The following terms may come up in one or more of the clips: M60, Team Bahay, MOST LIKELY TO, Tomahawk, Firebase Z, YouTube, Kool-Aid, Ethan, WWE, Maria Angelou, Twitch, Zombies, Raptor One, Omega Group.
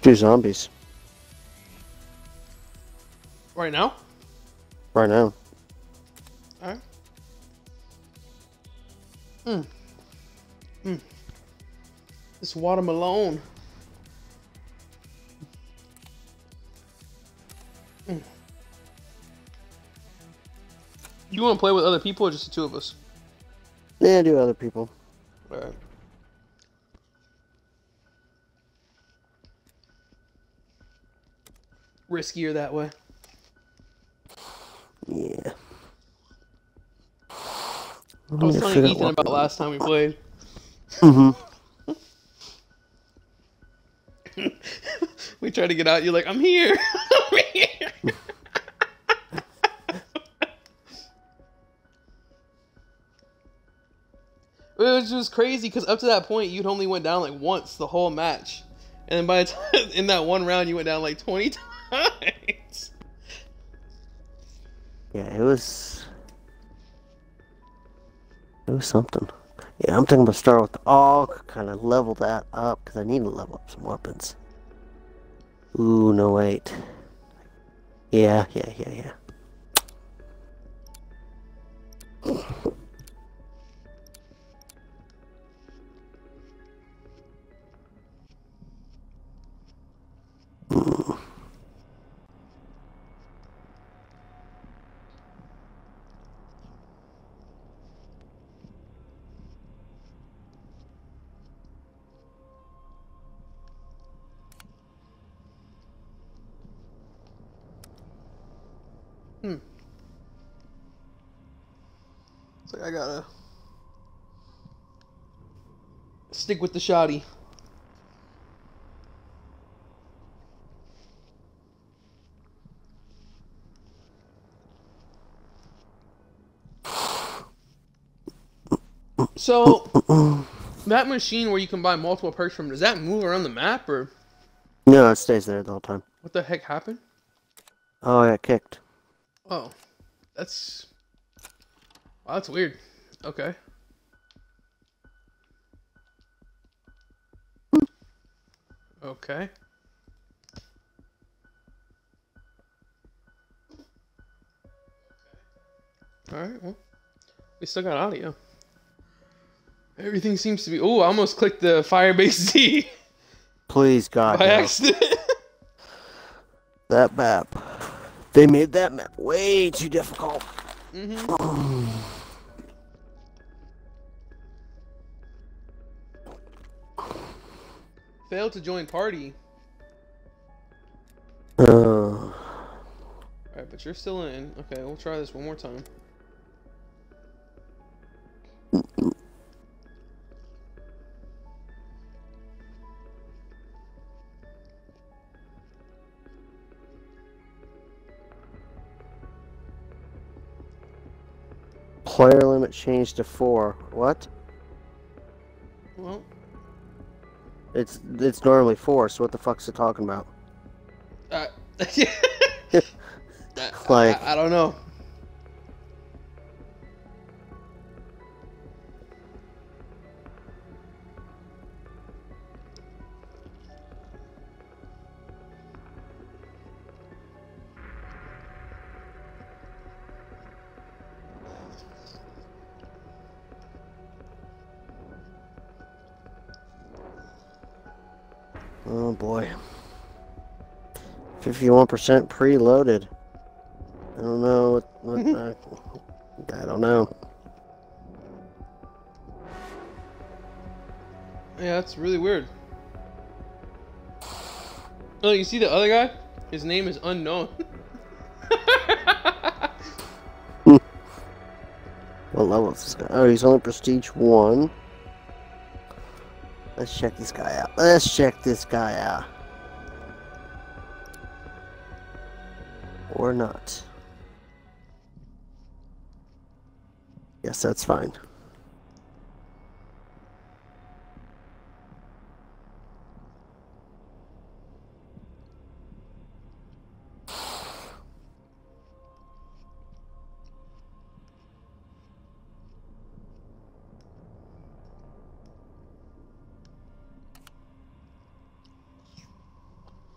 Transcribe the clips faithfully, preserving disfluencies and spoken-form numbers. should do zombies. Right now? Right now. Alright. Mmm. Mmm. This watermelon. Mmm. You want to play with other people or just the two of us? Yeah, I do other people. Alright. Riskier that way. Yeah. I was telling Ethan about working. Last time we played. Mm-hmm. We tried to get out. You're like, I'm here. I'm here. It was just crazy because up to that point, you'd only went down like once the whole match, and then by the time in that one round, you went down like twenty times. Yeah, it was. It was something. Yeah, I'm thinking about start with the AWK, kind of level that up because I need to level up some weapons. Ooh, no wait. Yeah, yeah, yeah, yeah. Mm. Hmm. It's like I gotta stick with the shoddy. So, that machine where you can buy multiple perks from, does that move around the map, or? No, it stays there the whole time. What the heck happened? Oh, I got kicked. Oh. That's... Wow, that's weird. Okay. Okay. Alright, well. We still got audio. Everything seems to be... Oh, I almost clicked the Firebase Z. Please, God. By no. accident. That map. They made that map way too difficult. Mm-hmm. Failed to join party. Uh. Alright, but you're still in. Okay, we'll try this one more time. Player limit changed to four. What? Well, it's it's normally four. So what the fuck's it talking about? Uh, like I, I don't know. Oh boy. fifty-one percent preloaded. I don't know what, what I, I don't know. Yeah, that's really weird. Oh, you see the other guy? His name is unknown. What level is this guy? Oh, he's only prestige one. Let's check this guy out. Let's check this guy out. Or not. Yes, that's fine.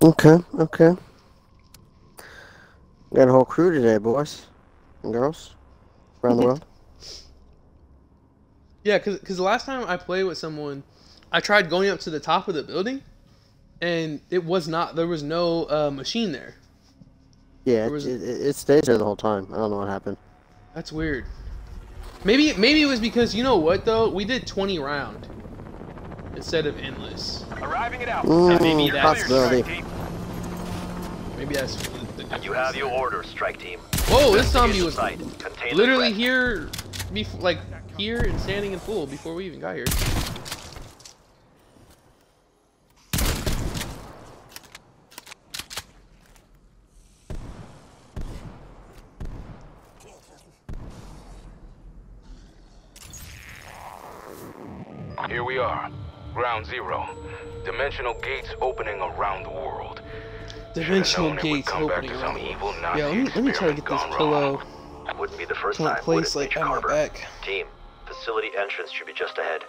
Okay, okay. Got a whole crew today, boys and girls around the world. Yeah, because because the last time I played with someone, I tried going up to the top of the building, and it was not, there was no uh, machine there. Yeah, there it, it, it stays there the whole time. I don't know what happened. That's weird. Maybe maybe it was because, you know what though, we did twenty round instead of endless. Arriving at Alpha. Mm, maybe that's possibility. Strike team. Maybe that's the difference. You have your order, strike team. Whoa, this zombie was literally here, before, like here and standing in full before we even got here. Here we are, ground zero. Dimensional gates opening around the world. Dimensional gates opening around the world. Yeah, let me, let me try to get this pillow. That wouldn't be the first time. Place like on my back. Team, facility entrance should be just ahead.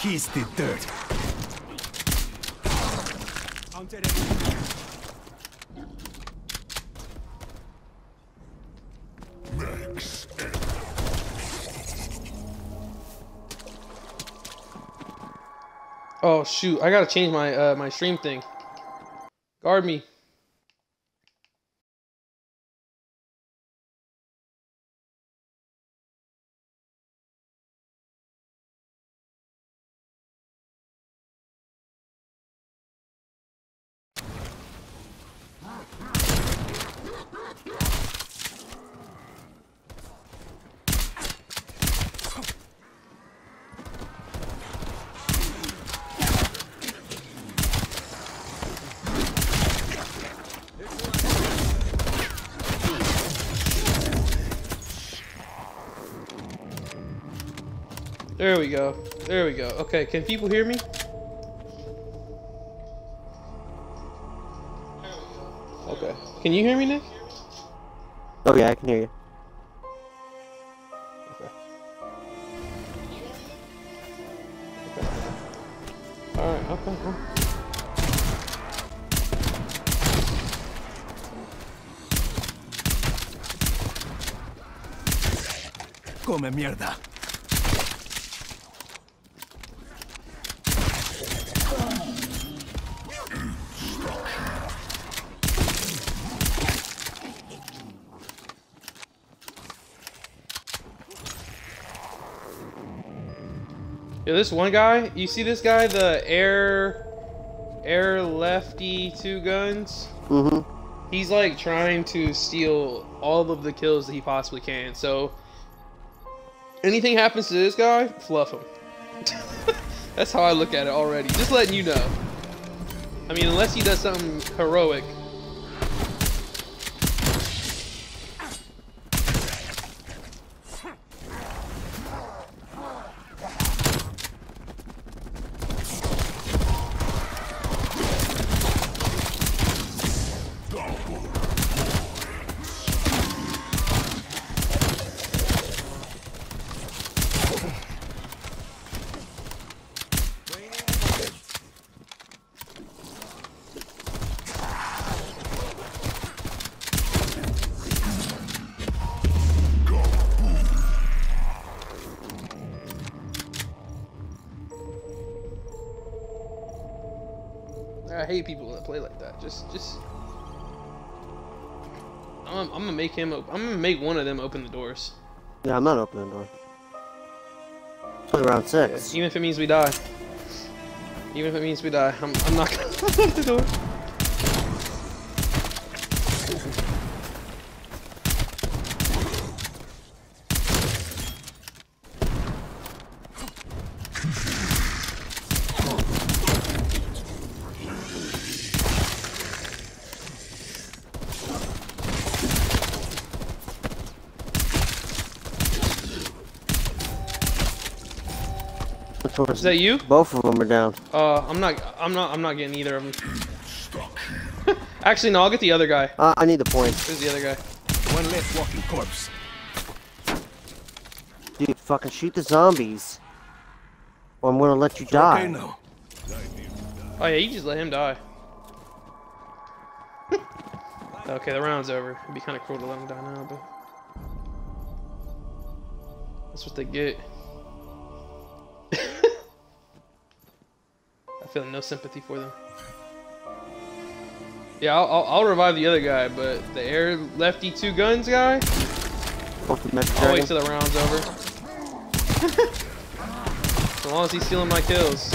He's the dirt. Oh shoot, I gotta change my uh, my stream thing. Guard me. There we go. There we go. Okay, can people hear me? Okay. Can you hear me, Nick? Oh yeah, I can hear you. Okay. Okay. All right. Okay. Cool. Come mierda. Yeah, this one guy, you see this guy, the air, air lefty two guns? Mm-hmm. He's like trying to steal all of the kills that he possibly can. So, anything happens to this guy, fluff him. That's how I look at it already. Just letting you know. I mean, unless he does something heroic. Just, just. I'm, I'm gonna make him. Op I'm gonna make one of them open the doors. Yeah, I'm not opening the door. It's only round six. Yes, even if it means we die. Even if it means we die, I'm, I'm not gonna open the door. Is that you? Both of them are down. Uh, I'm not. I'm not. I'm not getting either of them. Actually, no. I'll get the other guy. Uh, I need the point. Who's the other guy? One left walking corpse. Dude, fucking shoot the zombies. Or I'm gonna let you die. Okay, no. Oh yeah, you just let him die. Okay, the round's over. It'd be kind of cruel to let him die now, but... That's what they get. I feel no sympathy for them. Yeah, I'll, I'll, I'll revive the other guy, but the air lefty two guns guy? I'll wait till the round's over. As long as he's stealing my kills.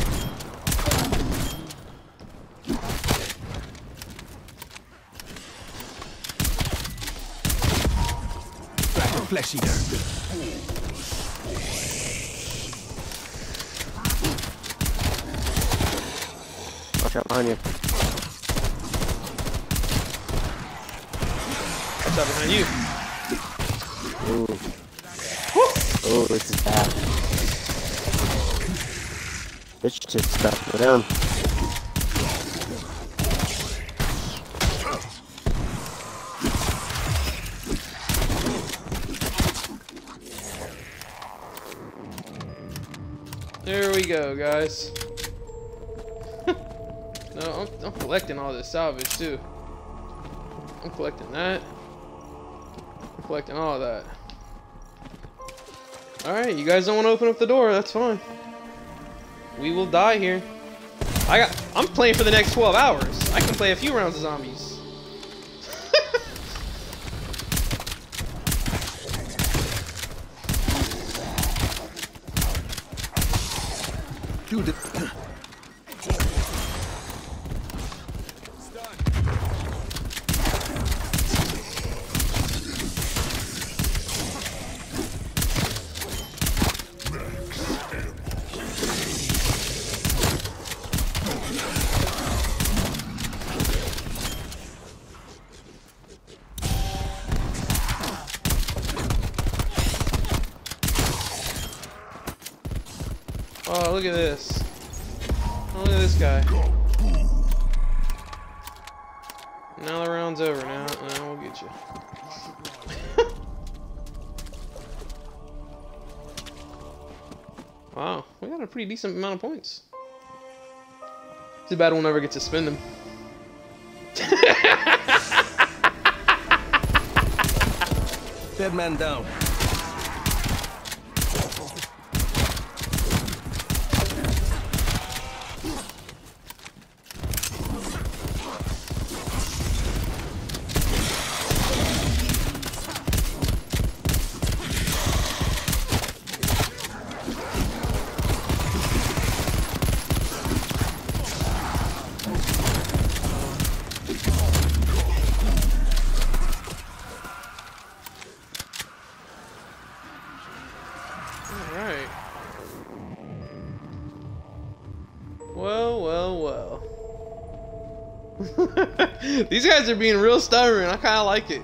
Flesh eater. Watch out behind you. Watch out behind you. Ooh. Oh, this is bad. Bitch just stuck down. There we go, guys. No, I'm, I'm collecting all this salvage too. I'm collecting that. I'm collecting all of that. Alright, you guys don't want to open up the door, that's fine. We will die here. I got I'm playing for the next twelve hours. I can play a few rounds of zombies. Dude. Oh, look at this. Oh, look at this guy. Now the round's over now, and we'll get you. Wow, we got a pretty decent amount of points. Too bad we'll never get to spend them. Dead man down. These guys are being real stubborn. I kind of like it.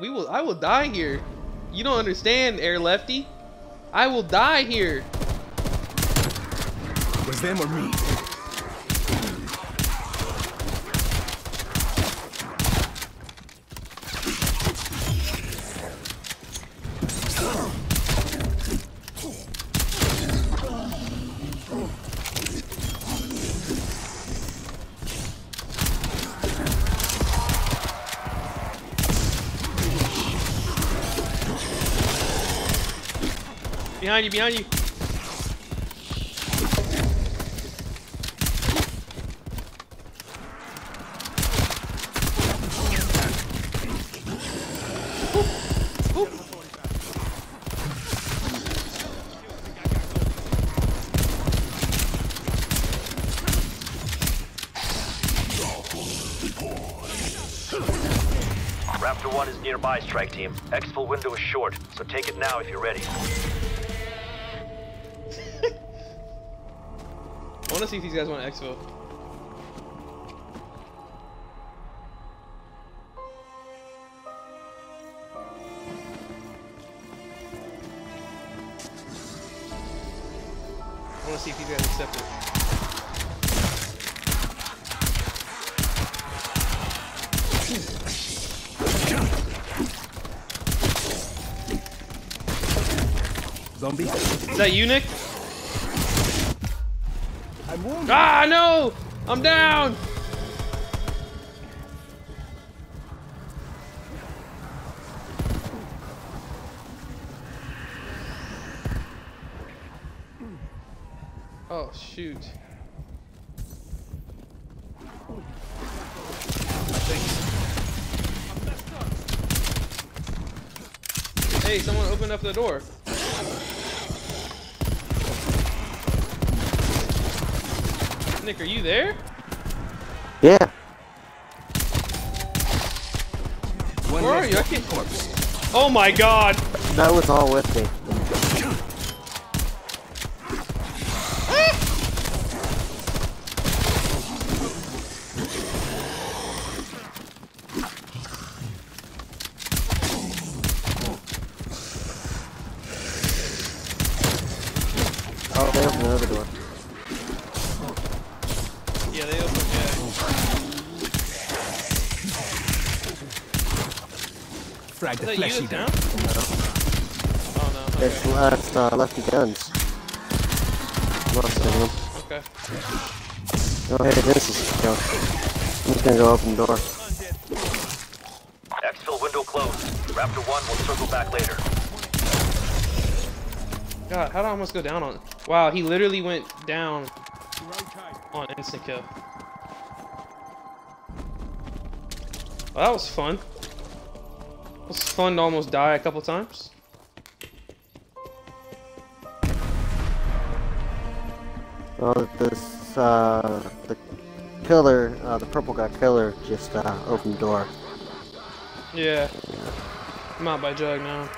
we will. I will die here. You don't understand, Air Lefty. I will die here. Was them or me? Behind you, behind you. Ooh. Ooh. Raptor One is nearby, strike team. Exfil window is short, so take it now if you're ready. I want to see if these guys want to exfil. I want to see if these guys accept it. Zombie. Is that you, Nick? I'm wounded. Ah, no! I'm down! Oh, shoot. Hey, someone opened up the door. Nick, are you there? Yeah. Where are you? I can't. Corpse. Oh my god! That was all with me. Is that you down? No. Oh, no, no. There's okay. left, uh, lefty guns. Lost anyone. Okay. Go ahead, this is go. I'm just gonna go open the door. Exfil window closed. Raptor One will circle back later. God, how did I almost go down on? Wow, he literally went down on instant kill. Well, that was fun. It was fun to almost die a couple times. Well, this, uh, the killer, uh, the purple guy killer just, uh, opened the door. Yeah. I'm out by Jug now.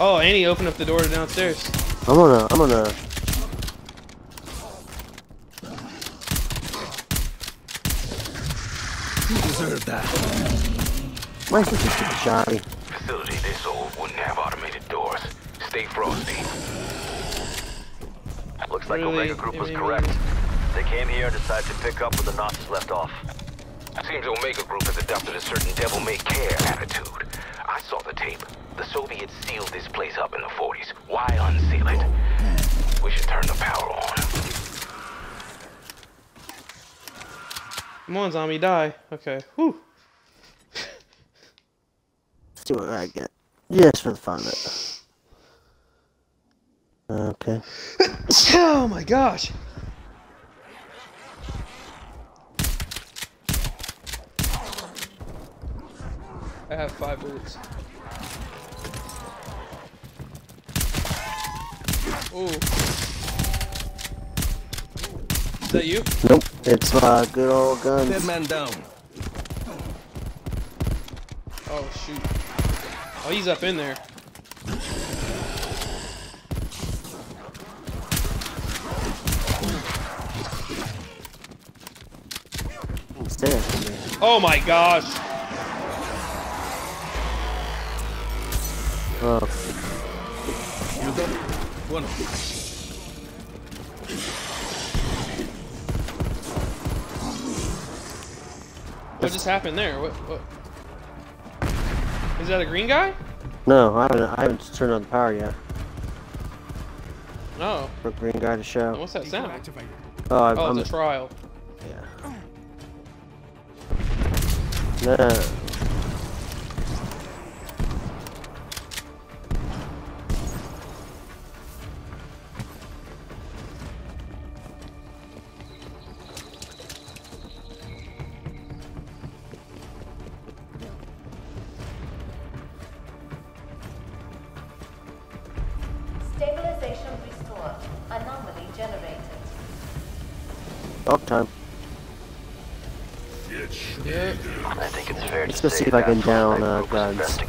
Oh, and he opened up the door to downstairs. I'm gonna, I'm gonna... Deserve that. Why is this a shoddy? Facility they sold wouldn't have automated doors. Stay frosty. Looks like really? Omega Group was correct. They came here and decided to pick up where the Nazis left off. Seems Omega Group has adopted a certain devil-may-care attitude. I saw the tape. The Soviets sealed this place up in the forties. Why unseal it? We should turn the power on. Come on, zombie, die. Okay, whew. Let's see what I get. Just for the fun of it. Okay. Oh my gosh! I have five bullets. Ooh. Is that you? Nope, it's uh, good old guns. Dead man down. Oh shoot! Oh, he's up in there. He's there. Oh my gosh! Oh. You got one. What just happened there? What, what? Is that a green guy? No, I haven't, I haven't turned on the power yet. No. For a green guy to show. And what's that sound? Oh, I've, oh it's I'm a trial. Yeah. No. Time. Yeah. I think it's fair Let's to see if I can down uh, guns. Son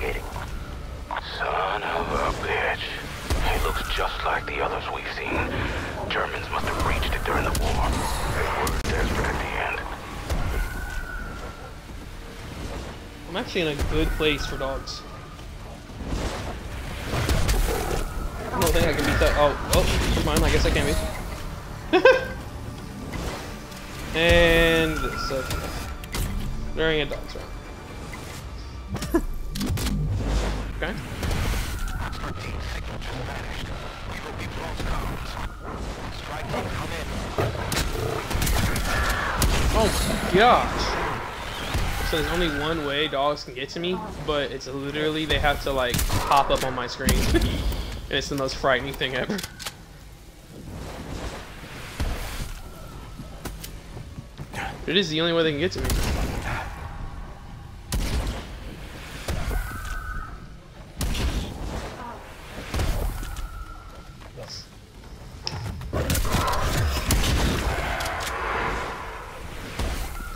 of a bitch. He looks just like the others we've seen. Germans must have reached it during the war. They were desperate at the end. I'm actually in a good place for dogs. I don't think I can beat that. Oh, oh, never mind. I guess I can be. And this, okay. During a dog's round. Okay. Oh gosh! So there's only one way dogs can get to me, but it's literally they have to like pop up on my screen, and it's the most frightening thing ever. It is the only way they can get to me.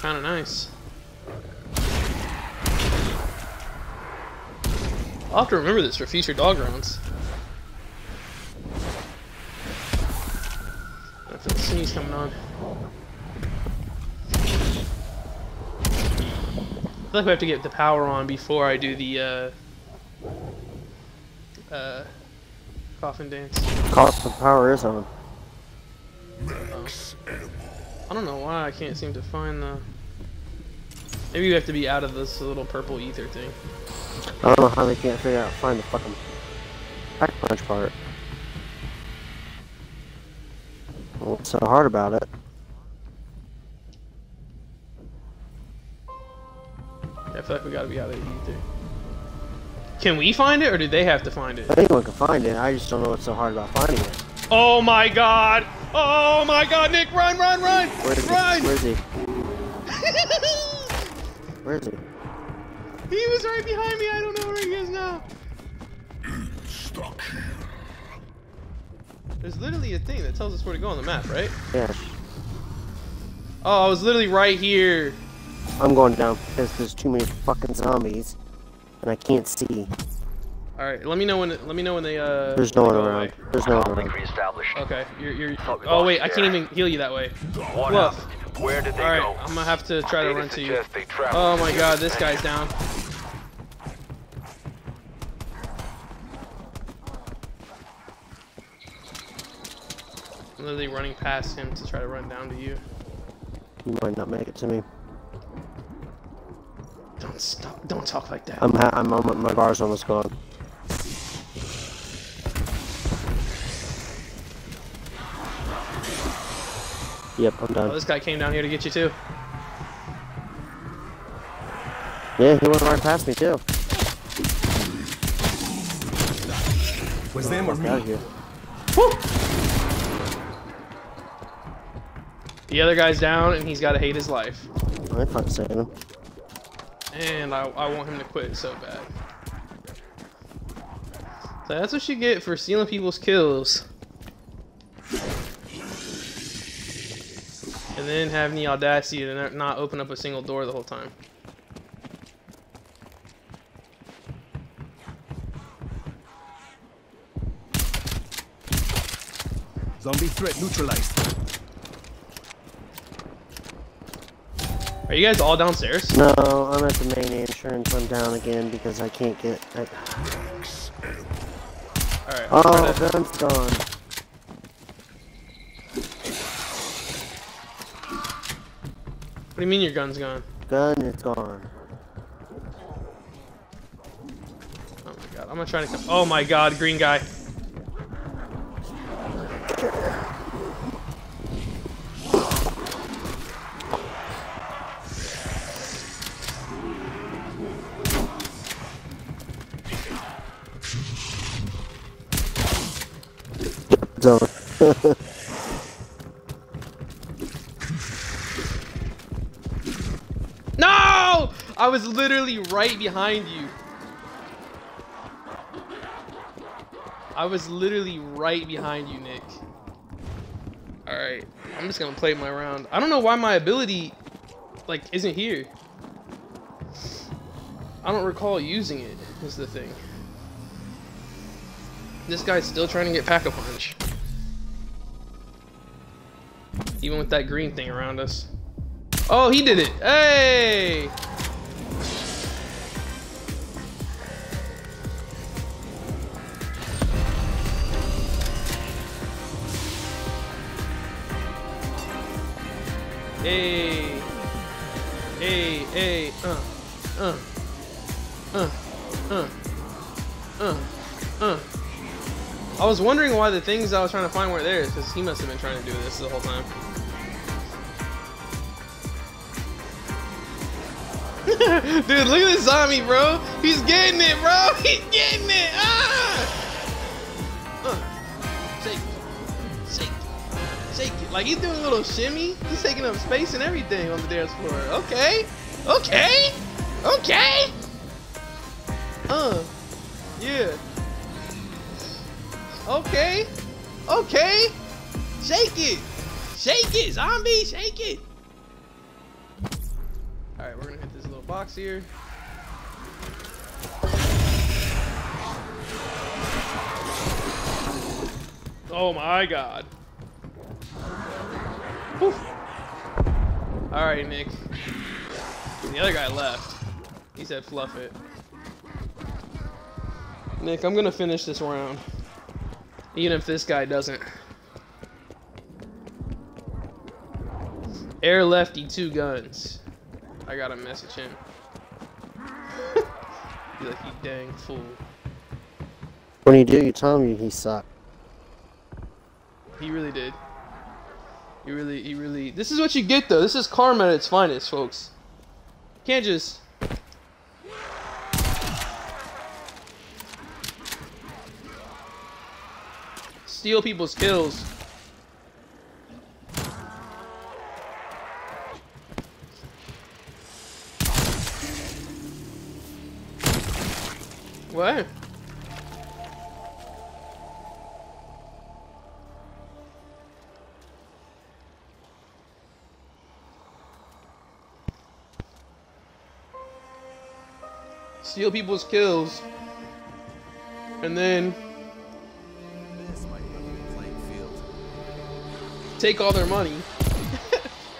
Kinda nice. I'll have to remember this for future dog rounds. I feel a sneeze coming on. I feel like we have to get the power on before I do the uh, uh, coffin dance. Coffin power is on. Um, I don't know why I can't seem to find the. Maybe you have to be out of this little purple ether thing. I don't know how they can't figure out find the fucking pack punch part. What's so hard about it? I feel like we gotta be out of the ether. Can we find it, or do they have to find it? Anyone can find it. I just don't know what's so hard about finding it. Oh my god! Oh my god, Nick, run, run, run! Where is run! He? Where is he? Where is he? He was right behind me. I don't know where he is now. Stuck here. There's literally a thing that tells us where to go on the map, right? Yeah. Oh, I was literally right here. I'm going down because there's too many fucking zombies, and I can't see. All right, let me know when. Let me know when they. Uh, there's no one around. Away. There's no one around. Okay, you're. you're oh wait, I can't even heal you that way. Look. Where did they go? All right, I'm gonna have to try to run to you. Oh my god, this guy's down. I'm literally running past him to try to run down to you. You might not make it to me. Don't stop! Don't talk like that. I'm. Ha I'm. I'm my bar's almost gone. Yep, I'm done. Oh, this guy came down here to get you too. Yeah, he went right past me too. Was oh, them or me? Out here. Woo! The other guy's down, and he's got to hate his life. I can't save him. And I, I want him to quit so bad. So that's what you get for stealing people's kills. And then having the audacity to not open up a single door the whole time. Zombie threat neutralized. Are you guys all downstairs? No, I'm at the main entrance. I'm down again because I can't get. I... Alright. Oh, the gun's gone. What do you mean your gun's gone? Gun is gone. Oh my god, I'm gonna try to come. Oh my god, green guy. No! I was literally right behind you. I was literally right behind you, Nick. Alright, I'm just gonna play my round. I don't know why my ability, like, isn't here. I don't recall using it, is the thing. This guy's still trying to get Pack-a-Punch. Even with that green thing around us. Oh, he did it! Hey! Hey! Hey, hey, uh, uh, uh, uh, uh, uh. I was wondering why the things I was trying to find weren't there, because he must have been trying to do this the whole time. Dude, look at this zombie, bro. He's getting it, bro. He's getting it. Ah! Uh, shake it. Shake it. Shake it. Like, he's doing a little shimmy. He's taking up space and everything on the dance floor. Okay. Okay. Okay. Uh. Yeah. Okay. Okay. Shake it. Shake it, zombie. Shake it. All right, we're going to hit this little box here. Oh my God. Whew. All right, Nick. And the other guy left. He said fluff it. Nick, I'm going to finish this round. Even if this guy doesn't. Air lefty, two guns. I gotta message him. You like, you dang fool. When you do, you tell me he sucked. He really did. He really, he really. This is what you get, though. This is karma at its finest, folks. You can't just. Steal people's kills. What? Steal people's kills. And then take all their money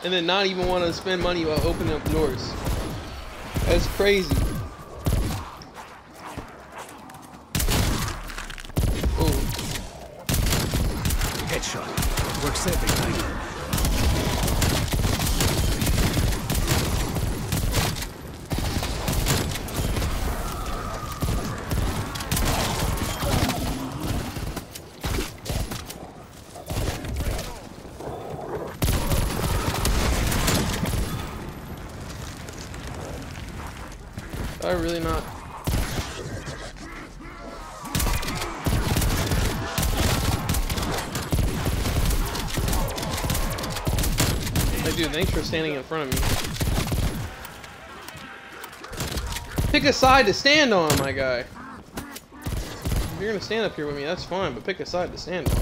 and then not even want to spend money while opening up doors. That's crazy. Oh. Headshot. Works every I really not. Hey dude, thanks for standing in front of me. Pick a side to stand on, my guy. If you're gonna stand up here with me, that's fine, but pick a side to stand on.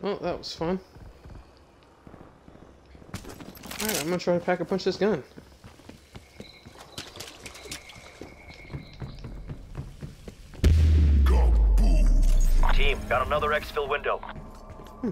Oh, that was fun. Alright, I'm gonna try to pack a punch this gun. Go, boom. Team, got another exfil window. Hmm.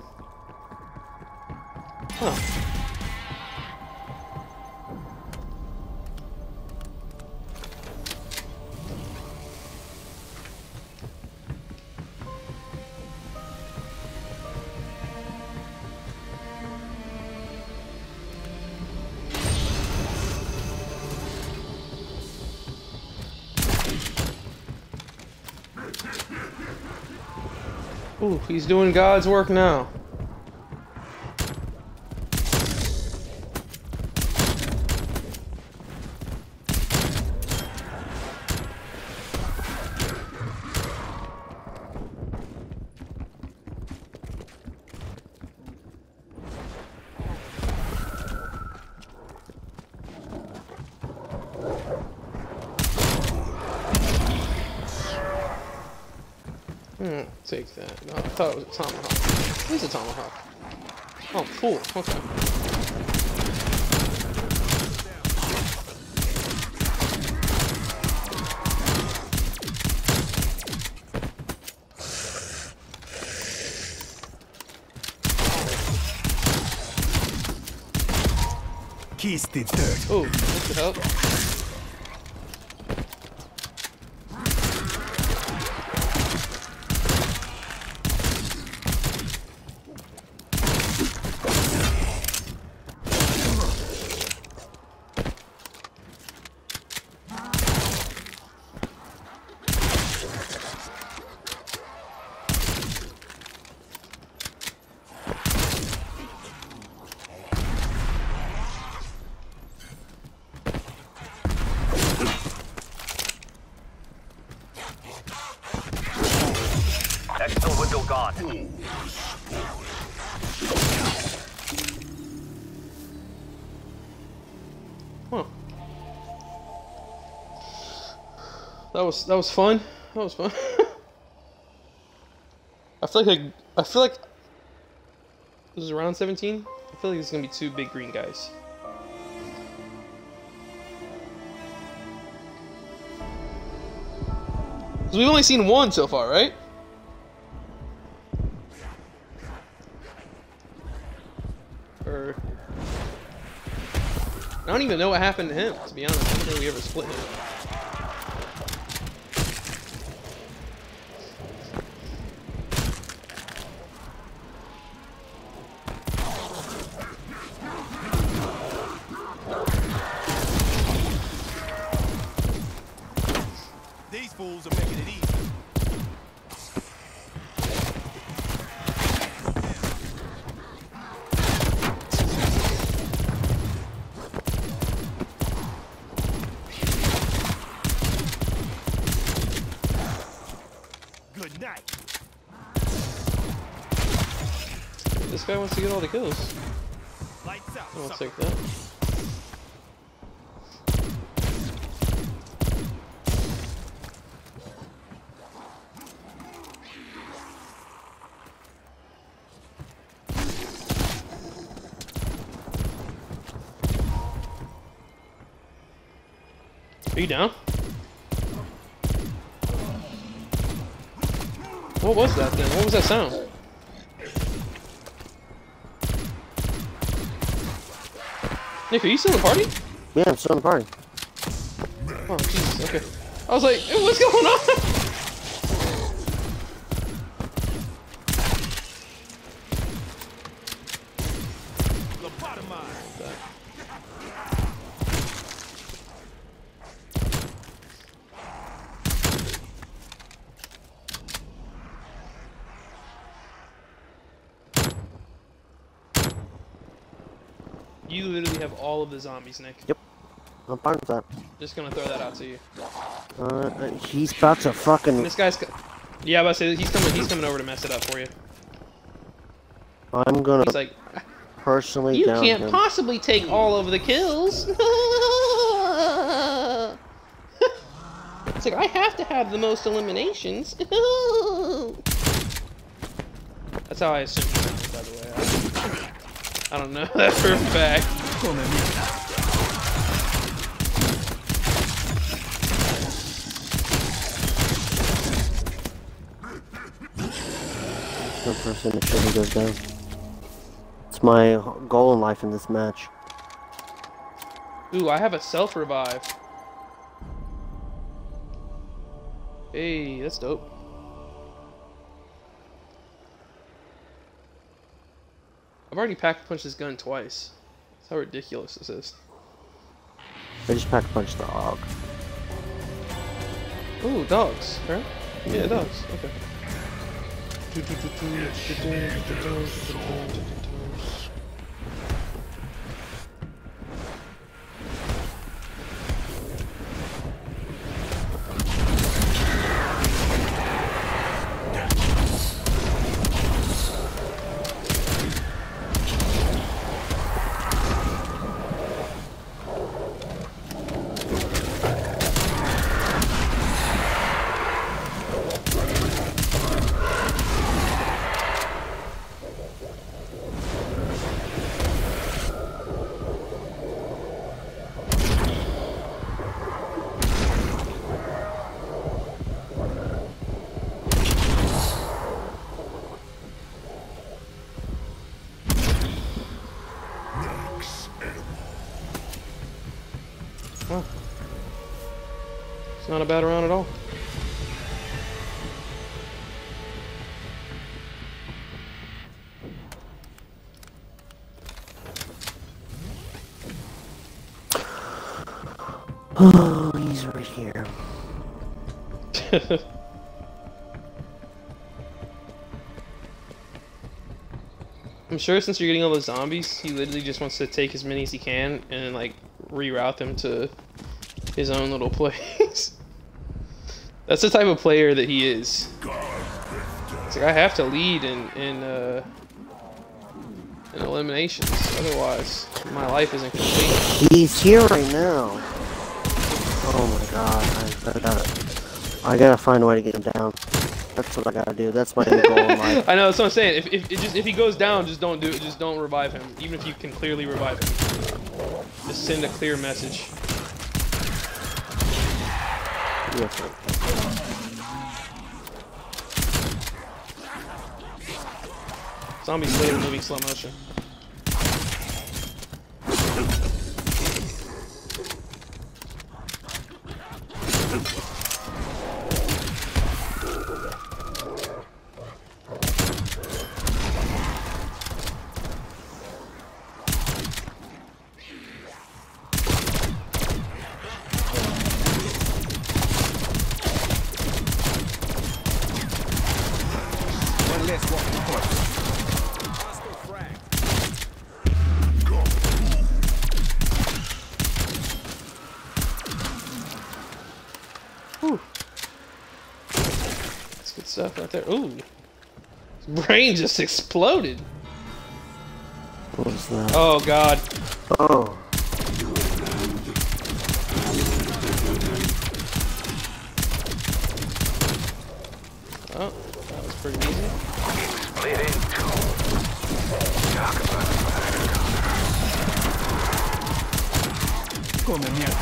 Ooh, he's doing God's work now. Take that. No, I thought it was a Tomahawk. It is a Tomahawk. Oh, cool. Okay. Kiss the dirt. Oh, what the hell? That was that was fun. That was fun. I feel like I, I feel like this is round seventeen. I feel like there's gonna be two big green guys. So we've only seen one so far, right? Or I don't even know what happened to him. To be honest, I don't know we ever split him. This guy wants to get all the kills. Lights out, I'll take that. Are you down? What was that then? What was that sound? Nick, are you still in the party? Yeah, I'm still in the party. Oh, jeez, okay. I was like, hey, what's going on? You literally have all of the zombies, Nick. Yep. I'm fine with that. Just gonna throw that out to you. Uh, he's about to fucking... This guy's... Co yeah, I was about to say, he's coming, he's coming over to mess it up for you. I'm gonna... He's like... Personally You down can't him. Possibly take all of the kills! It's like, I have to have the most eliminations. That's how I assume he sounds, by the way. I I don't know that for a fact. No person that shouldn't go down. It's my goal in life in this match. Ooh, I have a self revive. Hey, that's dope. I've already pack-punched this gun twice. That's how ridiculous this is. I just pack-punched the hog. Ooh, dogs, right? Yeah, yeah dogs. Okay. Well, it's not a bad round at all. Oh, he's right here. I'm sure since you're getting all the zombies, he literally just wants to take as many as he can and like reroute them to his own little place. That's the type of player that he is. It's like, I have to lead in in, uh, in eliminations, otherwise my life isn't complete. He's here right now. Oh my god, I gotta, I gotta find a way to get him down. That's what I gotta do. That's my goal in life. I know, that's what I'm saying. If if, it just, if he goes down, just don't do it. Just don't revive him, even if you can clearly revive him. Just send a clear message. Yes, zombies later moving slow motion. Stuff right there. Ooh, his brain just exploded. What was that? Oh god. Oh. Oh, that was pretty easy. Come here.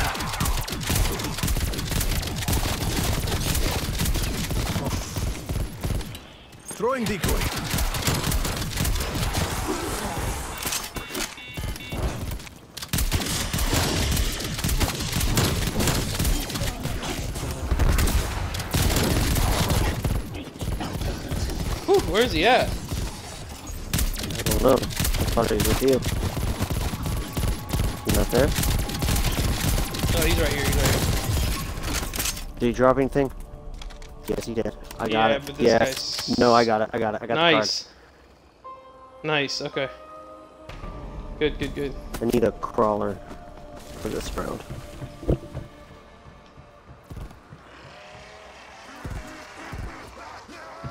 Throwing decoy. Whew, where's he at? I don't know. I thought he was with you. He's not there? No, he's right here, he's right here. Did he drop anything? Yes, he did. I got yeah, it. But this yes. Guy's... No, I got it. I got it. I got nice. The card. Nice. Okay. Good, good, good. I need a crawler for this round.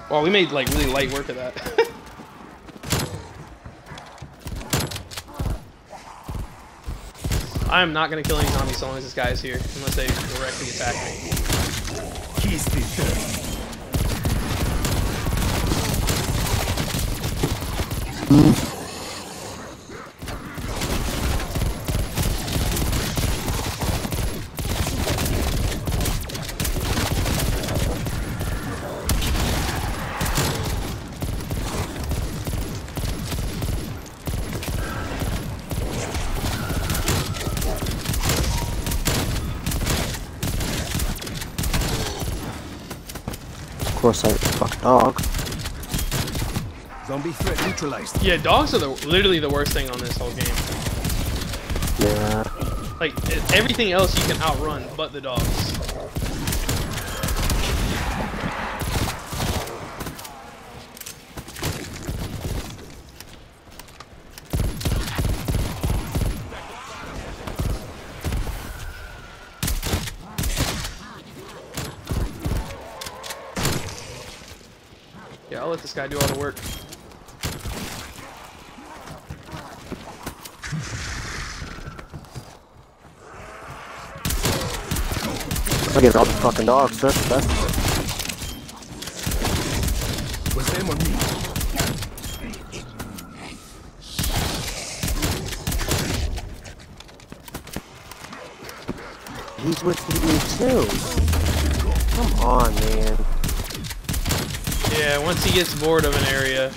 Wow, we made like really light work of that. I am not gonna kill any zombies so long as this guy is here, unless they directly attack me. He's the third. Of course I fuck dog. Zombie threat neutralized. Yeah, dogs are the, literally the worst thing on this whole game. Yeah. Like, everything else you can outrun but the dogs. Yeah, I'll let this guy do all the work. I get all the fucking dogs, that's the best. Was them or me? He's with me too. Come on, man. Yeah, once he gets bored of an area,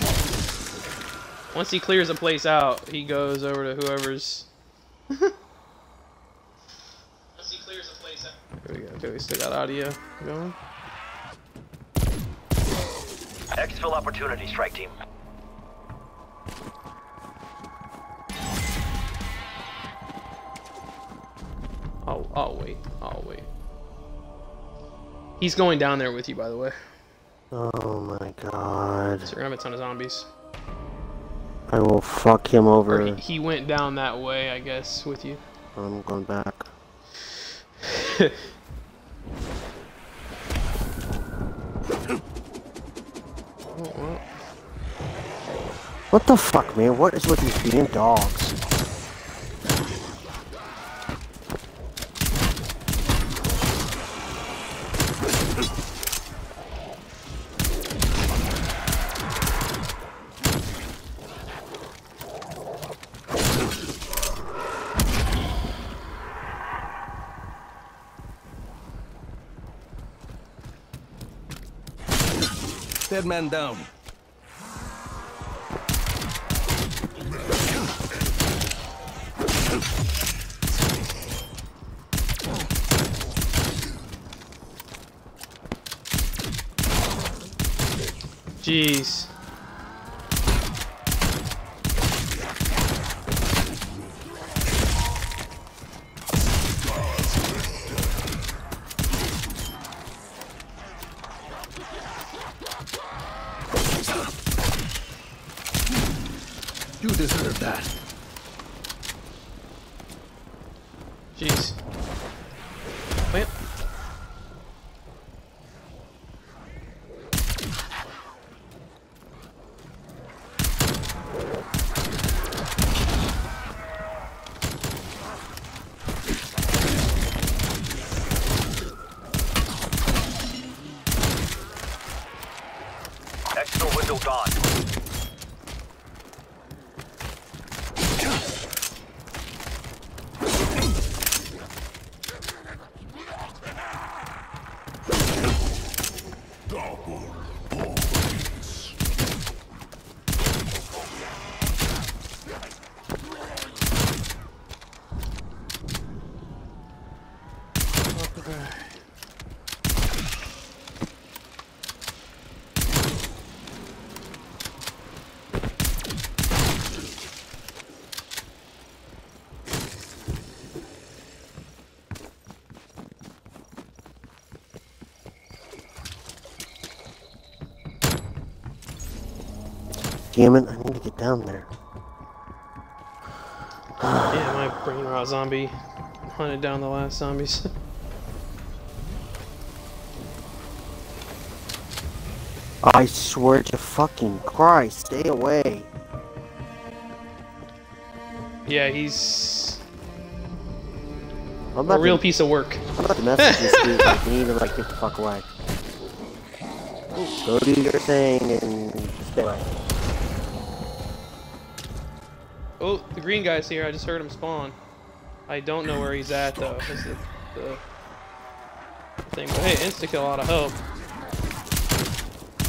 once he clears a place out, he goes over to whoever's. There we go. Okay, we still got audio going. Exfil opportunity, strike team. Oh, I'll wait. I'll wait. He's going down there with you, by the way. Oh my god. Surround a ton of zombies. I will fuck him over. He, he went down that way, I guess, with you. I'm going back. What the fuck, man? What is with these damn dogs? Dead man down. Jeez. You deserve that. Jeez. Wait. Damn it, I need to get down there. Yeah, my brain rot zombie hunted down the last zombies. I swear to fucking Christ, stay away. Yeah, he's I'm a real to, piece of work. I'm about to message this dude, like, you need to like, get the fuck away. Go do your thing and stay away. Oh, the green guy's here. I just heard him spawn. I don't know where he's at, though. Is the, the thing. But hey, insta-kill ought to help.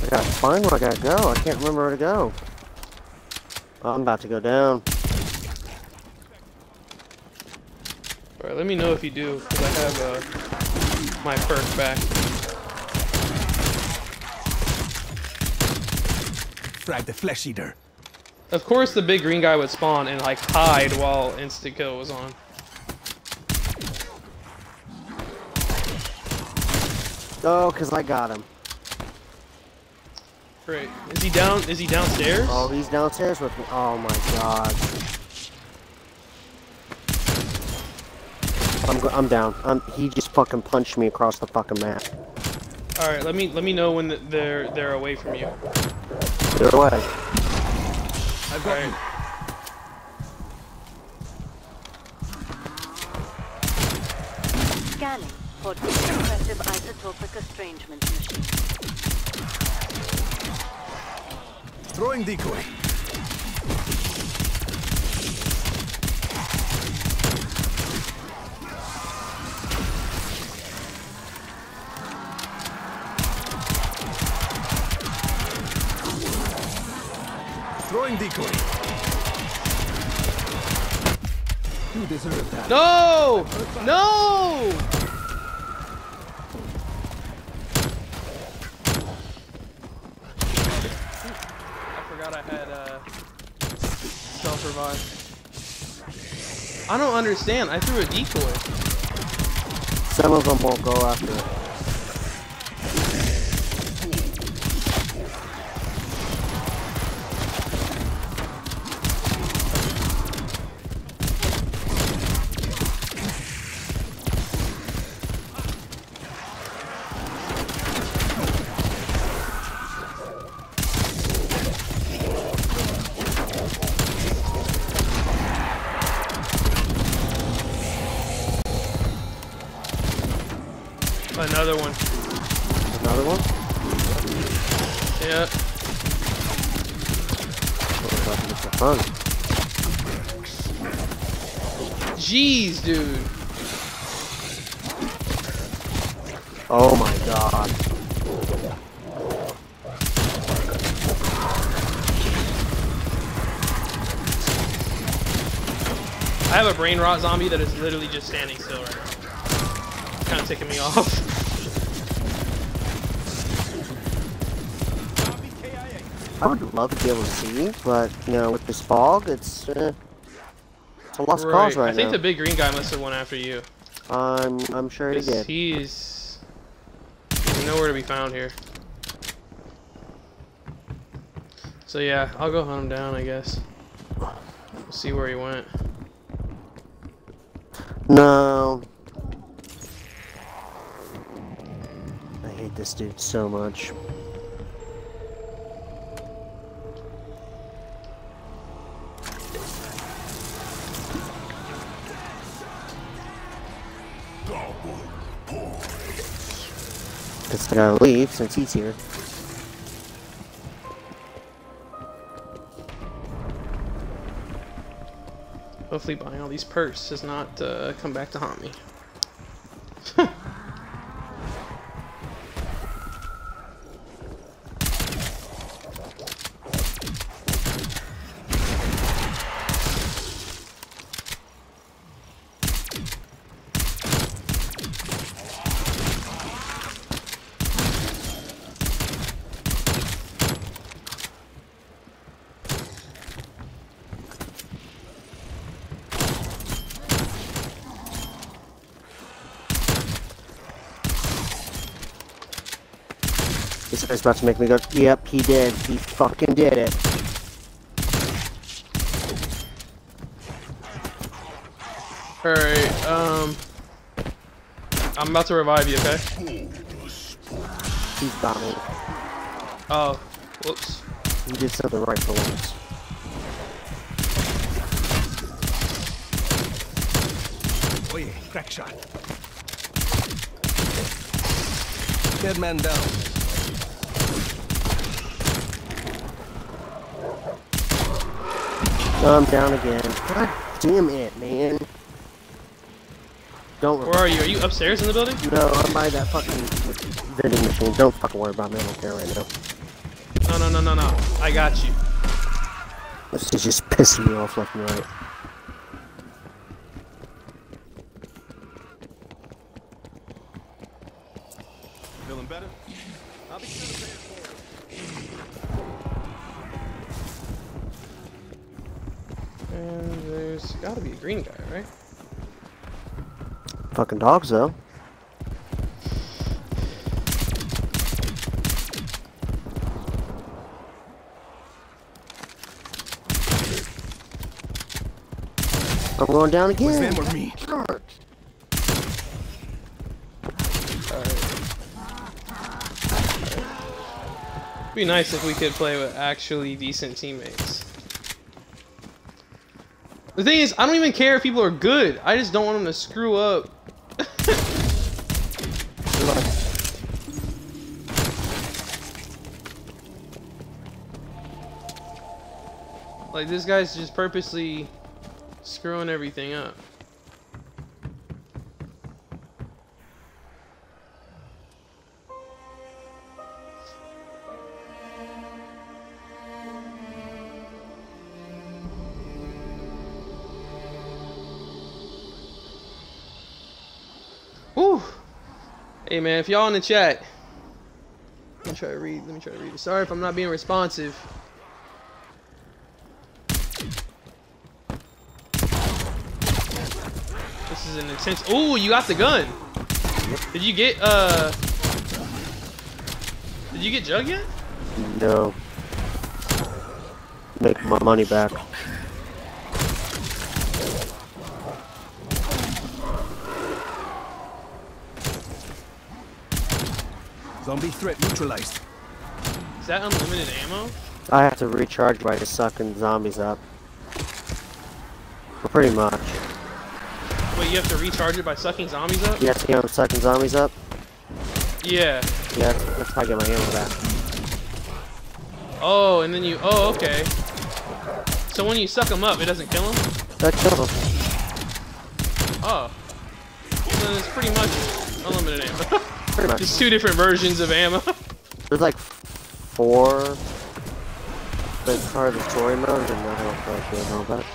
I gotta find where I gotta go. I can't remember where to go. Oh, I'm about to go down. Alright, let me know if you do, because I have uh, my perk back. Frag the flesh eater. Of course the big green guy would spawn and like hide while insta-kill was on. Oh, cause I got him. Great. Is he down is he downstairs? Oh, he's downstairs with me. Oh my god. I'm go I'm down. I'm he just fucking punched me across the fucking map. Alright, let me let me know when the, they're they're away from you. They're away. I've got him. Scanning for depressive isotopic estrangement machine. Throwing decoy. Decoy. You deserve that. No! No! survive. I don't understand. I threw a decoy. Some of them won't go after it. Another one. Another one? Yeah. Jeez, dude. Oh my god. I have a brain rot zombie that is literally just standing still right now. It's kind of ticking me off. I would love to be able to see you, but, you know, with this fog, it's, uh, it's a lost right. cause right now. I think now. the big green guy must have went after you. I'm, I'm sure he did. He's, he's nowhere to be found here. So, yeah, I'll go hunt him down, I guess. We'll see where he went. No. I hate this dude so much. I gotta leave since he's here. Hopefully buying all these perks does not uh, come back to haunt me. This guy's about to make me go, yep, he did. He fucking did it. Alright, um... I'm about to revive you, okay? He's got me. Oh, whoops. You did something right for once. Oh yeah, crack shot. Dead man down. I'm down again. God damn it, man. Don't worry. Where are you? Are you upstairs in the building? No, I'm by that fucking vending machine. Don't fucking worry about me. I don't care right now. No, no, no, no, no. I got you. This is just pissing me off left and right. Feeling better? I'll be sure to pay it forward. And there's gotta be a green guy, right? Fucking dogs, though. I'm going down again. With me. Alright. It'd be nice if we could play with actually decent teammates. The thing is, I don't even care if people are good. I just don't want them to screw up. Like, this guy's just purposely screwing everything up. Hey man, if y'all in the chat, let me try to read. Let me try to read. Sorry if I'm not being responsive. an intense. Oh, you got the gun. Did you get uh? Did you get Jug yet? No. Make my money back. Zombie threat neutralized. Is that unlimited ammo? I have to recharge by just sucking zombies up. Well, pretty much. Wait, you have to recharge it by sucking zombies up? You have to get them sucking zombies up? Yeah. Yeah, that's, that's how I get my ammo back. Oh, and then you... Oh, okay. So when you suck them up, it doesn't kill them? That kills them. Oh. So then it's pretty much unlimited ammo. Pretty much. Just two different versions of ammo. There's like four... It's part of the story mode, and I don't know if I know about it.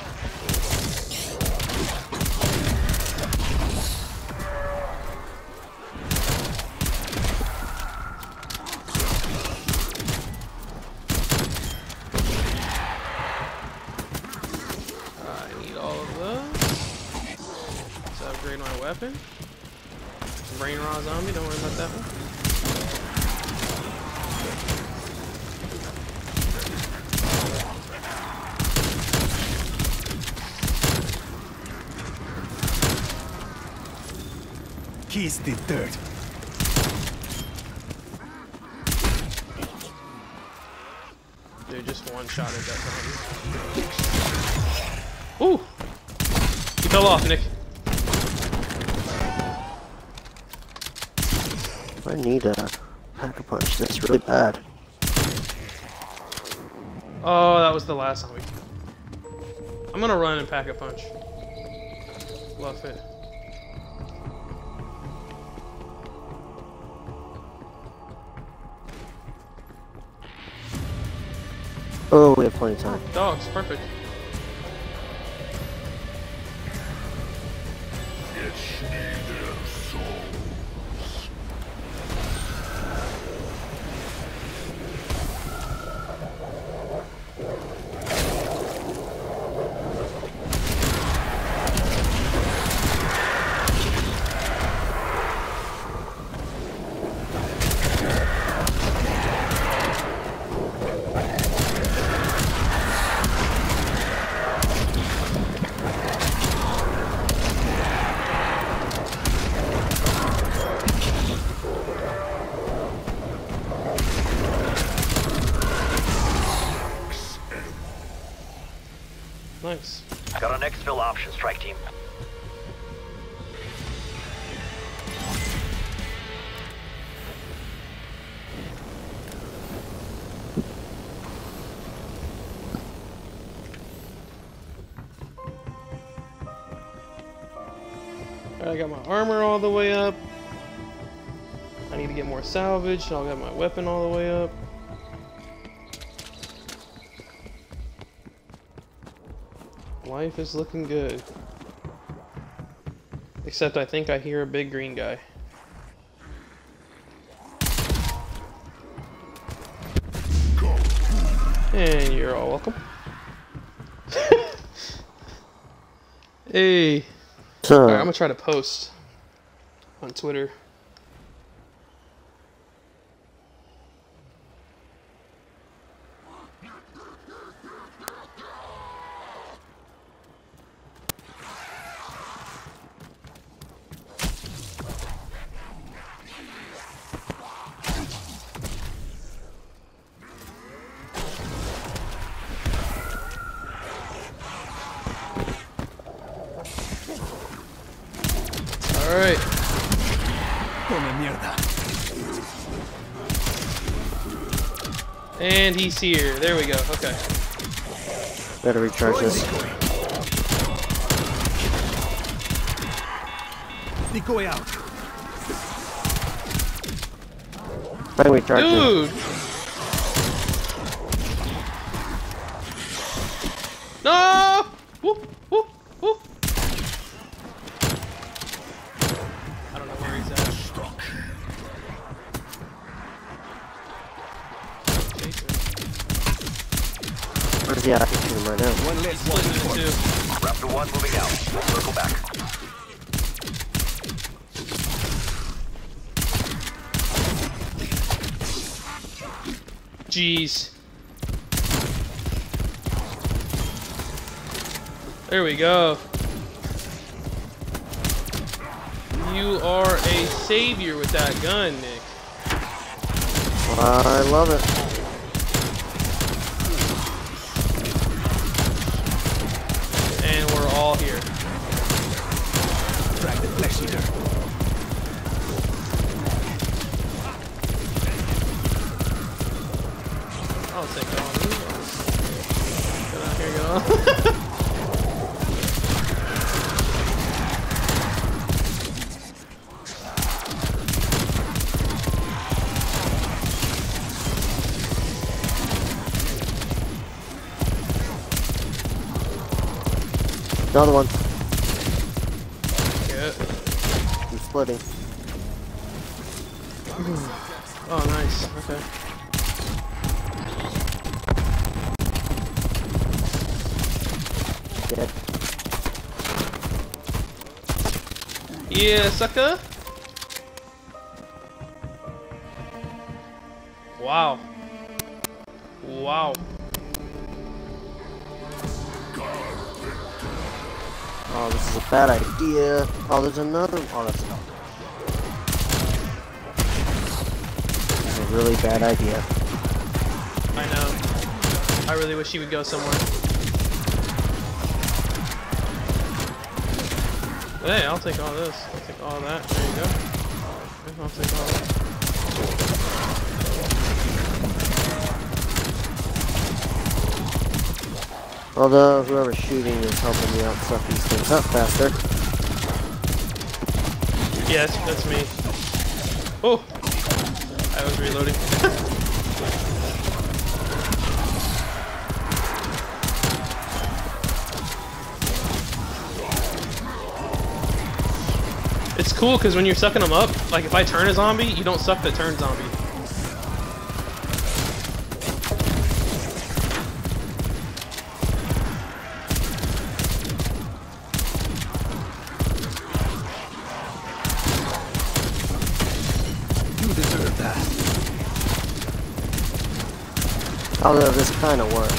Brain raw zombie, don't worry about that one. He's the third. Dude, just one shot at that zombie. Ooh! He fell off, Nick. I need a pack-a-punch, that's really bad. Oh, that was the last one. I'm gonna run and pack-a-punch. Bluff it. Oh, we have plenty of time. Dogs, perfect. Strike team. Alright, I got my armor all the way up. I need to get more salvage, so I'll get my weapon all the way up. Life is looking good. Except I think I hear a big green guy. Go. And you're all welcome. Hey. Sure. Alright, I'm gonna try to post on Twitter. And he's here. There we go. Okay. Better recharge this. Decoy out. Better recharge Dude. This. No! Woo! Woo! Woo! I don't know where he's at. Yeah, I can shoot him right now. One less, one, two. Raptor one moving out. We'll circle back. Jeez. There we go. You are a savior with that gun, Nick. I love it. And we're all here. Drag the flesh eater. I'll take that one. Get out here, get on. Another one. Good. I'm splitting. Oh, nice. Okay. Yeah, sucker. Wow. Wow. Oh, this is a bad idea. Oh, there's another one. Oh, that's not. That's a really bad idea. I know. I really wish he would go somewhere. Hey, I'll take all this. I'll take all that. There you go. I'll take all that. Although, whoever's shooting is helping me out suck these things up faster. Yes, that's me. Oh! I was reloading. It's cool because when you're sucking them up, like if I turn a zombie, you don't suck the turn zombie. You deserve that. Although this kind of works.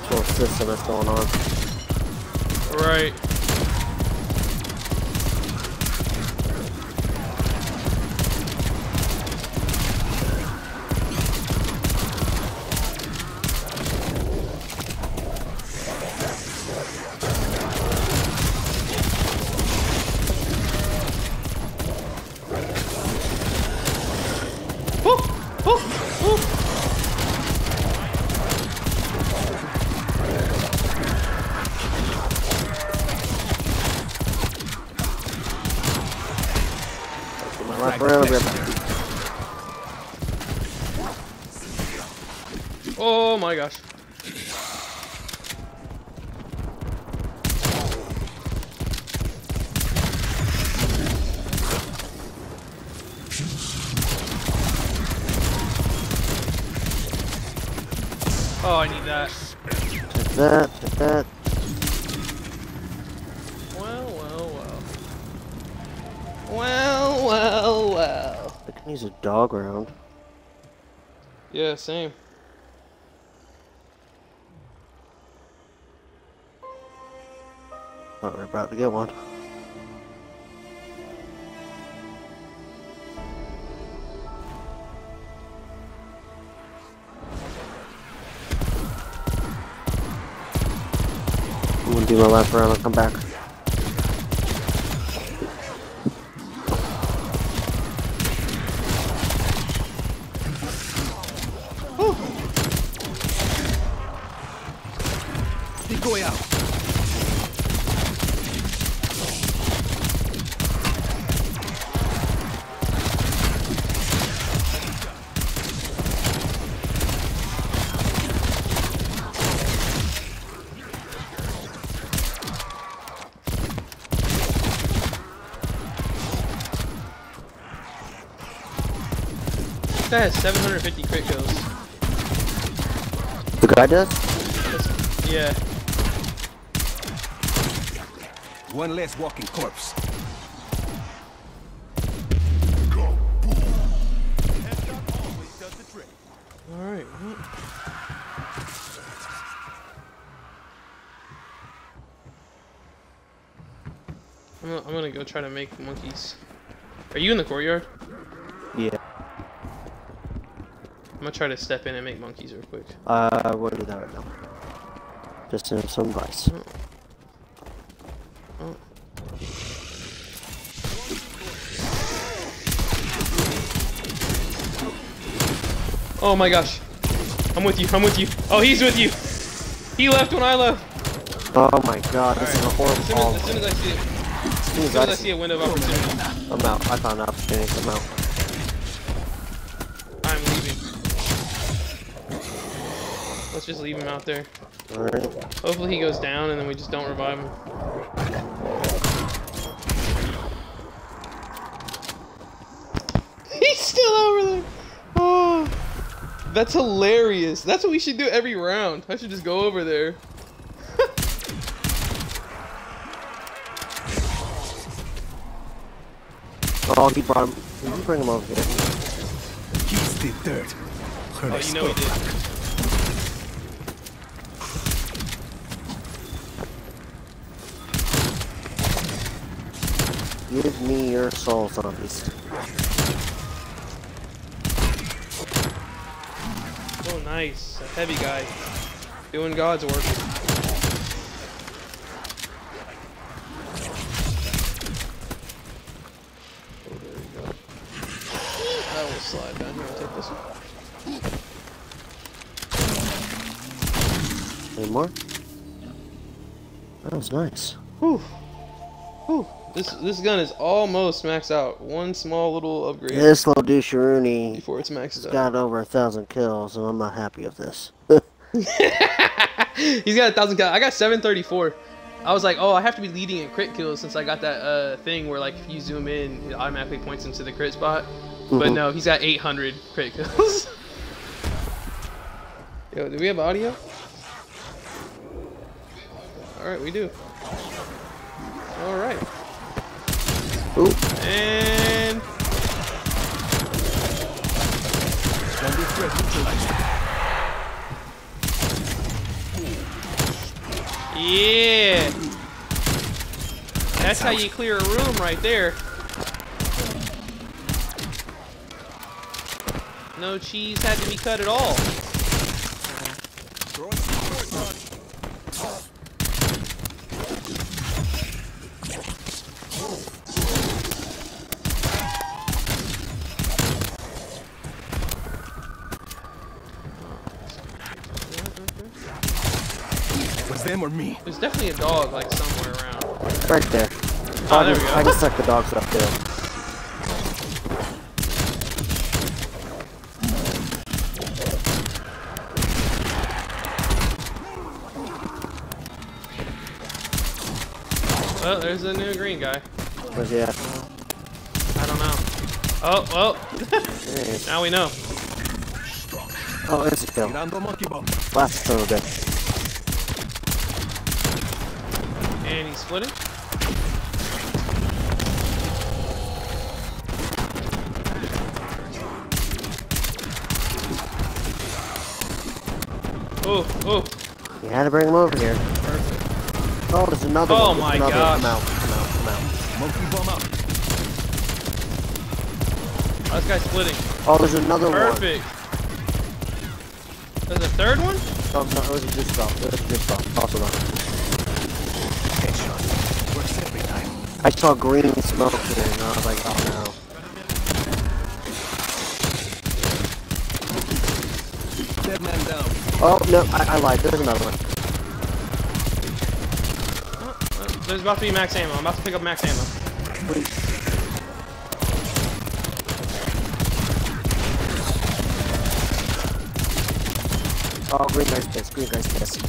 This whole system that's going on. Right. Oh my gosh. Oh, I need that. Take that, take that. Well, well, well. Well, well, well. I can use a dog round. Yeah, same. But we're about to get one. I'm gonna do my lap around and come back. That has seven hundred fifty crit kills. The guy does? Yeah. One less walking corpse. Go. Headshot always does the trick. gonna try to make monkeys. Are you in the courtyard? Yeah. I'm gonna try to step in and make monkeys real quick. Uh, what is that right now? Just in some guys. Oh. Oh. Oh my gosh. I'm with you, I'm with you. Oh, he's with you. He left when I left. Oh my god, this is a horrible fall. As soon as I see it. As soon as I see a window of opportunity. I'm out. I found an opportunity. I'm out. I'm leaving. Let's just leave him out there. Alright. Hopefully he goes down and then we just don't revive him. He's still over there. Oh. That's hilarious. That's what we should do every round. I should just go over there. Oh, he brought him. Did you bring him over here? He's the third. Her oh, you know he did. Give me your soul, zombies. Oh, nice. A heavy guy. Doing God's work. Oh, there you go. I will slide down here and take this one. Any more? That was nice. Whew. Whew. This, this gun is almost maxed out. One small little upgrade. This little doucheroonie before it's maxed out. Got over a thousand kills, and I'm not happy with this. He's got a thousand kills. I got seven thirty-four. I was like, oh, I have to be leading in crit kills since I got that uh, thing where like if you zoom in, it automatically points him to the crit spot. Mm-hmm. But no, he's got eight hundred crit kills. Yo, do we have audio? All right, we do. All right. Ooh. And yeah, that's how you clear a room right there. No cheese had to be cut at all. Them or me? There's definitely a dog like somewhere around. Right there. Oh, I, there can, we go. I can suck the dogs up there. Well, there's the new green guy. Where's he at? I don't know. Oh, well. Now we know. Oh, it's a kill. Last kill of it. And he's splitting. Oh, oh. You had to bring him over here. Perfect. Oh, there's another oh one. Oh my god. Come out, come out, come out. Monkey bomb up. Oh, this guy's splitting. Oh, there's another Perfect. one. Perfect. There's a third one? Oh, no, it was a good stop. It was a good stop. Also not. I saw green smoke there and I was like, oh no. Dead man down. Oh no, I, I lied. There's another one. Oh, well, there's about to be max ammo. I'm about to pick up max ammo. Please. Oh, green guy's pissed. Green guy's pissed.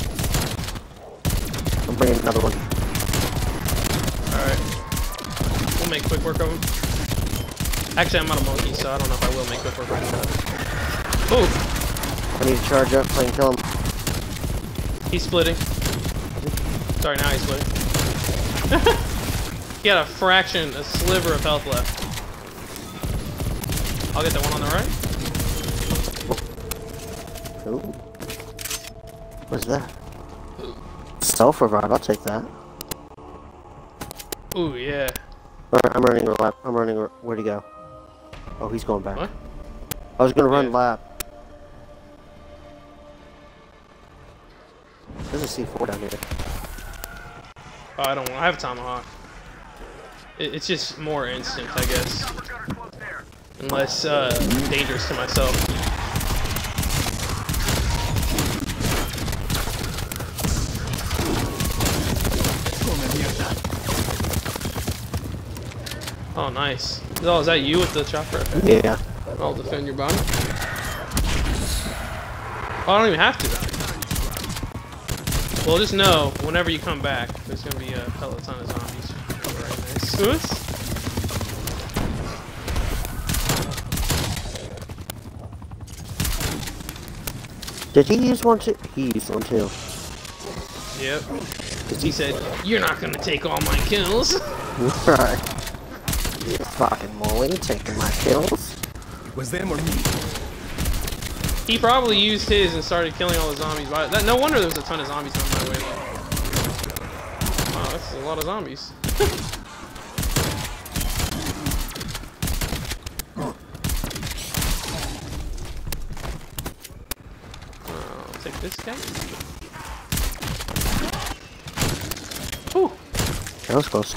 I'm bringing another one. Make quick work of them. Actually, I'm out of monkey, so I don't know if I will make quick work of them. Oh! I need to charge up so I can kill him. He's splitting. Sorry, now he's splitting. He had a fraction, a sliver of health left. I'll get that one on the right. Ooh. What's that? Self revive, I'll take that. Ooh, yeah. I'm running a lap. I'm running a... Where'd he go? Oh, he's going back. What? I was gonna run yeah. lap. There's a C four down here. Oh, I don't want... I have a Tomahawk. It, it's just more instant, I guess. And less uh, dangerous to myself. Oh, nice. Oh, is that you with the chopper? Okay. Yeah. I'll defend your bottom. Oh, I don't even have to. Well, just know, whenever you come back, there's going to be a peloton of zombies. Oh, right. Nice. Oops. Did he use one too? He used one too. Yep. He said, you're not going to take all my kills. Right. You fucking molly, taking my kills. It was them or me? He probably used his and started killing all the zombies. By that, no wonder there was a ton of zombies on my way. Wow, that's a lot of zombies. I'll take this guy. Ooh. That was close.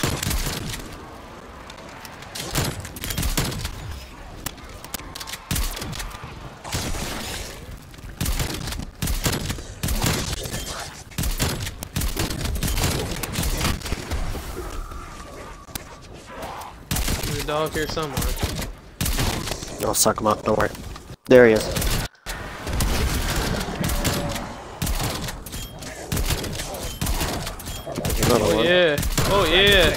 Dog here somewhere. I'll suck him up, don't worry. There he is. Oh one. yeah, oh yeah!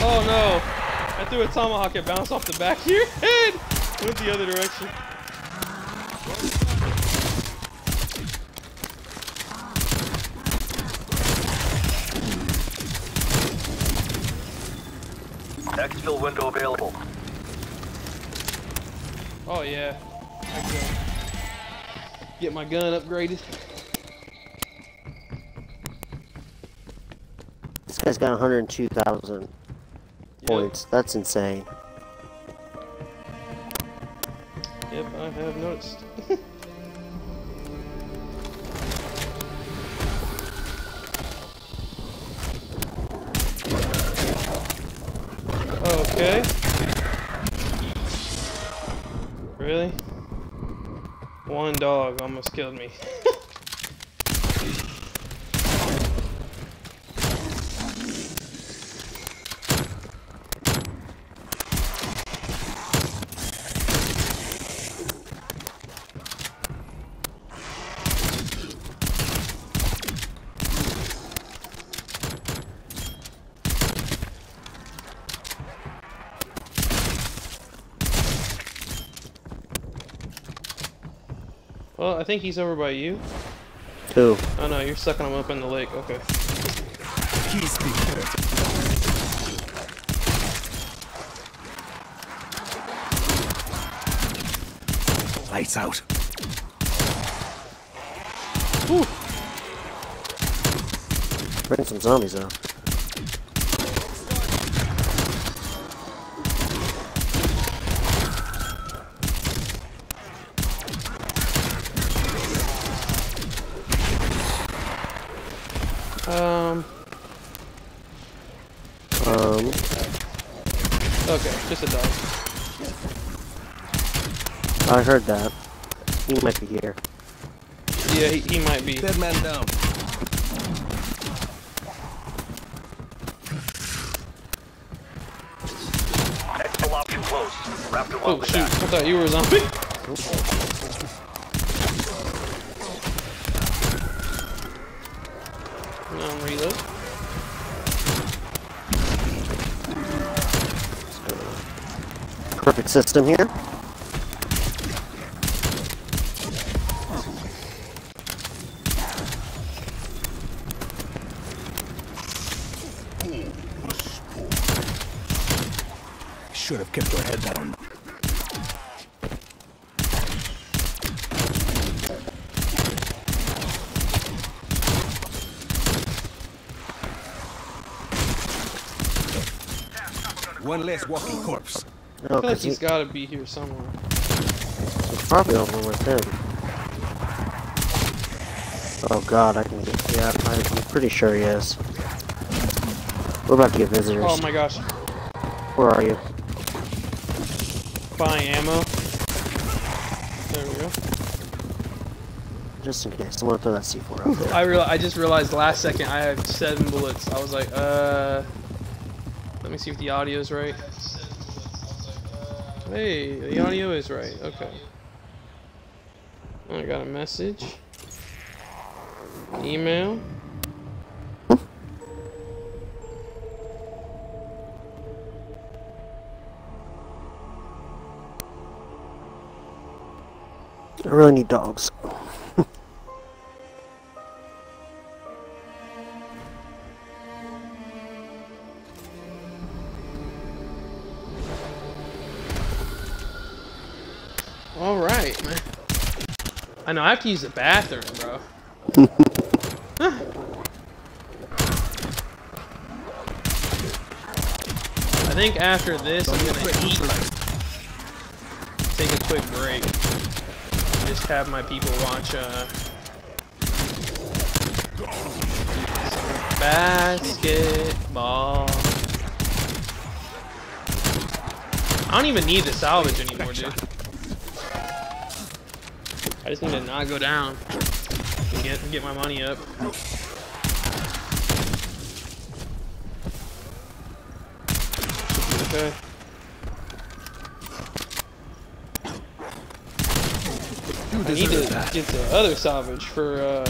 Oh no! I threw a tomahawk and bounced off the back of your head! Went the other direction. Exfil window available. Oh yeah. I can get my gun upgraded. This guy's got one hundred two thousand. Points. That's insane. Yep, I have noticed. Okay. Really? One dog almost killed me. Well, I think he's over by you. Who? Oh no, you're sucking him up in the lake. Okay. He's Lights out. Woo. Bring some zombies out. Um. Um. Okay, just a dog. I heard that. He might be here. Yeah, he, he might be. Dead man down. Exfil option closed. Raptor one. Oh shoot! I thought you were a zombie. Cool. Um, reload. Let's go. Perfect system here. should have kept our head down. One less walking corpse. No, I feel like he's he... got to be here somewhere. He's probably over with him. Oh god, I can get. Yeah, I'm pretty sure he is. We're about to get visitors. Oh my gosh. Where are you? Buying ammo. There we go. Just in case, I want to throw that C four out there. I real I just realized last second I have seven bullets. I was like, uh. Let me see if the audio is right. Hey, the audio is right. Okay. I got a message. Email. I really need dogs. Alright, man. I know, I have to use the bathroom, bro. Huh. I think after this, I'm gonna eat, like, take a quick break. Just have my people watch, uh... some basketball. I don't even need to salvage anymore, dude. I just need to not go down and get, get my money up. Okay. I need to get the other salvage for, uh...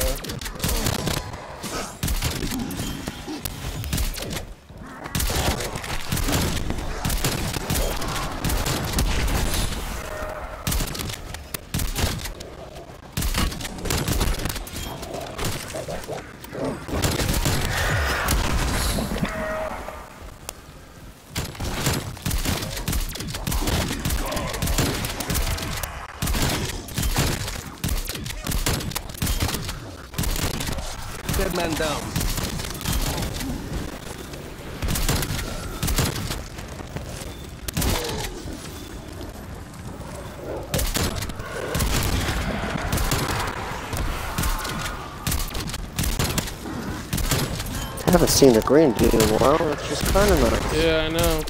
I haven't seen the green dude in a while, it's just kind of nice. Yeah, I know.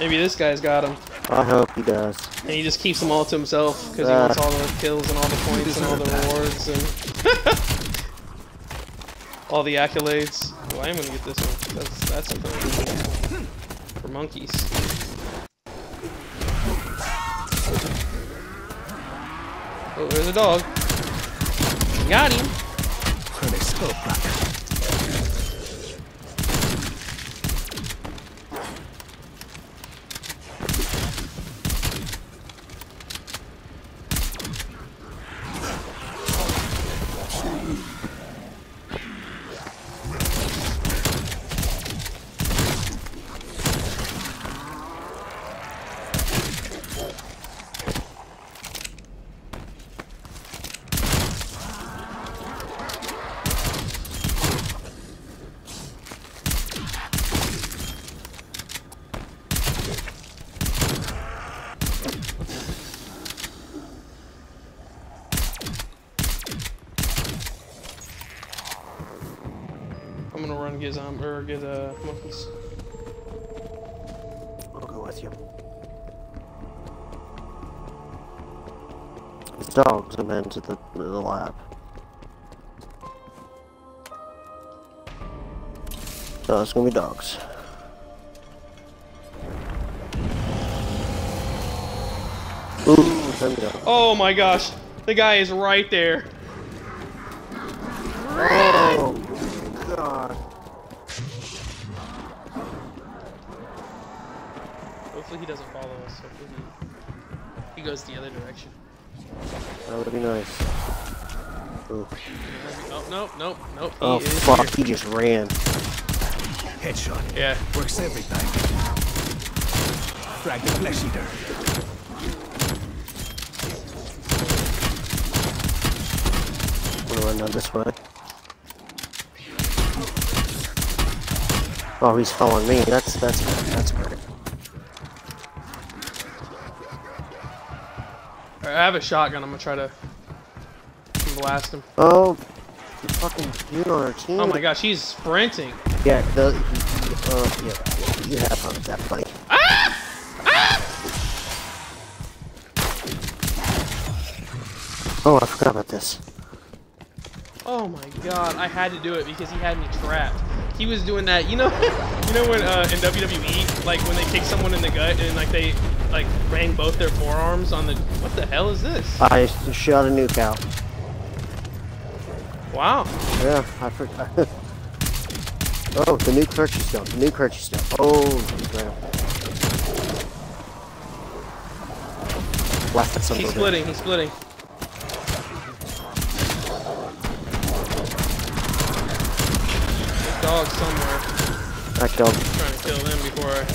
Maybe this guy's got him. I hope he does. And he just keeps them all to himself, because uh, he wants all the kills and all the points and all the rewards and... all the accolades. Well, I am gonna get this one. That's, that's something for monkeys. Oh, there's a dog. Got him. Get um or get uh monkeys. I'll go with you. It's dogs and then to the to the lab. So it's gonna be dogs. Ooh, there we go. Oh my gosh, the guy is right there. Oh god. Hopefully he doesn't follow us, hopefully he, he goes the other direction. That would be nice. Ooh. Nope, nope, nope, nope. Oh fuck, he just ran. Headshot. Yeah. Works every time. Frag the flesh eater. Not this way. Oh, he's following me. That's that's that's weird. Right, I have a shotgun. I'm gonna try to blast him. Oh, the fucking dude on our team. Oh my gosh, he's sprinting. Yeah, the uh, yeah, you have fun with that play. Ah! Ah! Oh, I forgot about this. Oh my god, I had to do it because he had me trapped. He was doing that, you know, you know when uh, in W W E, like when they kick someone in the gut and like they like bang both their forearms on the. What the hell is this? I shot a nuke out. Wow. Yeah, I forgot. Oh, the nuke purchase stone. The nuke purchase stone. Oh, crap. Blasted something. He's splitting. He's splitting. Dog somewhere. I killed him. Trying to kill them before I.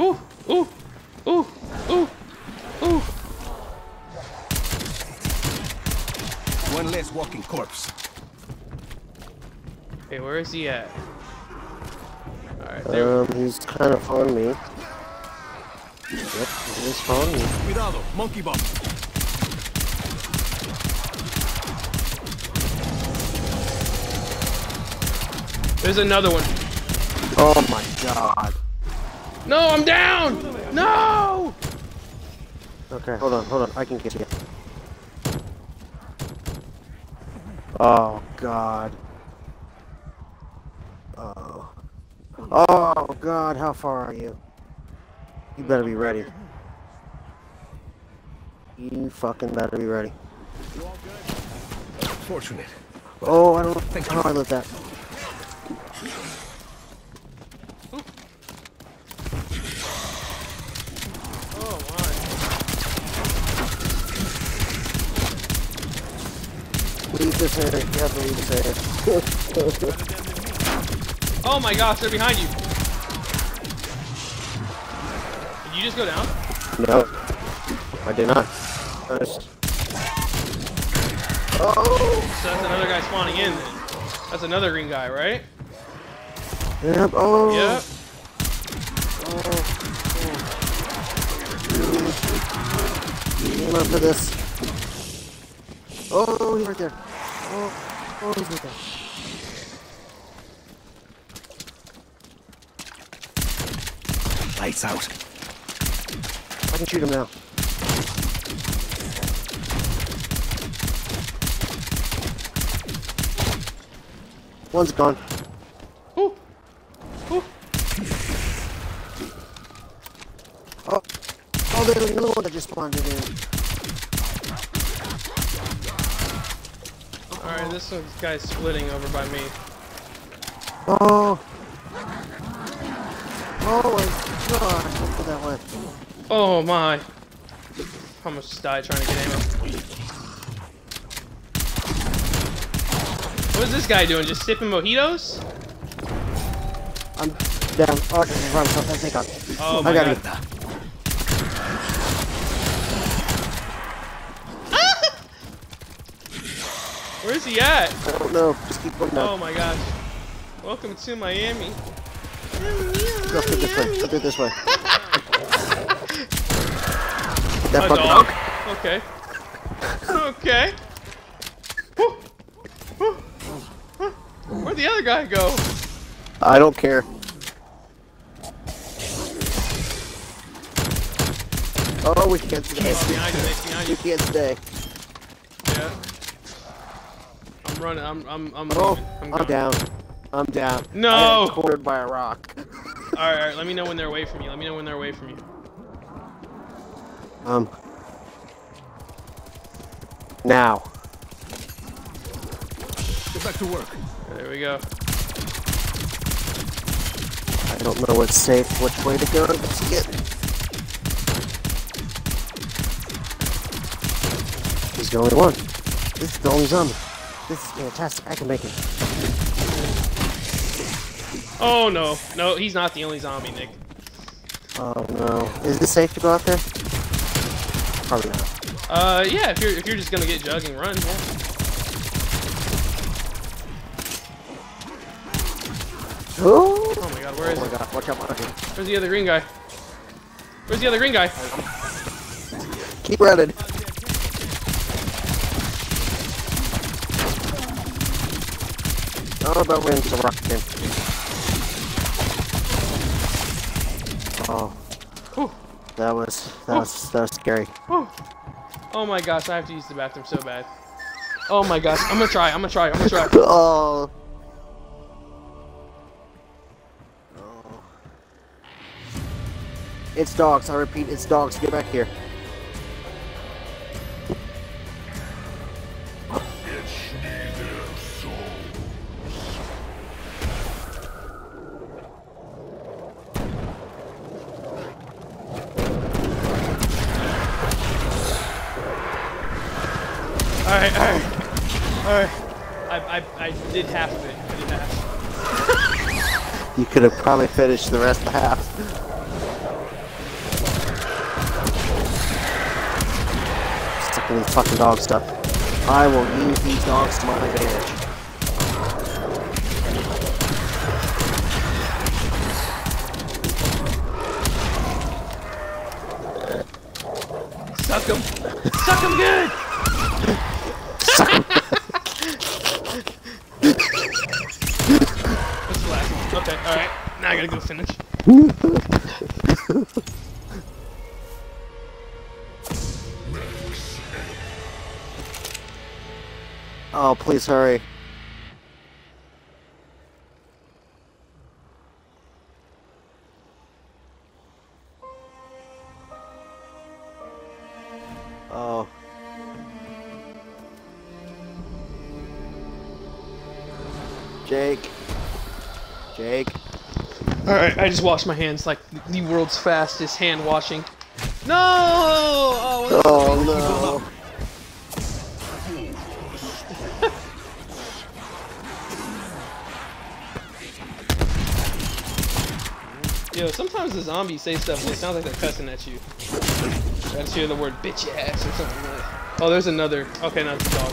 Ooh, ooh, ooh, ooh, ooh. One less walking corpse. Hey, where is he at? All right, there. Um, he's kind of on me. Yep, it is following me. Cuidado, monkey bomb. There's another one. Oh my god. No, I'm down! No! Okay, hold on, hold on. I can get you. Oh god. Oh. Oh god, how far are you? You better be ready. You fucking better be ready. Fortunate. Oh, I don't think how I let that. Oh my! Leave this area. You have to leave this area. Oh my gosh! They're behind you. Did you just go down? No, I did not. First. Oh! So that's another guy spawning in then. That's another green guy, right? Yep. Oh! Yep. Oh. Oh. Came up for this. Oh, he's right there. Oh, oh he's right there. Lights out. I can shoot him now. One's gone. Ooh. Ooh. Oh. Oh, there's another one that just spawned in. Alright, this one's guy's splitting over by me. Oh. Oh. Oh my! I almost died trying to get ammo. What is this guy doing? Just sipping mojitos? I'm down. Oh, run, I think I'm. Oh my god! Ah! Where's he at? I don't know. Just keep going down. Oh my gosh! Welcome to Miami. Go through this way. Go through this way. That a fucking dog? Dog. Okay. Okay. Woo. Woo. Where'd the other guy go? I don't care. Oh, we can't stay. Oh, behind you, Nick, behind you. You can't stay. Yeah. I'm running. I'm. I'm. I'm. Oh, I'm, I'm down. I'm down. No! I'm cornered by a rock. Alright, alright, let me know when they're away from you. Let me know when they're away from you. Um. Now. Get back to work. There we go. I don't know what's safe, which way to go. Let's get. is the only one. This is the only zombie. This is fantastic. I can make it. Oh no. No, he's not the only zombie, Nick. Oh no. Is it safe to go out there? Probably not. Uh, yeah, if you're, if you're just gonna get jugging, run. Yeah. Oh! Oh my god, where is oh my god. Watch out, watch out. Where's the other green guy? Where's the other green guy? Keep running. Oh, about wins the rock him. Oh. Whew. That was, that Whew. was, that was scary. Whew. Oh my gosh, I have to use the bathroom so bad. Oh my gosh, I'm gonna try, I'm gonna try, I'm gonna try. Oh. Oh. It's dogs, I repeat, it's dogs. Get back here. Alright, alright, alright. I, I, I did half of it. I did half. You could have probably finished the rest of half. Stuck in the fucking dog stuff. I will use these dogs to my advantage. Suck him! Suck him good! Okay, alright. Now I gotta go finish. Oh, please hurry. Oh. Jake. Jake. Alright, I just washed my hands like the world's fastest hand washing. No! Oh, oh no. Yo, sometimes the zombies say stuff and it sounds like they're cussing at you. I just hear the word bitch ass or something like that. Oh, there's another. Okay, now it's a dog.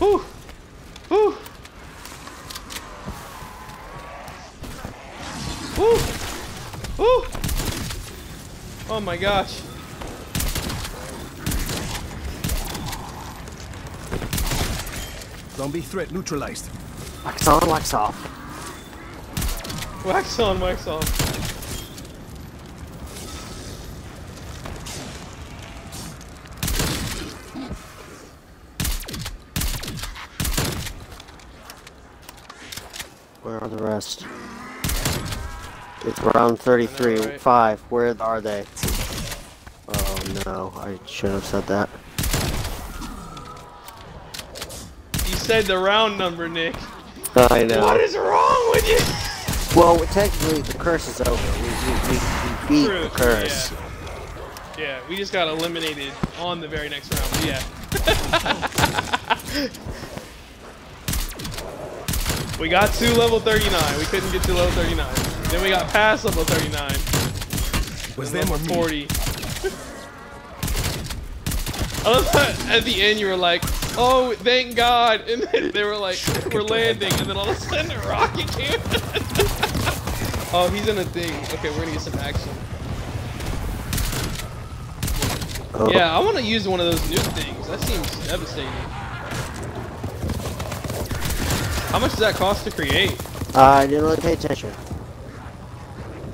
Whew! Whew! Whew! Whew! Oh my gosh! Zombie threat neutralized. Wax on, wax off. Wax on, wax off. Where are the rest? It's round thirty-three, know, right? five. Where are they? Oh no, I should have said that. You said the round number, Nick. I know. What is wrong with you? Well, technically the curse is over. We, we, we, we beat True. the curse. Yeah. yeah, we just got eliminated on the very next round. Yeah. We got to level thirty-nine. We couldn't get to level thirty-nine. Then we got past level thirty-nine. Was then level forty. I love that at the end you were like, "Oh, thank God!" And then they were like, "We're landing," and then all of a sudden a rocket came. Oh, he's in a thing. Okay, we're gonna get some action. Oh. Yeah, I want to use one of those new things. That seems devastating. How much does that cost to create? Uh, I didn't really pay attention.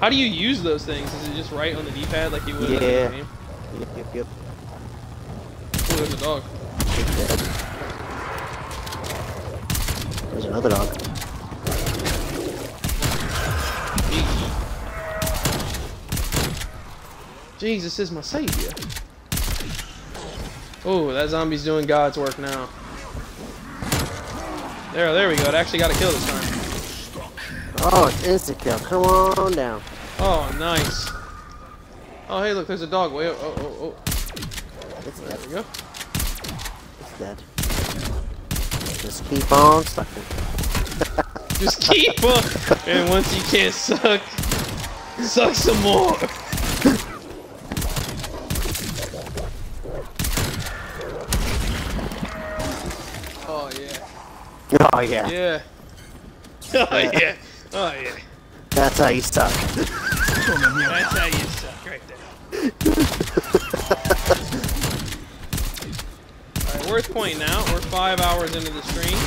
How do you use those things? Is it just right on the D-pad like you would? Yeah. Yep, yep, yep. Oh, there's a dog. There's another dog. Jesus is my savior. Oh, that zombie's doing God's work now. There, there we go. It actually got a kill this time. Oh, it's insta kill. Come on down. Oh, nice. Oh, hey, look, there's a dog. Wait, oh, oh, oh. It's dead. There we go. It's dead. Just keep on sucking. Just keep on. And once you can't suck, suck some more. Oh, yeah. Oh, yeah. Yeah. Oh, yeah. Oh, yeah. That's how you suck. That's how you suck, right there. Alright, worth pointing out, we're five hours into the stream.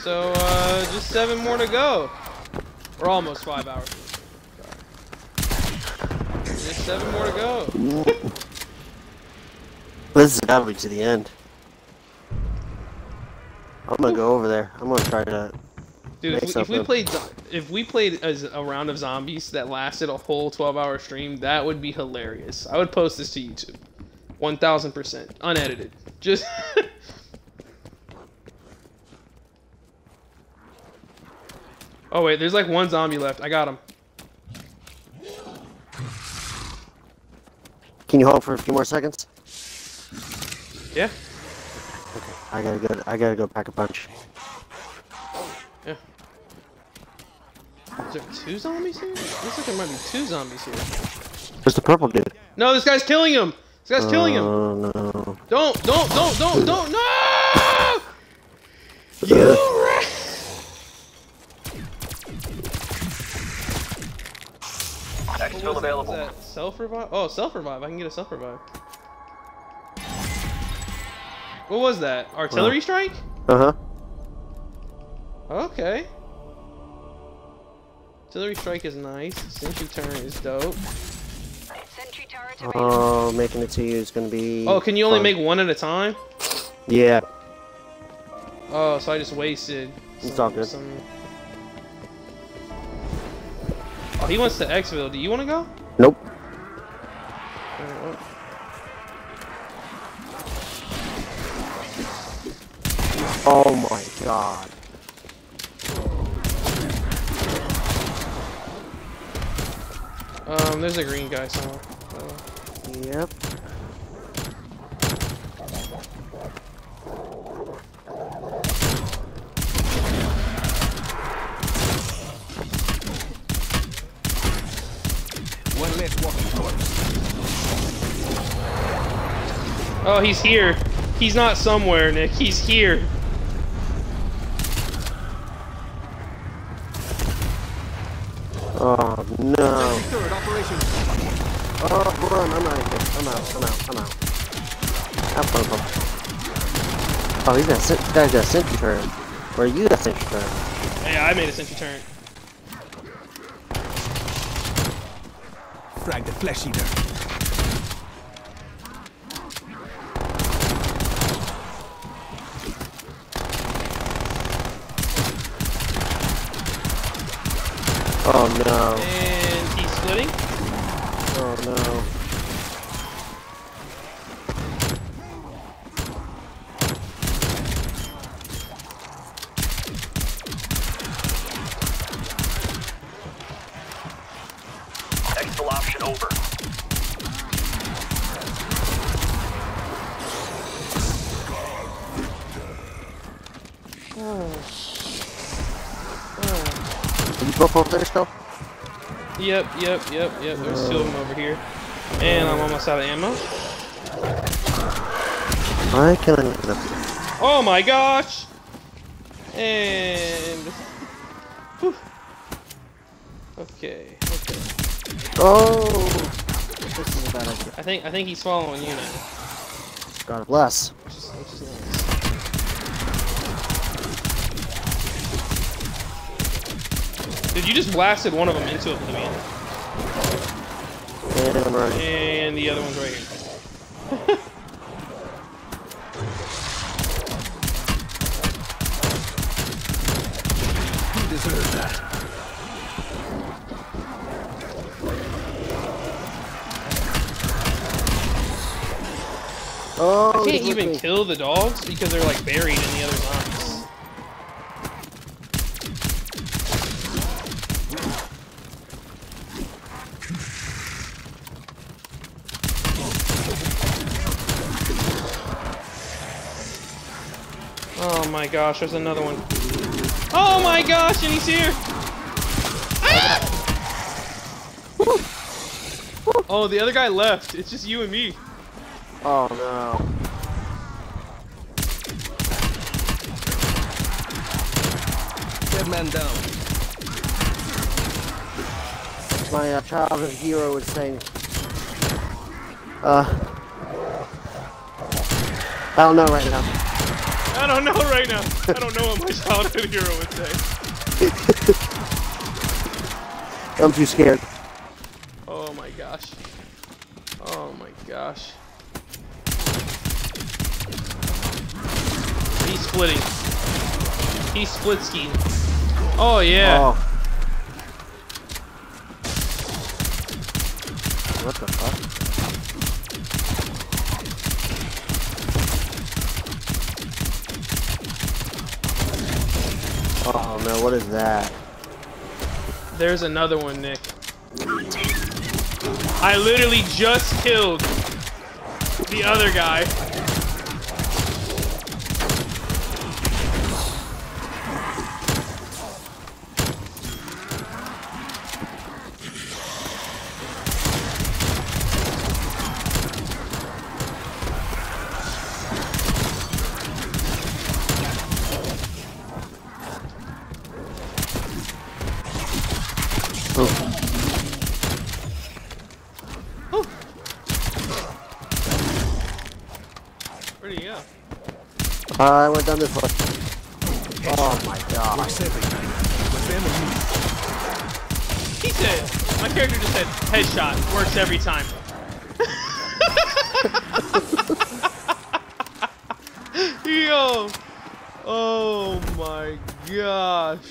So, uh, just seven more to go. We're almost five hours. Just seven more to go. This is average to the end. I'm gonna go over there. I'm gonna try to. Dude, if we, if we played if we played a, a round of zombies that lasted a whole twelve hour stream, that would be hilarious. I would post this to YouTube, one thousand percent, unedited. Just. Oh wait, there's like one zombie left. I got him. Can you hold for a few more seconds? Yeah. Okay, I gotta go. I gotta go pack a punch. Yeah. Is there two zombies here? Looks like there might be two zombies here. Where's the purple dude? No, this guy's killing him! This guy's oh, killing him! Oh no. Don't, don't, don't, don't, don't, no! You rat! That's still available. Is that self-revive? Oh, self-revive. I can get a self-revive. What was that? Artillery uh, strike? Uh-huh. Okay. Artillery strike is nice. Sentry turret is dope. Sentry turret oh, making it to you is gonna be. Oh, can you only fun. make one at a time? Yeah. Oh, so I just wasted. Some, it's all good. Some... Oh, he wants to Xville. Do you want to go? Nope. Oh my god. Um, there's a green guy somewhere. Oh. Yep. One left walking corpse. Oh, he's here. He's not somewhere, Nick. He's here. Oh no! Oh, hold on, I'm out of here. I'm out, I'm out, I'm out. Have fun, fun. Oh, he's got a, that guy's got a sentry turret. Or you got a sentry turret. Hey, I made a sentry turret. Frag the flesh eater. Oh no. And he's splitting. Oh no. Exfil option over. Oh. Both over there still? Yep, yep, yep, yep. There's two of them over here. And I'm almost out of ammo. Why can't I get them? Oh my gosh! And. Whew. Okay, okay. Oh! This is a bad idea. I think, I think he's following you now. God bless. Just, just nice. Dude, you just blasted one of them into oblivion. Yeah, right. And the other one's right here. You deserve that. Oh, I can't even kill the dogs because they're like buried in the other zombies. Oh my gosh, there's another one. Oh my gosh, and he's here! Ah! Oh, the other guy left. It's just you and me. Oh no. Dead man down. My uh, childhood hero is saying, uh, I don't know right now. I don't know right now. I don't know what my childhood hero would say. I'm too scared. Oh my gosh. Oh my gosh. He's splitting. He's split skiing. Oh yeah. Oh. What the fuck? Oh no, what is that? There's another one, Nick. I literally just killed the other guy. Uh, I went down this way. Oh my god. He said, my character just said, headshot, works every time. Yo! Oh my gosh.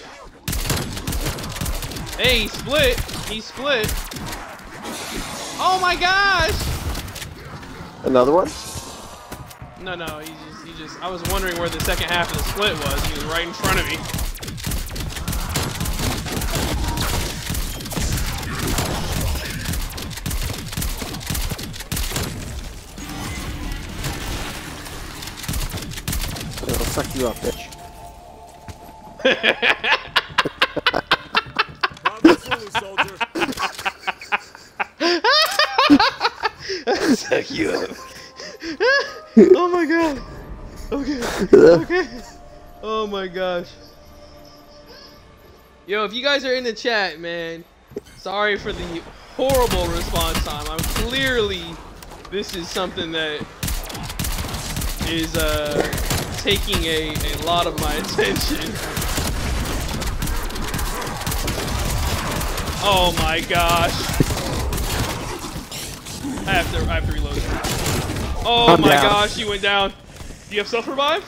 Hey, he split. He split. Oh my gosh! Another one? No, no, he's just, he just, I was wondering where the second half of the split was. He was right in front of me. It'll suck you up, bitch. Suck you up. Oh my god. Okay. Okay. Oh my gosh. Yo, if you guys are in the chat, man, sorry for the horrible response time. I'm clearly, this is something that is uh, taking a, a lot of my attention. Oh my gosh. I have to, I have to reload. Oh I'm my down. Gosh, you went down. Do you have self-revive?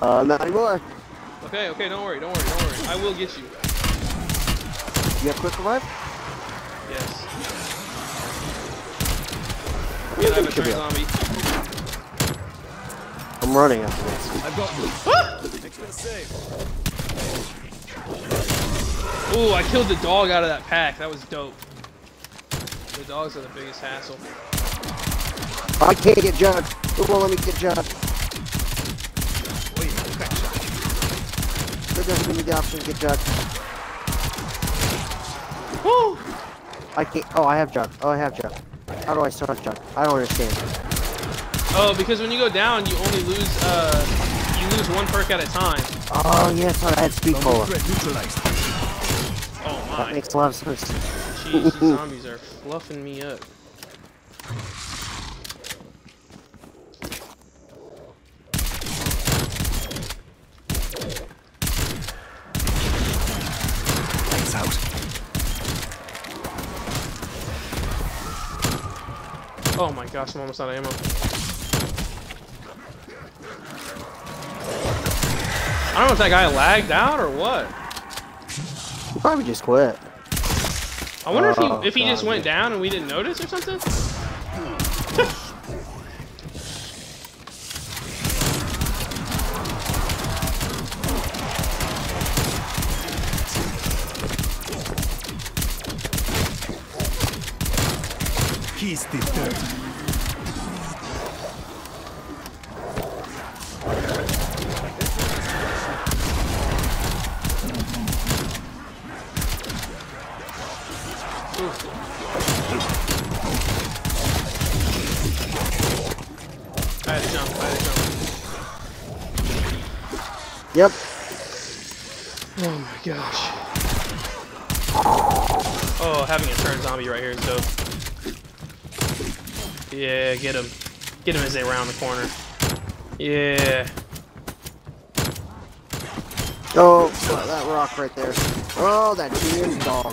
Uh, not anymore. Okay, okay, don't worry, don't worry, don't worry. I will get you. You have quick revive? Yes. And I have a train zombie. I'm running after this. I've got you. Ah! Ooh, I killed the dog out of that pack. That was dope. The dogs are the biggest hassle. I can't get jugged. Who won't let me get jugged? That doesn't give me the option to get jugged. Woo! I can't. Oh, I have jugged. Oh, I have jugged. How do I start jugged? I don't understand. Oh, because when you go down, you only lose uh, you lose one perk at a time. Oh yes, yeah, I had speed power. Oh my. That makes a lot of sense. Jeez, these zombies are fluffing me up. Oh my gosh, I'm almost out of ammo. I don't know if that guy lagged out or what. He probably just quit. I wonder oh, if he, if he God, just went man. down and we didn't notice or something? He's the third. Yep. Oh my gosh. Oh, having a turn zombie right here is dope. Yeah, get him. Get him as they round the corner. Yeah. Oh, that rock right there. Oh, that damn dog.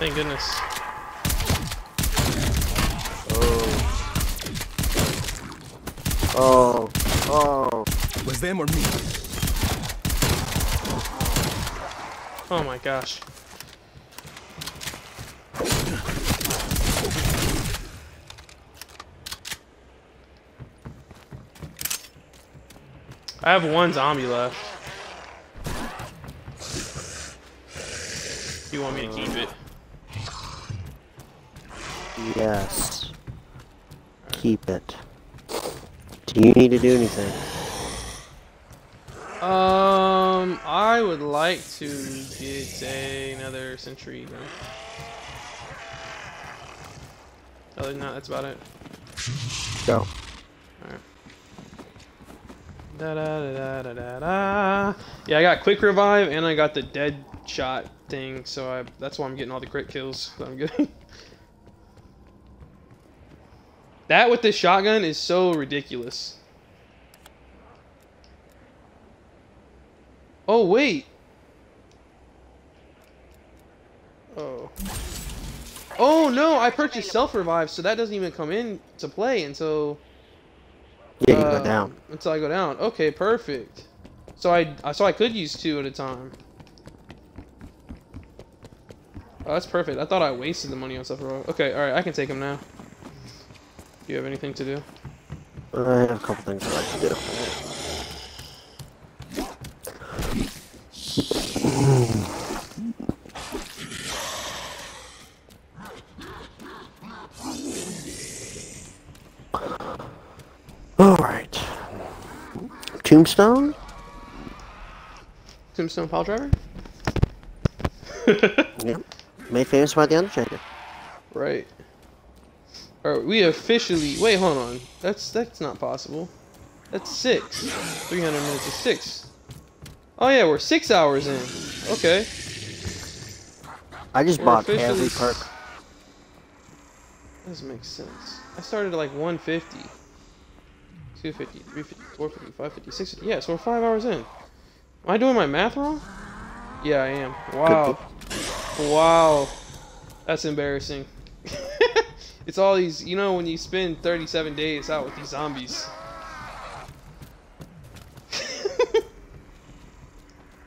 Thank goodness. Oh, oh. Was them or me? Oh my gosh. I have one zombie left. You want me to keep it? Yes. Keep it. Do you need to do anything? Um, I would like to get a, another sentry gun. Other than that, that's about it. Go. Alright. Da da da da da da. Yeah, I got quick revive and I got the dead shot thing, so I, that's why I'm getting all the crit kills. So I'm good. That with this shotgun is so ridiculous. Oh, wait. Oh. Oh, no, I purchased self-revive, so that doesn't even come in to play until... Yeah, you uh, go down. Until I go down. Okay, perfect. So I, so I could use two at a time. Oh, that's perfect. I thought I wasted the money on self-revive. Okay, alright, I can take them now. Do you have anything to do? I have a couple things I'd like to do. Alright. Tombstone? Tombstone pile driver? Yep. Made famous by The Undertaker. Right. Alright, we officially... Wait, hold on. That's that's not possible. That's six. three hundred minutes is six. Oh yeah, we're six hours in. Okay. I just we're bought officially... every perk. Doesn't make sense. I started at like one fifty. two fifty, three fifty, four fifty, five fifty, six fifty. Yeah, so we're five hours in. Am I doing my math wrong? Yeah, I am. Wow. Wow. That's embarrassing. It's all these, you know, when you spend thirty-seven days out with these zombies.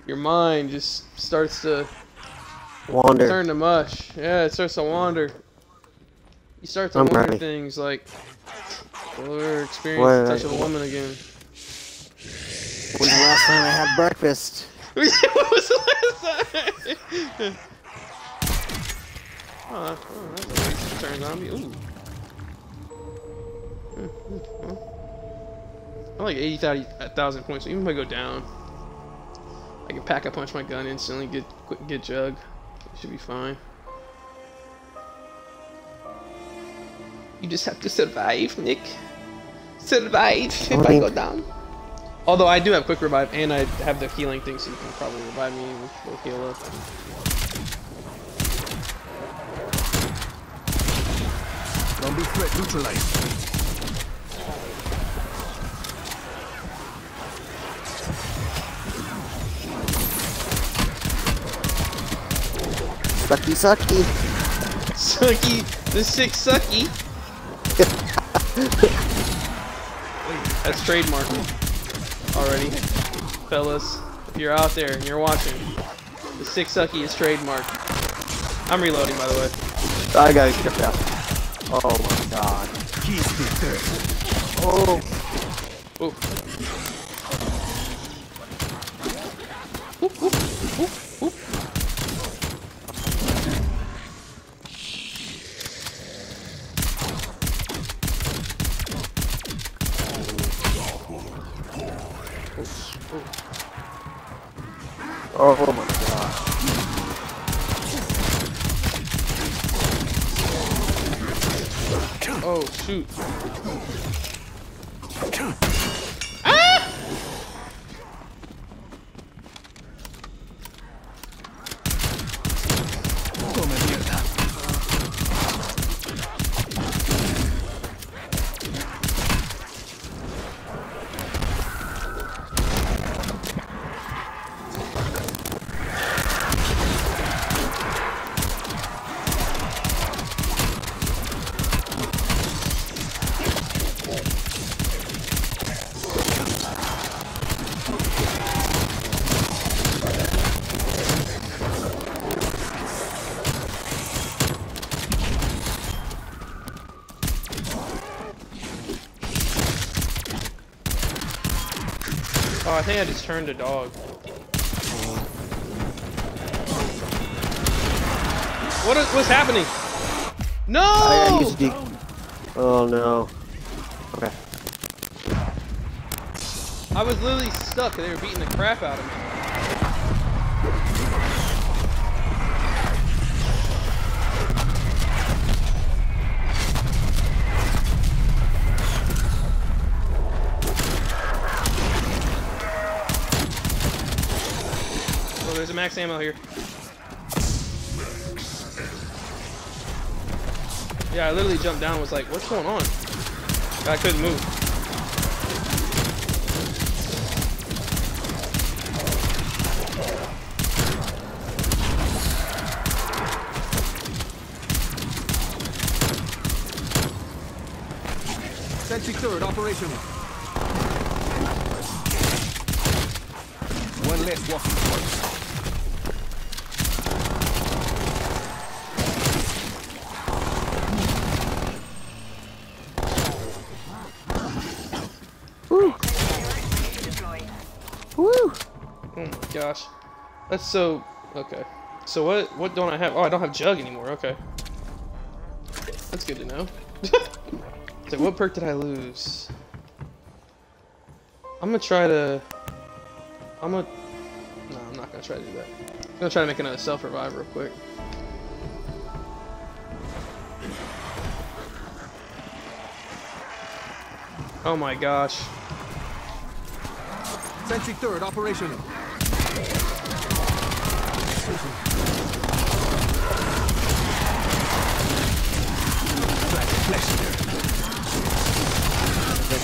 Your mind just starts to wander. Turn to mush. Yeah, it starts to wander. You start to I'm wonder ready. Things like, will we ever experience the touch of a woman again? When's the last time I had breakfast? What was the last time? Oh, that's, oh, that's a nice turn zombie. Ooh. I'm like eighty thousand points, so even if I go down, I can pack a punch my gun instantly, get quick, get jug. It should be fine. You just have to survive, Nick. Survive if I go down. Although I do have quick revive and I have the healing thing, so you can probably revive me and we'll heal up. Don't be threat neutralized. Sucky, sucky. Sucky, the sick sucky. That's trademarked already. Fellas, if you're out there and you're watching, the sick sucky is trademarked. I'm reloading, by the way. I got it out. Oh my god. Oh. Oh. Oop, oop, oop, oop. Oh my god. Oh shoot. Ah! Oh, I think I just turned a dog. What is, what's happening? No! I, I used to oh no. Okay. I was literally stuck. They were beating the crap out of me. There's a max ammo here. Yeah, I literally jumped down and was like, what's going on? I couldn't move. Sentry turret operational. One less walking point. Gosh, that's so okay. So what? What don't I have? Oh, I don't have jug anymore. Okay, that's good to know. So what perk did I lose? I'm gonna try to. I'm gonna. No, I'm not gonna try to do that. I'm gonna try to make another self revive real quick. Oh my gosh. Sentry third operational.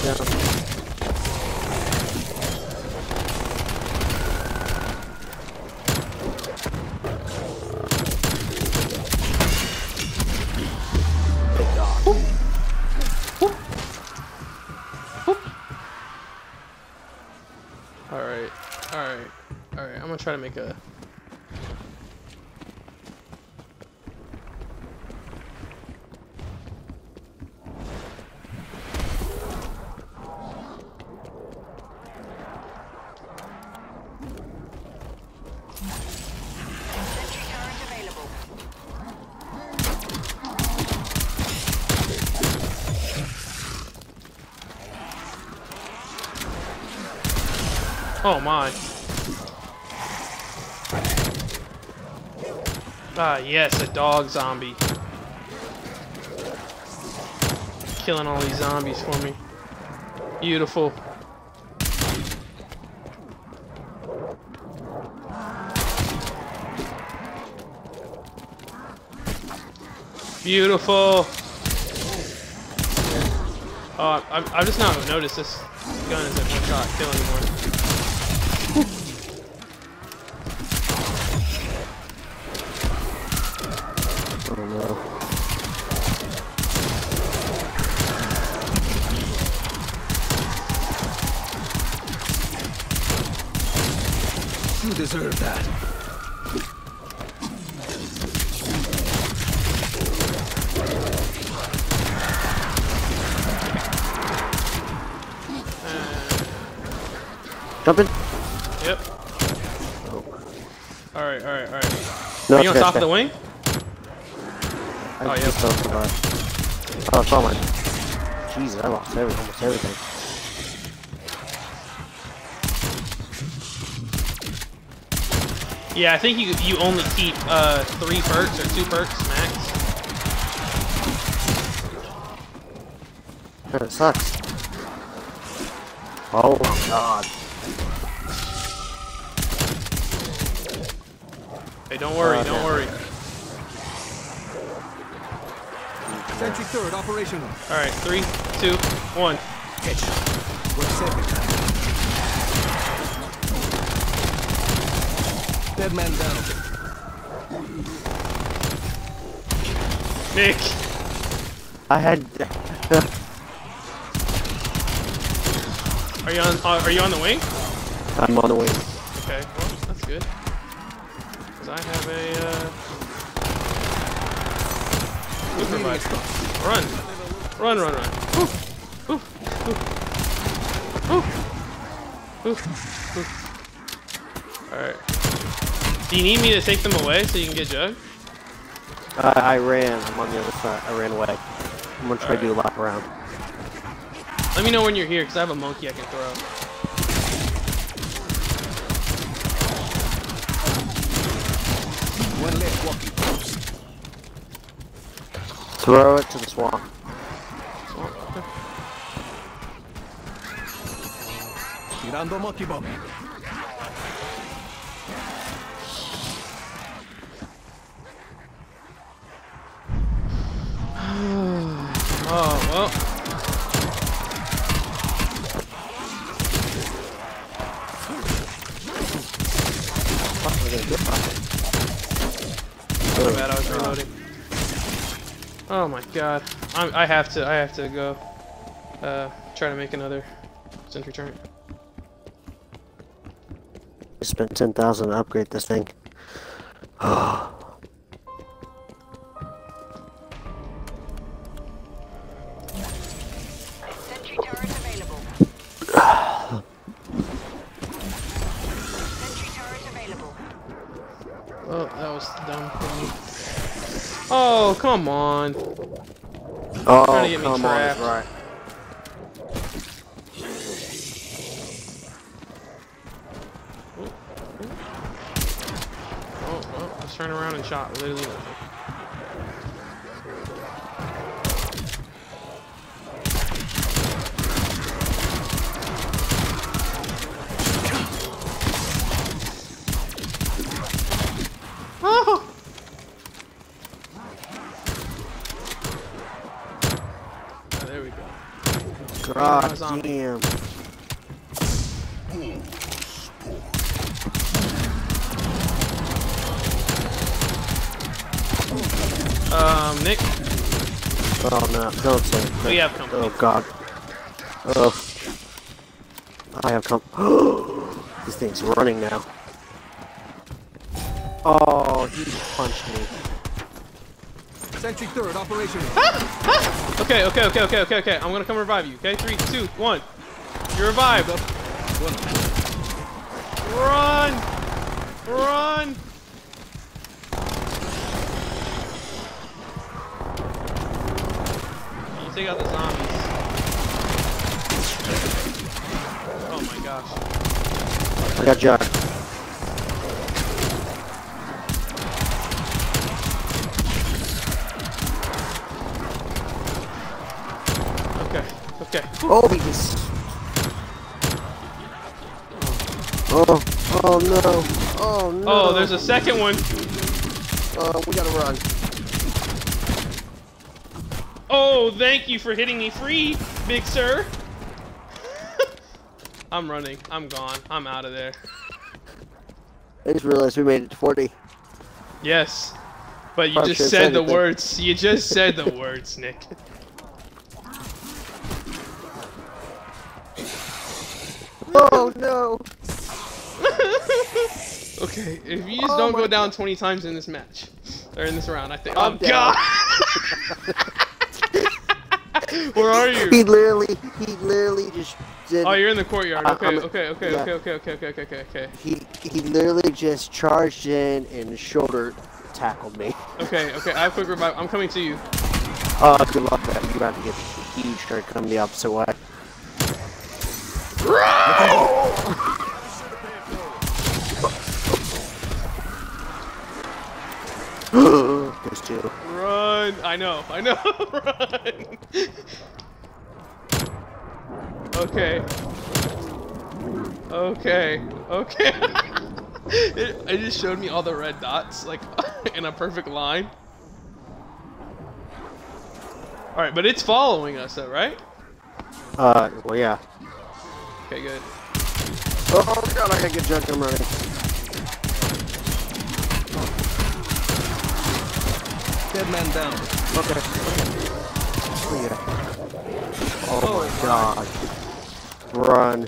Down. Alright, alright, alright, I'm gonna try to make a oh my. Ah yes, a dog zombie. Killing all these zombies for me. Beautiful. Beautiful. Uh, I've, I've just not noticed this gun isn't one shot kill anymore. You deserve that. Jumping. Yep. All right, all right, all right. No, are you on top of the wing? I oh yeah. So oh, it's all mine. Jesus, I lost every, almost everything. Yeah, I think you you only keep uh, three perks or two perks max. That sucks. Oh my god. Hey, don't worry, oh, okay. don't worry. Sentry third operational. All right, three, two, one. Catch. We're safe. Dead man down. Nick. I had. Are you on? Uh, are you on the wing? I'm on the wing. Okay, well, that's good. Cause I have a. Uh... Run, run, run, run. Oof, oof, oof, oof, oof, oof. Alright. Do you need me to take them away so you can get Jug? Uh, I ran. I'm on the other side. I ran away. I'm gonna try to do a lap around. Let me know when you're here because I have a monkey I can throw. One left walking post. Throw it to the swamp. Swamp, okay. Tirando monkey bomb. Oh, well. So bad I was reloading. Oh my god, I'm, I have to, I have to go uh, try to make another sentry turret. I spent ten thousand to upgrade this thing. Oh. Sentry turret available. Sentry turret available. Oh, that was dumb for me. Oh, come on. Oh, trying to get come me trapped. On, right. Oh, oh, oh, I was turning around and shot, literally. Oh! God damn. Um, Nick? Oh no, don't say it. We have company. Oh god. Oh. I have company. This thing's running now. Oh, he punched me. Sentry third, operation. Ah! Ah! Okay, okay, okay, okay, okay, okay. I'm gonna come revive you. Okay, three, two, one. You're revived. Run, run. You take out the zombies. Oh my gosh. I got Jack. Okay. Oh, he just... Oh, oh no. Oh no. Oh, there's a second one. Oh, we gotta run. Oh, thank you for hitting me free, big sir. I'm running. I'm gone. I'm out of there. I just realized we made it to forty. Yes. But you just said the words. You just said the words, Nick. Oh no! Okay, if you just oh don't go down God. twenty times in this match, or in this round, I think. I'm oh down. God! Where are you? He literally, he literally just did. Oh, you're in the courtyard. Okay, I'm, okay, okay, yeah. okay, okay, okay, okay, okay, okay, okay. He he literally just charged in and shoulder tackled me. Okay, okay, I have quick revive. I'm coming to you. Oh, uh, good luck. You're about to get a huge turn coming the opposite way. Run! I know, I know. Run. Okay. Okay. Okay. it, it just showed me all the red dots, like, in a perfect line. Alright, but it's following us, though, right? Uh, well, yeah. Okay, good. Oh, God, I gotta get junk, I'm running. Dead man down. Okay. Okay. Oh, yeah. Oh, oh my God. God. Run.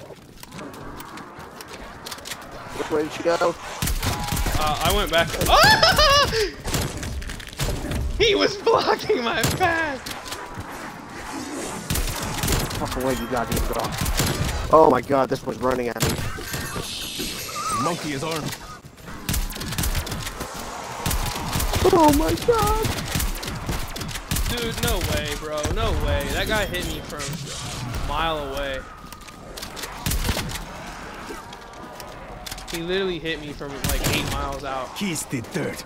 Which way did she go? Uh, I went back. Oh! He was blocking my path! Fuck away, you gotta get off. Oh my God, this was running at me. The monkey is armed. Oh my God! Dude, no way, bro. No way. That guy hit me from a mile away. He literally hit me from like eight miles out. He's the third.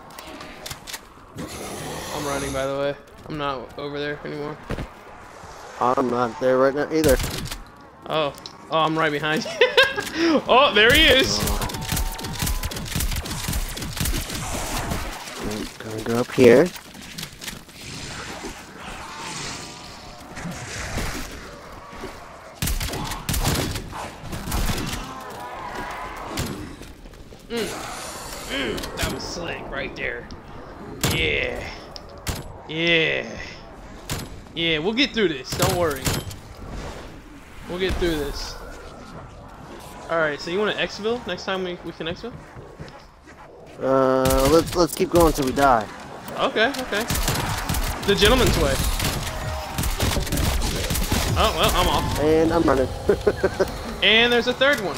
I'm running, by the way. I'm not over there anymore. I'm not there right now either. Oh. Oh, I'm right behind you. Oh, there he is. I'm gonna go up here. Mm. Mm. That was slick right there. Yeah. Yeah. Yeah, we'll get through this. Don't worry. We'll get through this. Alright, so you want to exfil next time we, we can exfil? Uh, let's, let's keep going till we die. Okay, okay. The gentleman's way. Oh, well, I'm off. And I'm running. And there's a third one.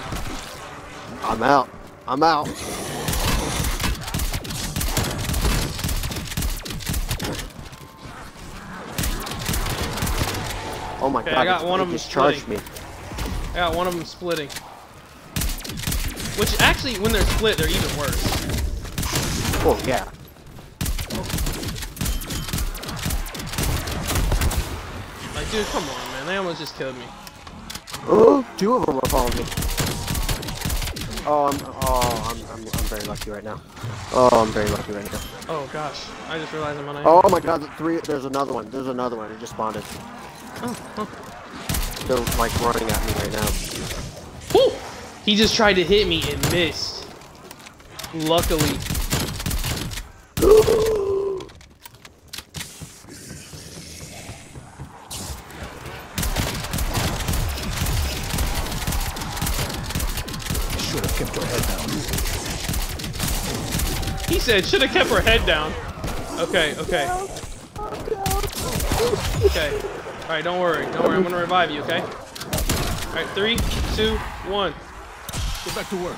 I'm out. I'm out. Oh my okay, God, I got one of them splitting. Me. I got one of them splitting. Which actually, when they're split, they're even worse. Oh, yeah. Like, dude, come on, man. They almost just killed me. Oh, two of them were following me. Oh, I'm, oh, I'm, I'm, I'm very lucky right now. Oh, I'm very lucky right now. Oh gosh, I just realized I'm on. Oh my God, the three. There's another one. There's another one. It just spawned. Oh, oh. They're like running at me right now. Woo! He just tried to hit me and missed. Luckily. He said, should have kept her head down. Okay, okay. Okay. Alright, don't worry. Don't worry. I'm going to revive you, okay? Alright, three, two, one. Get back to work.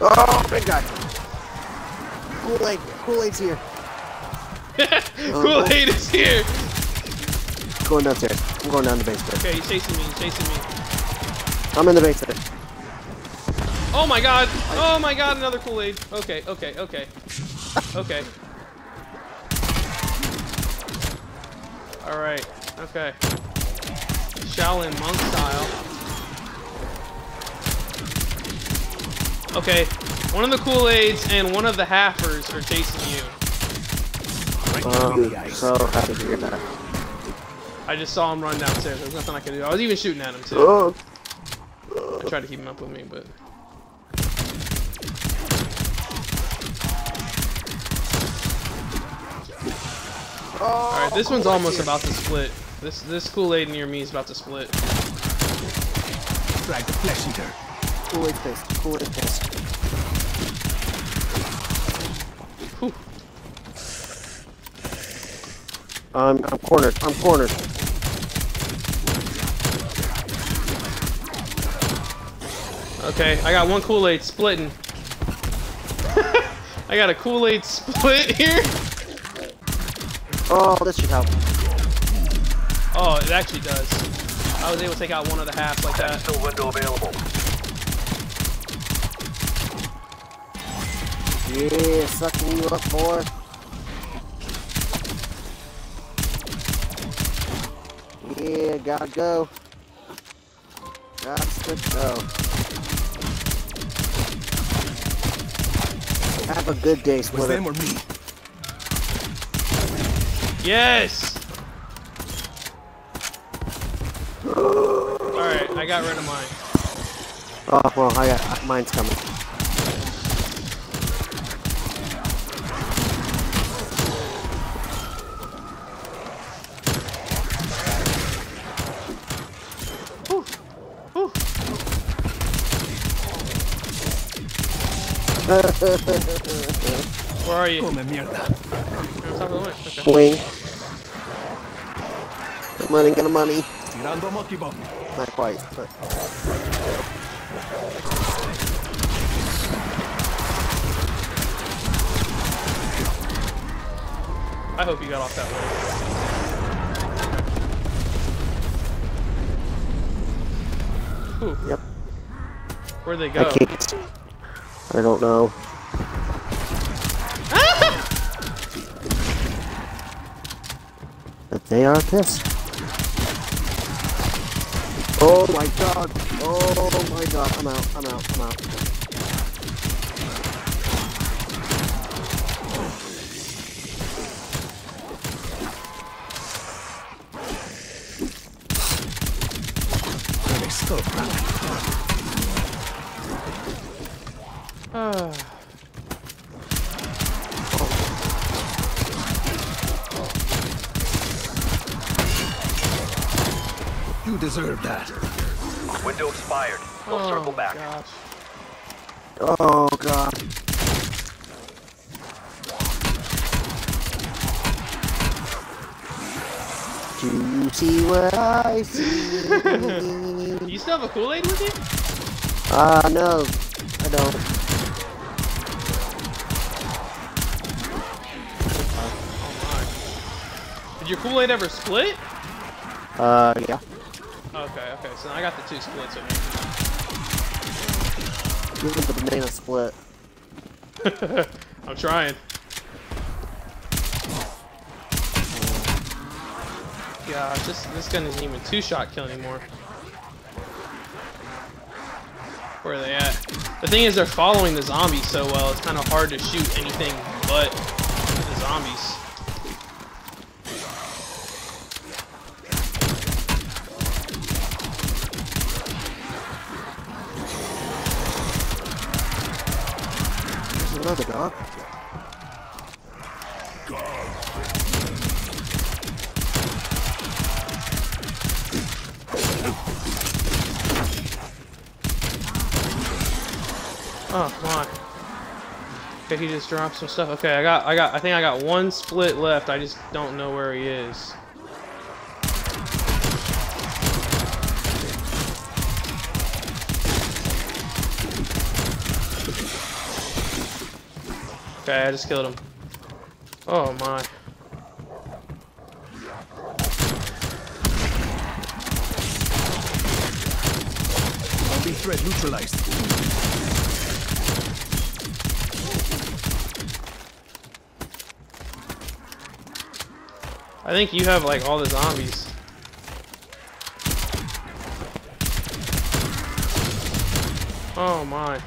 Oh, big guy. Kool-Aid. Kool-Aid's here. Kool-Aid is here. I'm going downstairs. I'm going down the basement. Okay, he's chasing me. He's chasing me. I'm in the basement. Oh my God! Oh my God! Another Kool-Aid. Okay, okay, okay, okay. All right. Okay. Shaolin monk style. Okay. One of the Kool-Aids and one of the halfers are chasing you. Um, so happy to hear that. I just saw him run downstairs. There's nothing I can do. I was even shooting at him too. Oh. I tried to keep him up with me, but. Oh, alright, this one's almost here. About to split. This this Kool-Aid near me is about to split. Drag the flesh eater. Kool-Aid fist. Kool-Aid fist. Whew. I'm I'm cornered. I'm cornered. Okay, I got one Kool-Aid splitting. I got a Kool-Aid split here. Oh, this should help. Oh, it actually does. I was able to take out one of the halves like that. Still window available. Yeah, sucking you up, boy. Yeah, gotta go. Gotta go. Have a good day, Splitter. Was them or me? Yes! Alright, I got rid of mine. Oh, well, I got, mine's coming. Where are you? Okay. Wing. Get money, get money. Not quite, but. I hope you got off that way. Ooh. Yep. Where'd they go? I can't. I don't know. But they are pissed. Oh my god. Oh my god. I'm out. I'm out. I'm out. You deserve that. Window expired. We'll oh, circle back. Gosh. Oh god. Do you see what I see? Do you still have a Kool-Aid with you? Uh, no. I don't. Oh my. Did your Kool-Aid ever split? Uh, yeah. Okay, okay, so I got the two splits in here. Give it the banana split. I'm trying. Gosh, this, this gun isn't even two-shot kill anymore. Where are they at? The thing is, they're following the zombies so well, it's kind of hard to shoot anything but the zombies. Another dog. Oh, come on. Okay, he just dropped some stuff. Okay, I got, I got, I think I got one split left. I just don't know where he is. Okay, I just killed him. Oh my. Zombie threat neutralized. I think you have like all the zombies. Oh my.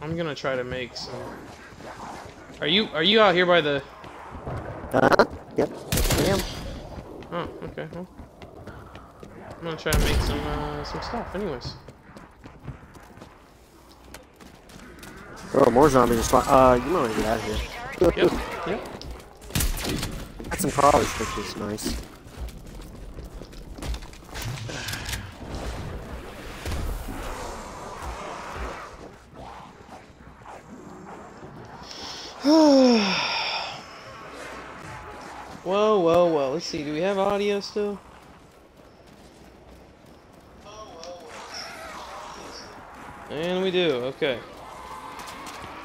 I'm gonna try to make some. Are you are you out here by the? Uh, yep. I am. Oh, okay. Well, I'm gonna try to make some uh, some stuff, anyways. Oh, more zombies just spawned. Uh, you might want to get out of here. Yep. Yep. Got some collars, which is nice. Whoa, whoa, whoa. Let's see. Do we have audio still? And we do. Okay.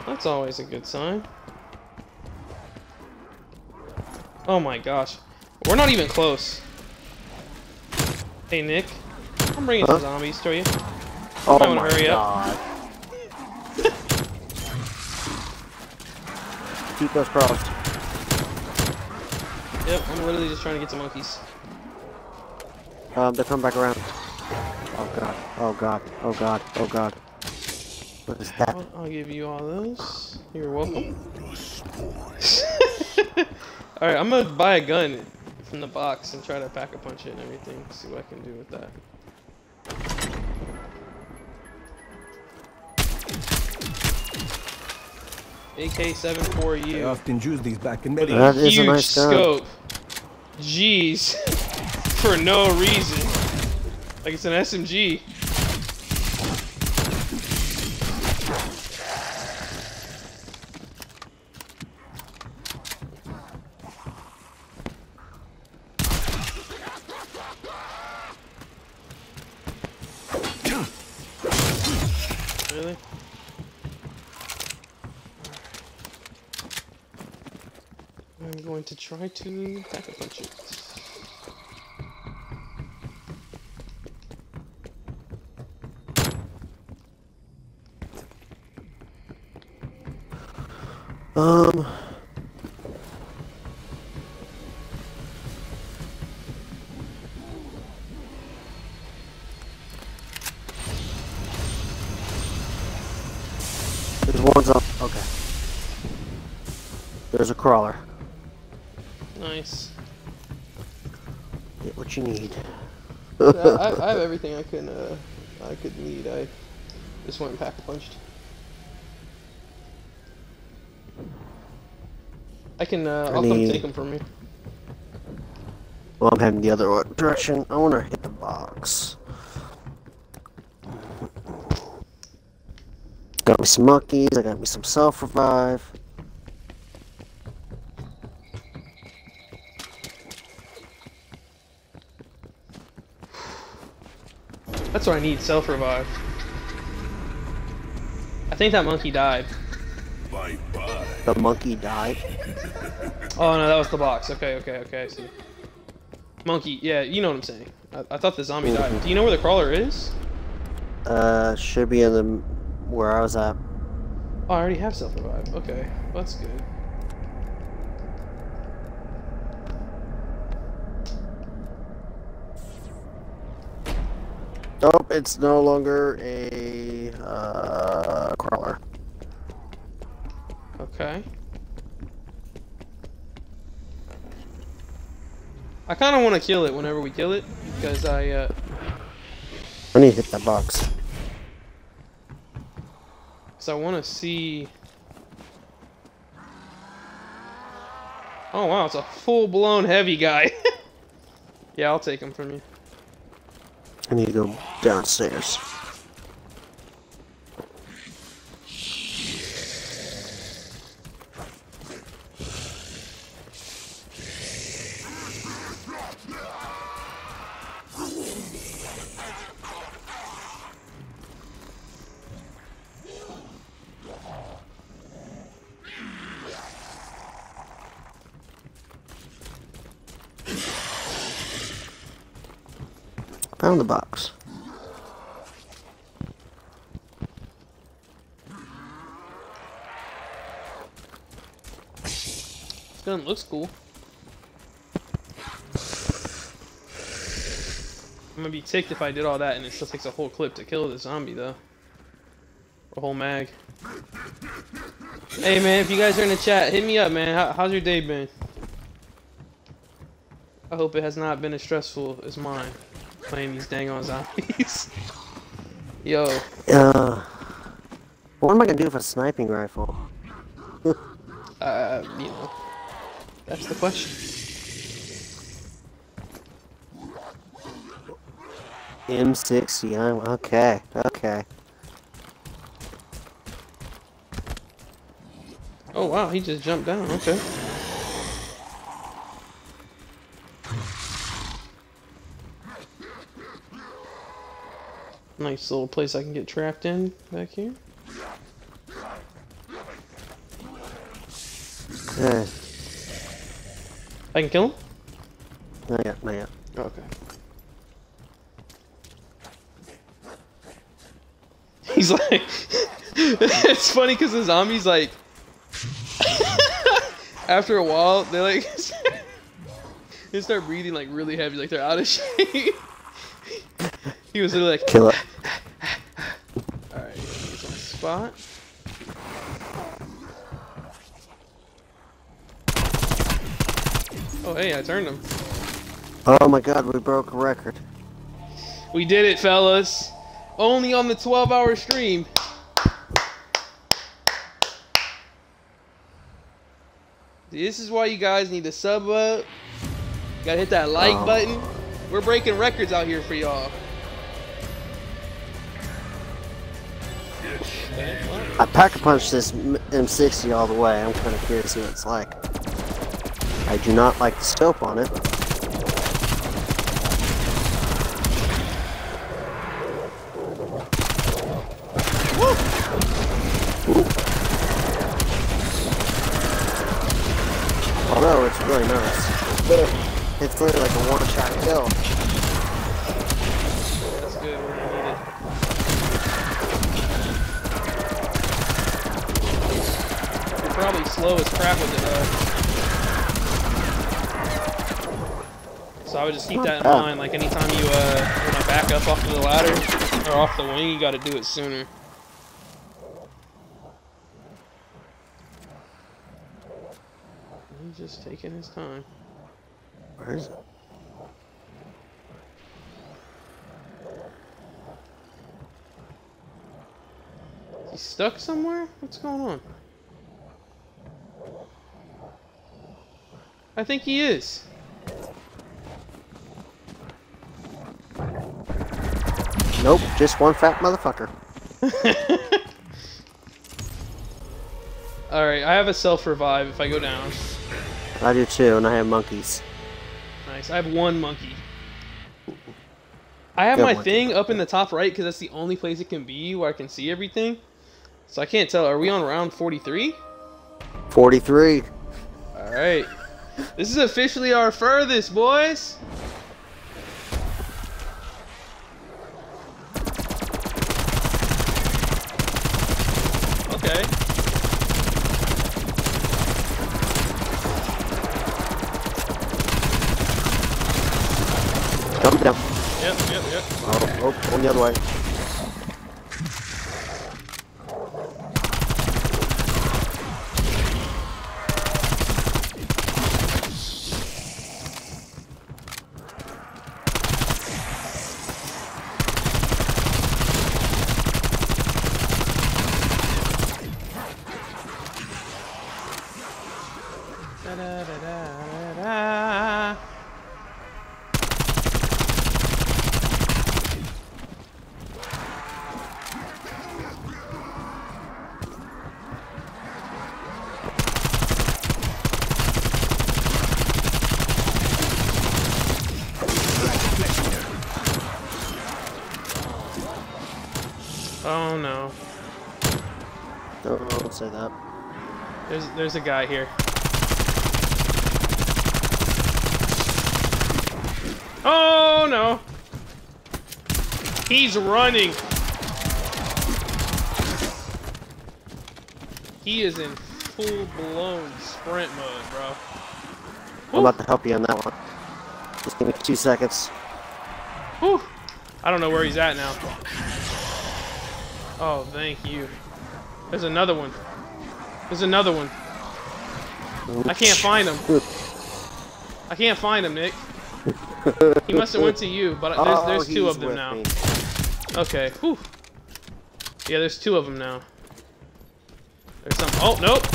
That's always a good sign. Oh my gosh. We're not even close. Hey, Nick. I'm bringing huh? some zombies to you. Oh I my hurry god. Up. keep us crossed. Yep, I'm literally just trying to get some monkeys. Um, they're coming back around. Oh god, oh god, oh god, oh god. What is that? I'll, I'll give you all those. You're welcome. Alright, I'm gonna buy a gun from the box and try to pack a punch it and everything. See what I can do with that. A K seventy-four U. I often use these back in medicine. That is a nice gun. Scope. Jeez. For no reason. Like it's an S M G. Really? I'm going to try to pack a bunch of it. Um. There's one's up. Okay. There's a crawler. Nice. Get what you need. Yeah, I, I have everything I can. Uh, I could need. I just went and pack punched. I can, uh, I'll come take him from me. Well, I'm heading the other direction. I want to hit the box. Got me some monkeys, I got me some self-revive. That's what I need, self-revive. I think that monkey died. Bye bye. The monkey died. Oh no, that was the box. Okay, okay, okay. I see. Monkey, yeah, you know what I'm saying. I, I thought the zombie mm-hmm. died. Do you know where the crawler is? Uh, should be in the where I was at. Oh, I already have self revive. Okay, well, that's good. Nope, it's no longer a uh, crawler. Okay. I kind of want to kill it whenever we kill it, because I, uh... I need to hit that box. Because I want to see... Oh, wow, it's a full-blown heavy guy. Yeah, I'll take him from you. I need to go downstairs. Found the box. This gun looks cool. I'm gonna be ticked if I did all that and it still takes a whole clip to kill the zombie though. A whole mag. Hey man, if you guys are in the chat, hit me up man. How, how's your day been? I hope it has not been as stressful as mine. Playing these dang on zombies. Yo. Uh, what am I gonna do with a sniping rifle? uh, you know, that's the question. M sixty. I'm okay. Okay. Oh wow, he just jumped down. Okay. Nice little place I can get trapped in back here. Yeah. I can kill him? Not yet, not yet. Okay. He's like... It's funny because the zombie's like... after a while, they like they start breathing like really heavy, like they're out of shape. He was literally like, kill it. All right, here's my spot. Oh hey, I turned him. Oh my God, we broke a record. We did it, fellas. Only on the twelve hour stream. This is why you guys need to sub up. Gotta hit that like oh. button. We're breaking records out here for y'all. I pack-a-punched this M sixty all the way. I'm kind of curious what it's like. I do not like the scope on it. Although it's really nice. It's literally like a one-shot kill. That's good, we're gonna need it. You're probably slow as crap with it though. So I would just keep that in oh. mind, like anytime you uh when I back up off of the ladder or off the wing, you gotta do it sooner. He's just taking his time. Where is it? Is he stuck somewhere? What's going on? I think he is. Nope, just one fat motherfucker. Alright, I have a self-revive if I go down. I do too, and I have monkeys. Nice, I have one monkey. I have Good my monkey. thing up in the top right because that's the only place it can be where I can see everything. So I can't tell, are we on round forty-three? forty-three. Alright. This is officially our furthest, boys! Okay. Come down. Yep, yep, yep. Oh, oh, on the other way. That. There's there's a guy here. Oh no! He's running. He is in full blown sprint mode, bro. Woo. I'm about to help you on that one. Just give me two seconds. Whew. I don't know where he's at now. Oh, thank you. There's another one. There's another one. Oops. I can't find him. I can't find him, Nick. He must have went to you, but there's, oh, there's two of them now. Me. Okay. Whew. Yeah, there's two of them now. There's some. Oh nope.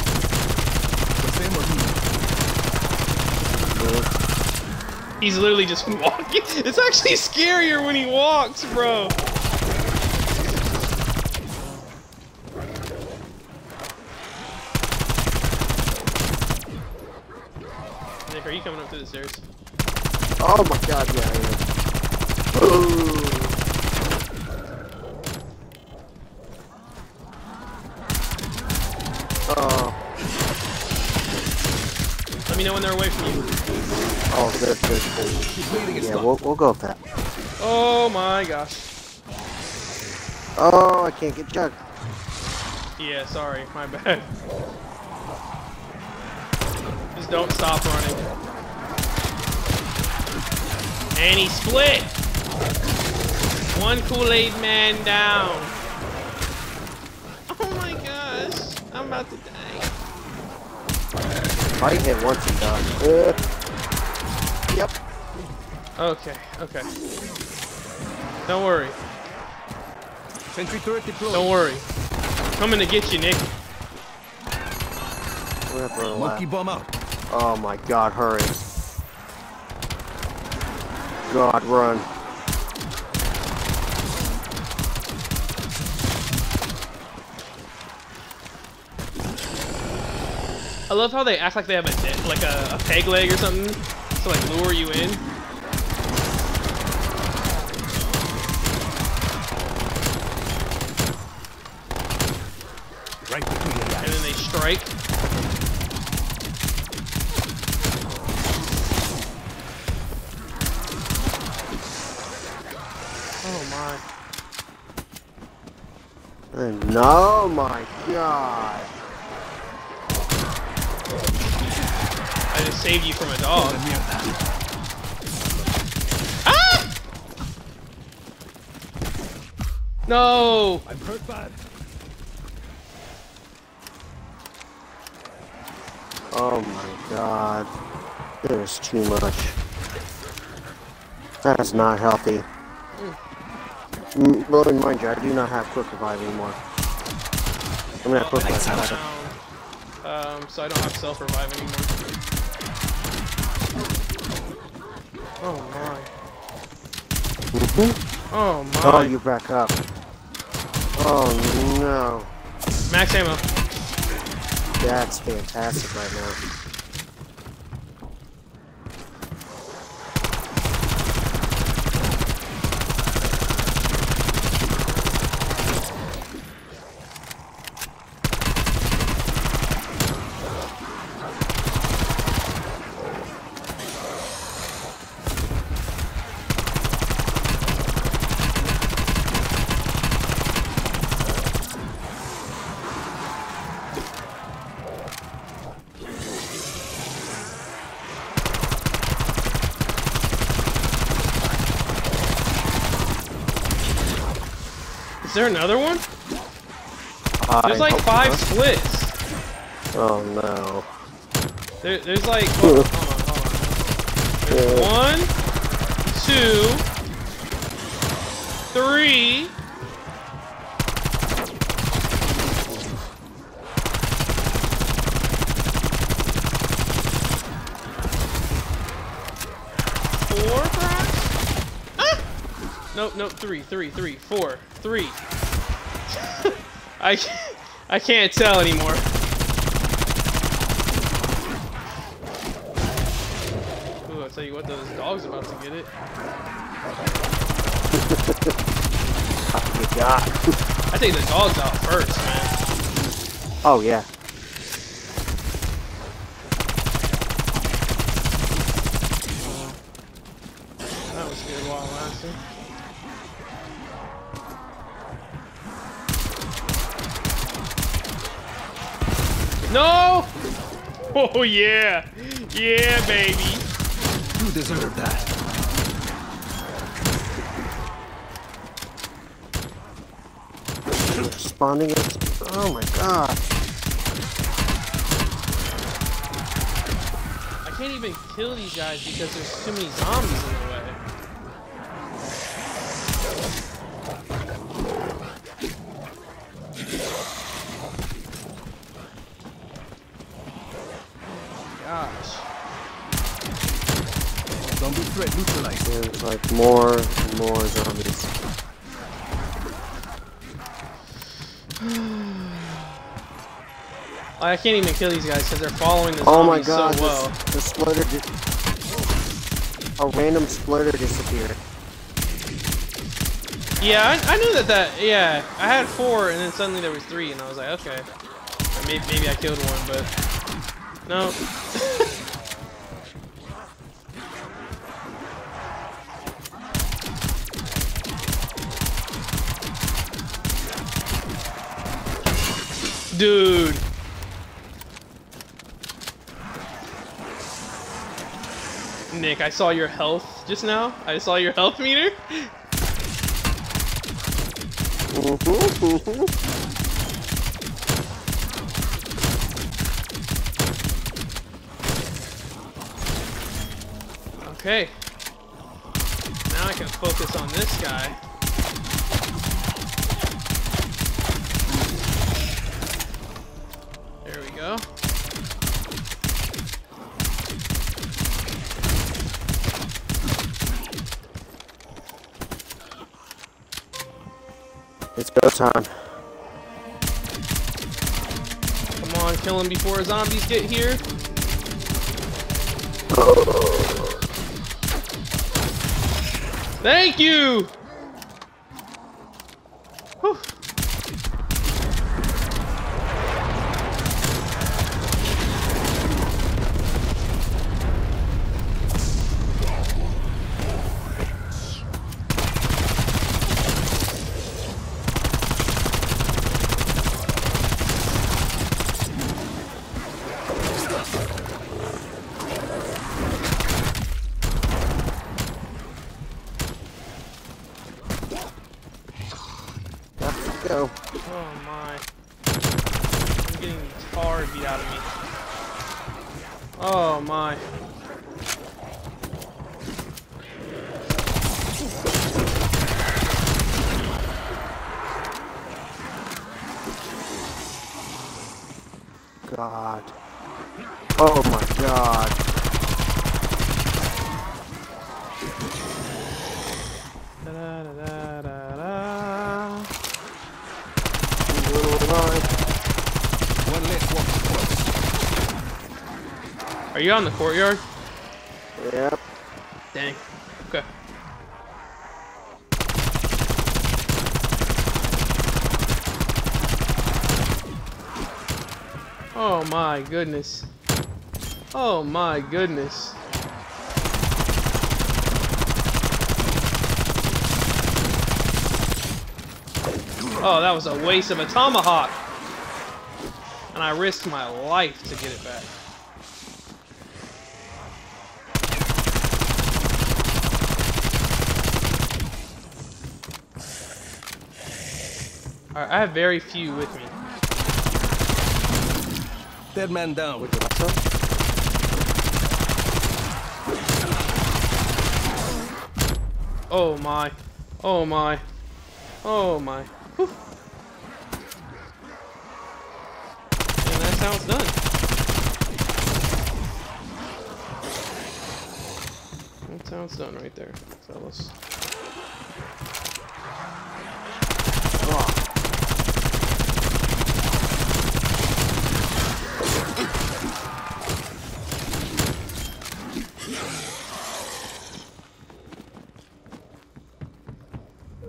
He's literally just walking. It's actually scarier when he walks, bro. Are you coming up through the stairs? Oh my God, yeah, yeah. Ooh. Oh. Let me know when they're away from you. Oh, they're good. Yeah, we'll, we'll go with that. Oh my gosh. Oh, I can't get jugged. Yeah, sorry, my bad. Please don't stop running. And he split. One Kool-Aid man down. Oh my gosh. I'm about to die. Fight hit once and done. Uh, yep. Okay, okay. Don't worry. Sentry turret deployed. Don't worry. Coming to get you, Nick. Monkey bomb out. Oh my god, hurry. God, run. I love how they act like they have a like a, a peg leg or something to like lure you in. Right between your eyes. And then they strike. Oh my. And no, my god. I just saved you from a dog. Ah! No! I'm hurt bad. Oh my god. There's too much. That is not healthy. Mm. Well, mind you, I do not have quick revive anymore. I'm gonna have quick revive. Now. Um, so I don't have self revive anymore. Oh my. Mm-hmm. Oh my. Oh, you back up. Oh no. Max ammo. That's fantastic right now. Is there another one? I there's like five not. splits. Oh no. There, there's like hold on, hold on, hold on. There's yeah. one, two, three. Nope, nope, three, three, three, four, three. I, I can't tell anymore. Ooh, I'll tell you what, those dogs about to get it. Oh my god. I take the dogs out first, man. Oh yeah. That was good while lasting. No! Oh yeah! Yeah, baby! You deserve that. Responding at... Oh my god. I can't even kill these guys because there's too many zombies in the way. There's like more and more zombies. I can't even kill these guys because they're following the oh zombies my God, so well. The, the splitter just... A random splitter disappeared. Yeah, I, I knew that that... Yeah, I had four and then suddenly there was three and I was like, okay. Maybe, maybe I killed one, but... No. Dude. Nick, I saw your health just now. I saw your health meter. Okay. Now I can focus on this guy. There we go. It's go time. Come on, kill him before zombies get here. Oh. Thank you! Whew. God. Oh my God. Da da da da da da. One left, one. Are you on the courtyard? Yep. Dang. Okay. Oh my goodness. Oh my goodness. Oh, that was a waste of a tomahawk. And I risked my life to get it back. Alright, I have very few with me. Dead man down with the lasso. Oh my. Oh my. Oh my. Whew. And that's how it's done. That's how it's done right there. So let's...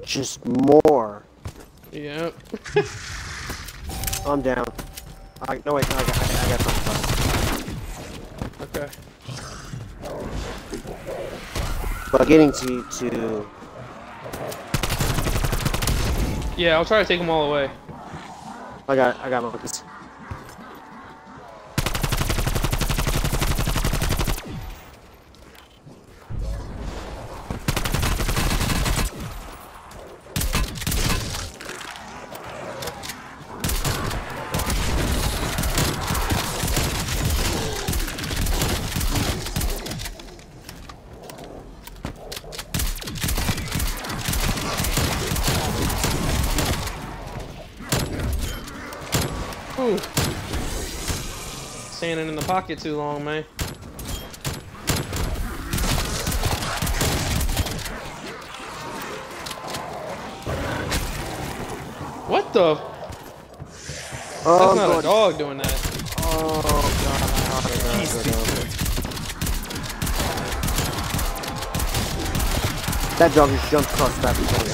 Just more. Yep. I'm down. I, no wait, no, I got, I, I got something. Okay. But getting to to. Yeah, I'll try to take them all away. I got, I got my focus. Standing in the pocket too long, man. What the? Oh, that's not a dog doing that. Oh God! That dog just jumped across that before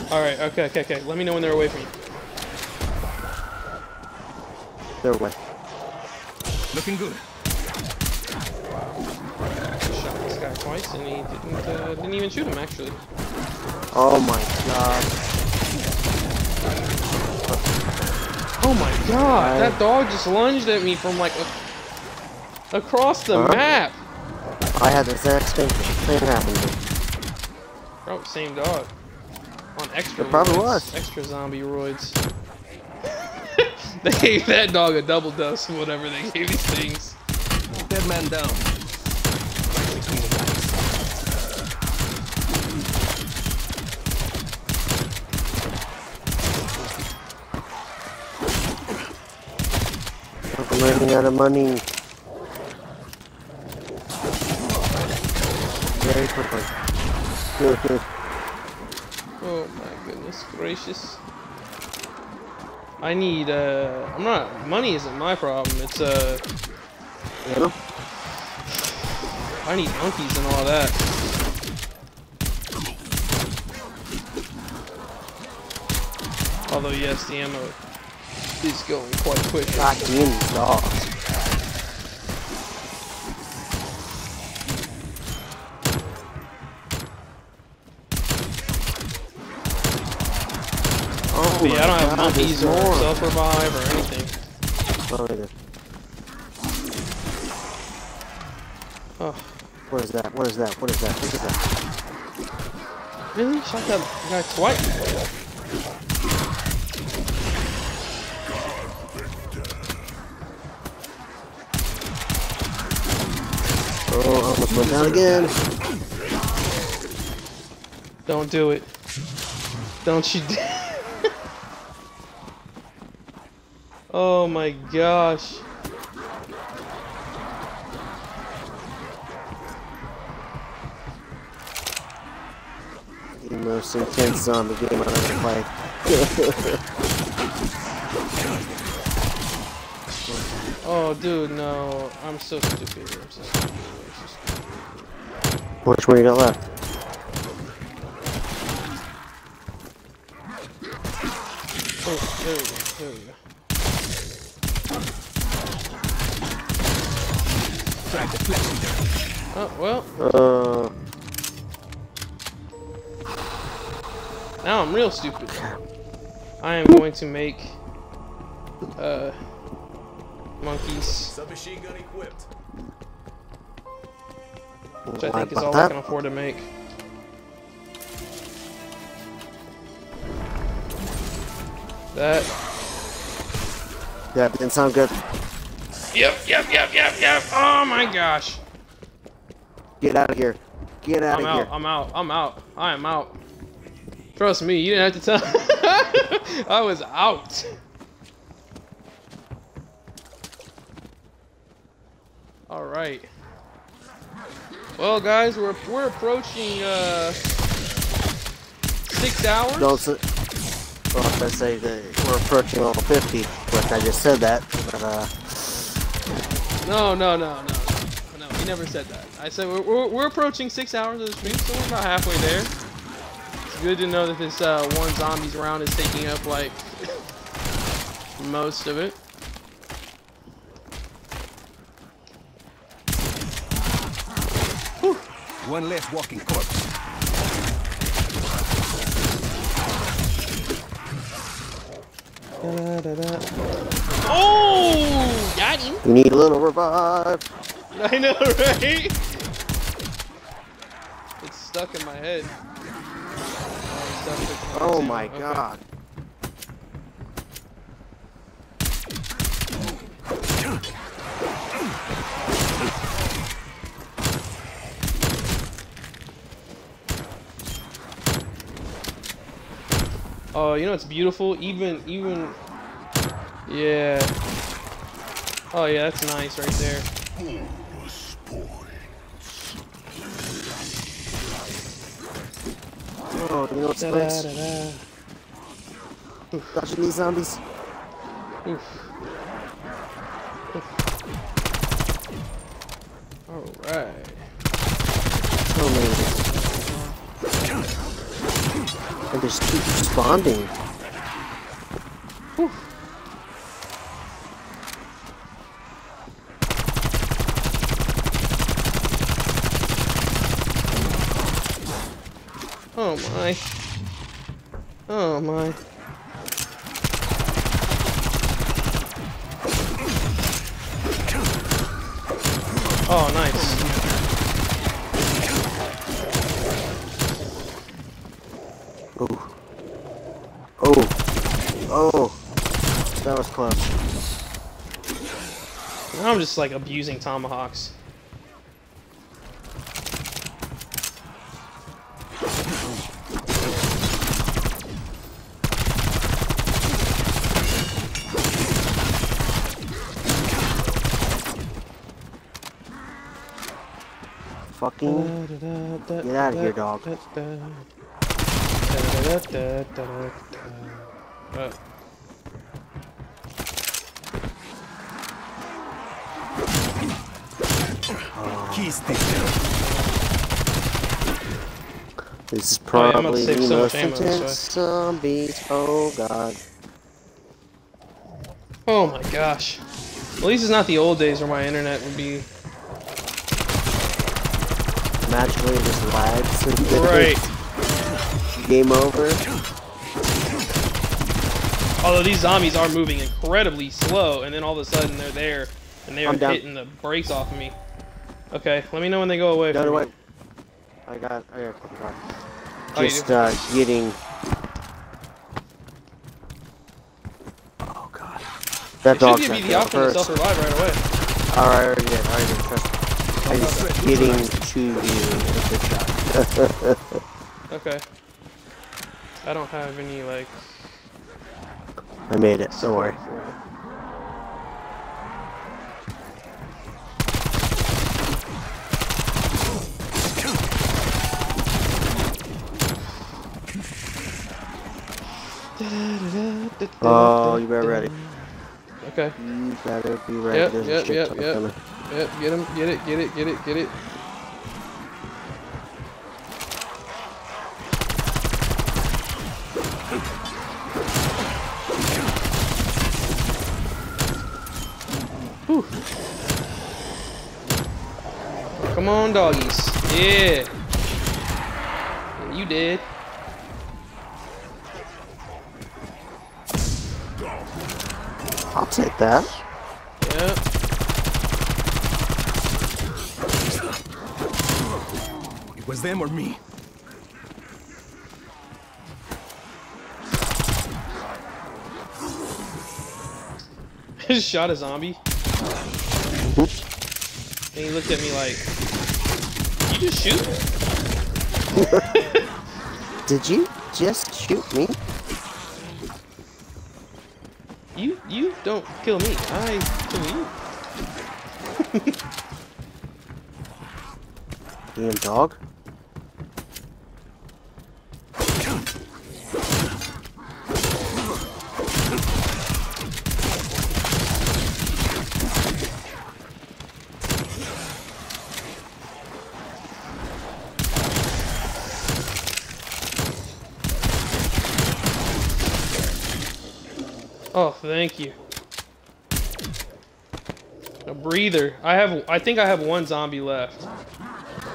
I'm down. All right. Okay. Okay. Okay. Let me know when they're away from you. They're away. Looking good. Shot this guy twice and he didn't, uh, didn't even shoot him actually. Oh my God. Oh my God, that dog just lunged at me from like a across the uh-huh. map. I had the exact same thing happen. Probably same dog. On extra. It probably was. Extra zombie roids. They gave that dog a double dose or whatever they gave these things. Dead man down. I'm running out of money. Very quickly. Oh my goodness gracious. I need, uh, I'm not, money isn't my problem, it's, uh, yeah. I need monkeys and all that. Although, yes, the ammo is going quite quick. Back in, dog. Oh yeah, I don't have monkeys or self-revive or anything. Oh, either. Oh. What is that? What is that? What is that? What is that? Really? Shot that guy twice? Oh, almost went down again. Don't do it. Don't you dare. Oh my gosh. Most intense zombie game I've ever played. Oh, dude, no! I'm so stupid. I'm so stupid. Which way you got left? Oh, there we go. There we go. Oh well. Uh. Now I'm real stupid. I am going to make uh, monkeys. Submachine gun equipped. Which I think is all I can afford to make. That. That didn't sound good. Yep, yep, yep, yep, yep. Oh my gosh. Get out of here. Get out I'm of out, here. I'm out. I'm out. I am out. Trust me, you didn't have to tell me. I was out. All right. Well, guys, we're we're approaching uh, six hours. Don't say, well, I say that we're approaching level fifty, but I just said that. But uh. No, no, no, no, no. He never said that. I said we're we're, we're approaching six hours of the stream, so we're about halfway there. Good to know that this uh, one zombies round is taking up like most of it. Whew. One less walking corpse. Da, da, da. Oh, got him. We need a little revive. I know, right? It's stuck in my head. Oh my okay. God. Oh, you know it's beautiful. Even even yeah. Oh yeah, that's nice right there. Oh, do we know what's next? Dodging these zombies. Alright. Oh, man. And they just keep responding. Oof. Oh my. Oh my. Oh, nice. club. I'm just like abusing tomahawks. Fucking get out of here, dog. Uh. This is probably the most intense zombies. Oh god. Oh my gosh. At least it's not the old days where my internet would be magically just lags. Right. Game over. Although these zombies are moving incredibly slow, and then all of a sudden they're there, and they're hitting the brakes off of me. Okay, let me know when they go away. No, no, wait. I got, I got, I got. Just, uh, getting. Oh god. That dog should give you the option to self-revive right away. Alright, already did, already did. Trust me. I'm just getting to you with a shot. Okay. I don't have any, like. I made it, don't worry. Oh, you better ready. Okay. You better be ready. Yep, There's yep, a shit yep, ton yep. coming. Yep, get him, get it, get it, get it, get it. Whew. Come on, doggies. Yeah. And you did. I'll take that. Yep. It was them or me. Just shot a zombie. Oops. And he looked at me like, "Did you just shoot?" Did you just shoot me? You you don't kill me. I kill you. Damn dog. Oh, thank you. A breather. I have. I think I have one zombie left.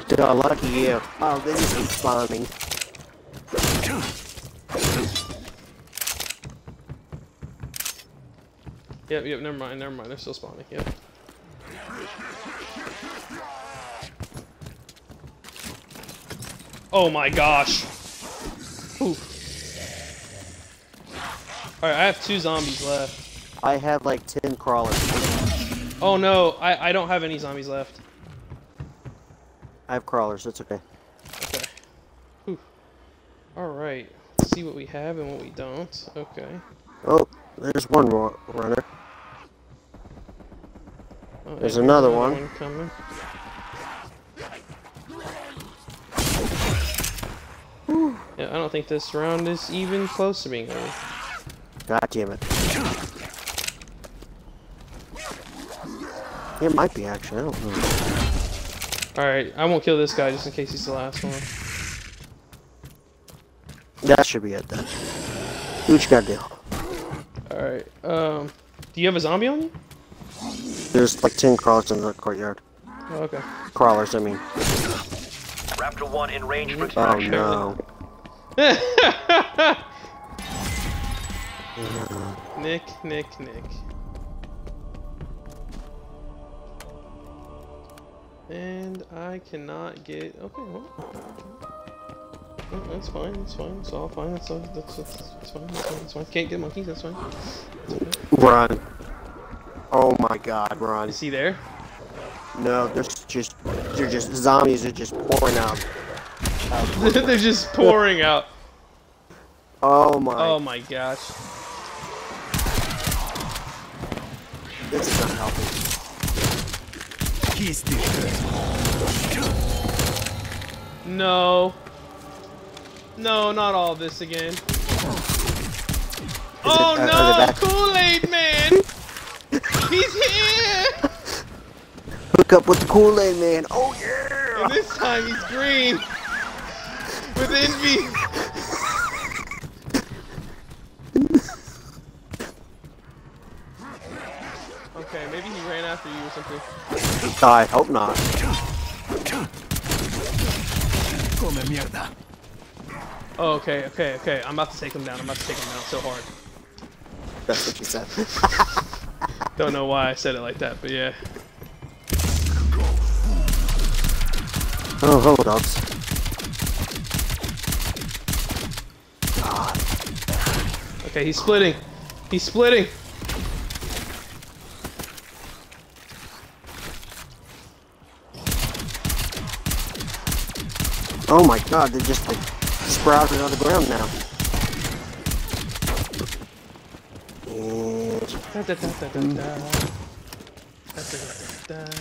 Dude, oh, lucky you. Oh, this is respawning. Yep, yep. Never mind. Never mind. They're still spawning. Yep. Oh my gosh. Oof. Alright, I have two zombies left. I have like ten crawlers. Oh no, I, I don't have any zombies left. I have crawlers, that's okay. Okay. Alright, let's see what we have and what we don't. Okay. Oh, there's one runner. Oh, there's, there's another one. one coming. Whew. Yeah, I don't think this round is even close to being over. God damn it. It might be actually, I don't know. Alright, I won't kill this guy just in case he's the last one. That should be it then. What you gotta do? Alright, um, do you have a zombie on you? There's like ten crawlers in the courtyard. Oh, okay. Crawlers, I mean. Raptor One in range for destruction. Oh no. Nick, Nick, Nick. And I cannot get. Okay, hold on. No, that's fine, that's fine, it's all fine, that's, that's, that's, that's fine, that's fine, that's fine. Can't get monkeys, that's fine. Ron. Oh my god, Ron. Is he there? No, they're just, they're just, zombies are just pouring out. Uh, they're just pouring out. Oh my. Oh my gosh. This is not helping. He's dead. No. No, not all this again. Is oh it, uh, no, Kool-Aid man! He's here! Hook up with the Kool-Aid man. Oh yeah! And this time he's green. With envy. Okay, maybe he ran after you or something. I hope not. Come mierda. Oh, okay, okay, okay. I'm about to take him down. I'm about to take him down so hard. That's what you said. Don't know why I said it like that, but yeah. Oh, hold up. God. Okay, he's splitting. He's splitting. Oh my god, they're just like... sprouted on the ground now. Da, da, da, da, da, da. Da, da, da, da, da.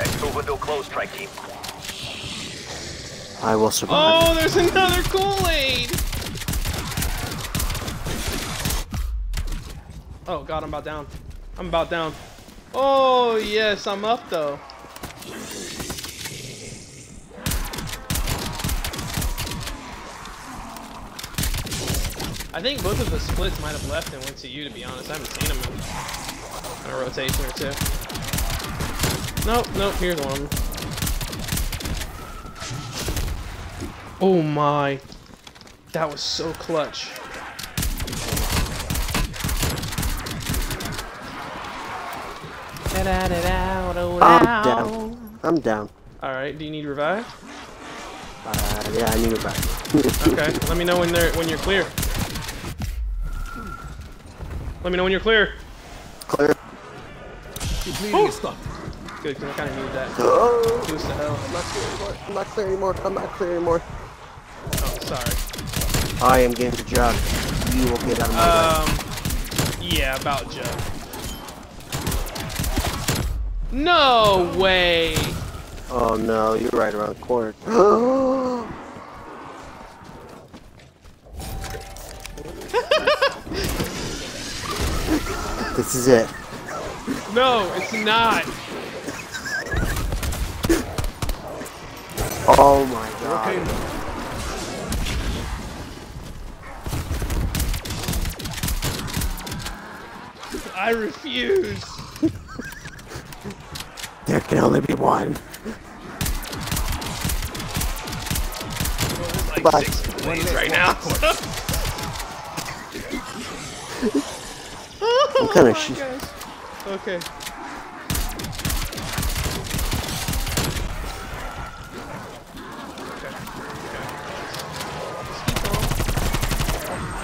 Exit window closed, strike team. I will survive. Oh, there's another Kool-Aid! Oh god, I'm about down. I'm about down. Oh yes, I'm up though. I think both of the splits might have left and went to you, to be honest. I haven't seen them in a rotation or two. Nope, nope, here's one. Oh my. That was so clutch. I'm down. I'm down. Alright, do you need revive? Uh, yeah, I need revive. Okay, let me know when they're when you're clear. Let me know when you're clear. Clear. You're bleeding oh. Stuff. Good, because I kind of needed that. Oh. Boost the hell. I'm not clear anymore. I'm not clear anymore. I'm not clear anymore. Oh, sorry. I am getting the jug. You will get out of my um, way. Yeah, about jug. No way. Oh no, you're right around the corner. This is it. No, it's not. Oh my god. Okay. I refuse. There can only be one. Well, like but, six plays right now. I'm kind of shit. Okay.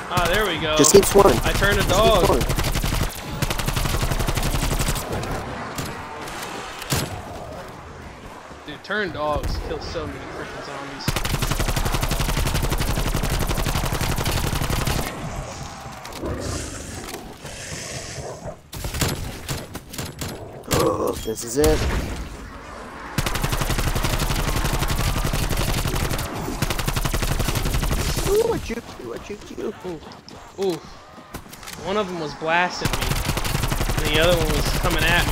Ah, there we go. Just keep swimming. I turned a dog. Dude, turn dogs kill so many freaking zombies. This is it. Ooh, I juked you, I juked you. Ooh. Ooh. One of them was blasting me, and the other one was coming at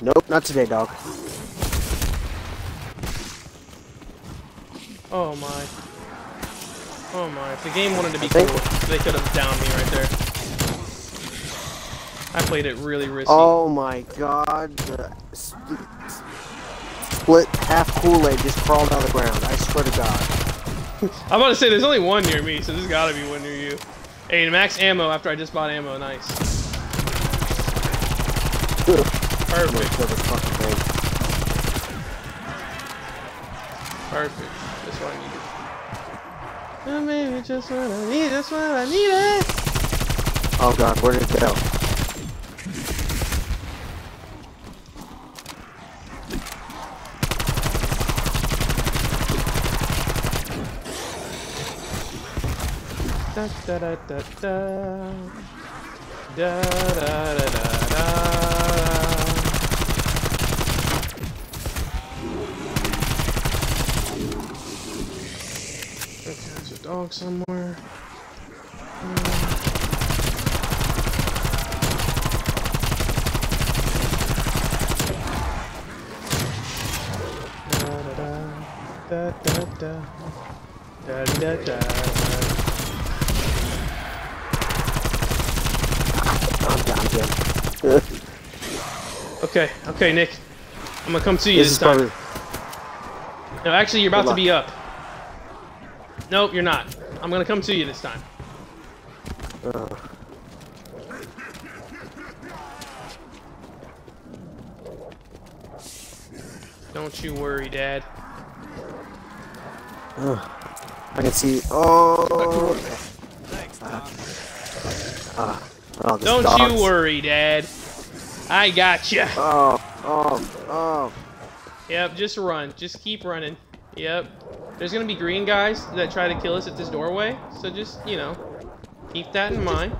me. Nope, not today, dog. Oh my. Oh my. If the game wanted to be cool, they could have downed me right there. I played it really risky. Oh my god. The split half Kool-Aid just crawled out of the ground. I swear to god. I'm about to say, there's only one near me, so there's gotta be one near you. Hey, max ammo after I just bought ammo, nice. Perfect. Perfect. That's what I needed. Oh, baby, just what I need, that's what I needed! Oh god, where did it go? Da da da da da da da da da. Okay, there's a dog somewhere. Da da da da da da da. Okay, okay, Nick. I'm gonna come to you this, this time. Probably... No, actually, you're about to be up. Nope, you're not. I'm gonna come to you this time. Uh. Don't you worry, Dad. Uh, I can see. Oh. Thanks, Tom. Uh, uh. Oh, don't dogs. You worry, Dad. I got gotcha. You. Oh, oh, oh. Yep, just run. Just keep running. Yep. There's gonna be green guys that try to kill us at this doorway, so just, you know, keep that in mind.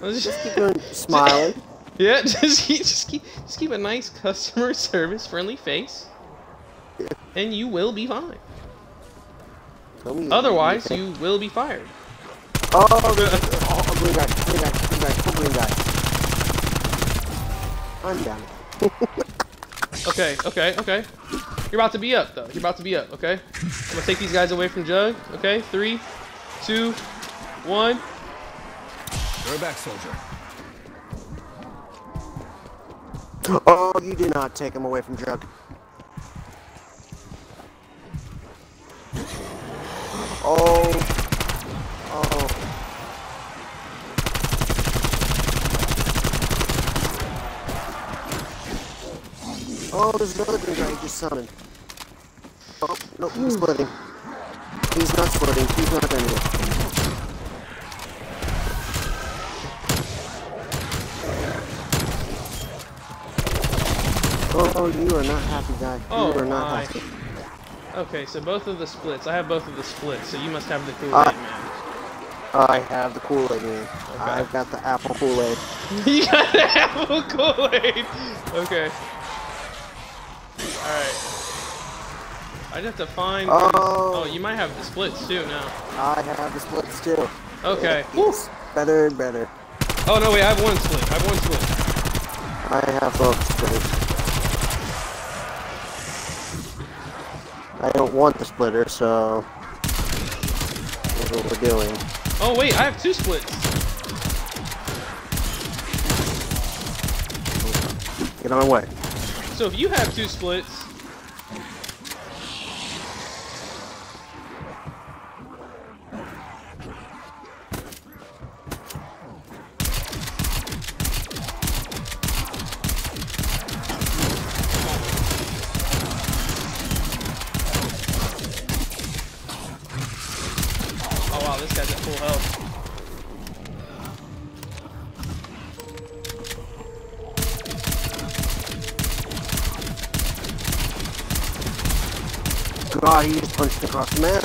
Just, just keep going smiling. Yeah, just keep, just keep, just keep a nice customer service friendly face, yeah. And you will be fine. Otherwise, you will be fired. Oh, oh, green guy, green guy, green guy, green guy. I'm down. Okay, okay, okay. You're about to be up, though. You're about to be up, okay? I'm gonna take these guys away from Jug, okay? Three, two, one. You're back, soldier. Oh, you did not take him away from Jug. Oh. Oh, there's another green guy, he just summoned. Oh, no, he's splitting. He's not splitting, he's not doing it. Oh, you are not happy, guy. Oh, you are not my. Happy. Okay, so both of the splits. I have both of the splits, so you must have the Kool-Aid uh, man. I have the Kool-Aid man. Okay. I've got the apple Kool-Aid. You got the apple Kool-Aid! Okay. Alright. I just have to find... Oh. oh, you might have the splits too now. I have the splits too. Okay. Yes. Better and better. Oh no, wait, I have one split. I have one split. I have both splits. I don't want the splitter, so... That's what we're doing. Oh wait, I have two splits. Get on my way. So if you have two splits, oh wow, this guy's at full health. Oh, he just punched across the map.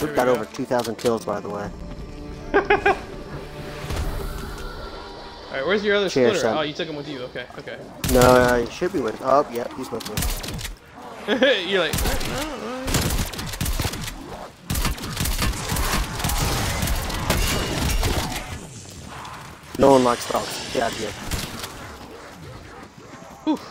We've we got go. over two thousand kills, by the way. Alright, where's your other Cheers, splitter? Son. Oh, you took him with you. Okay, okay. No, uh, he should be with Oh, yep, yeah, he's with me. You're like... Oh. No one likes dogs. Get out of here. Oof.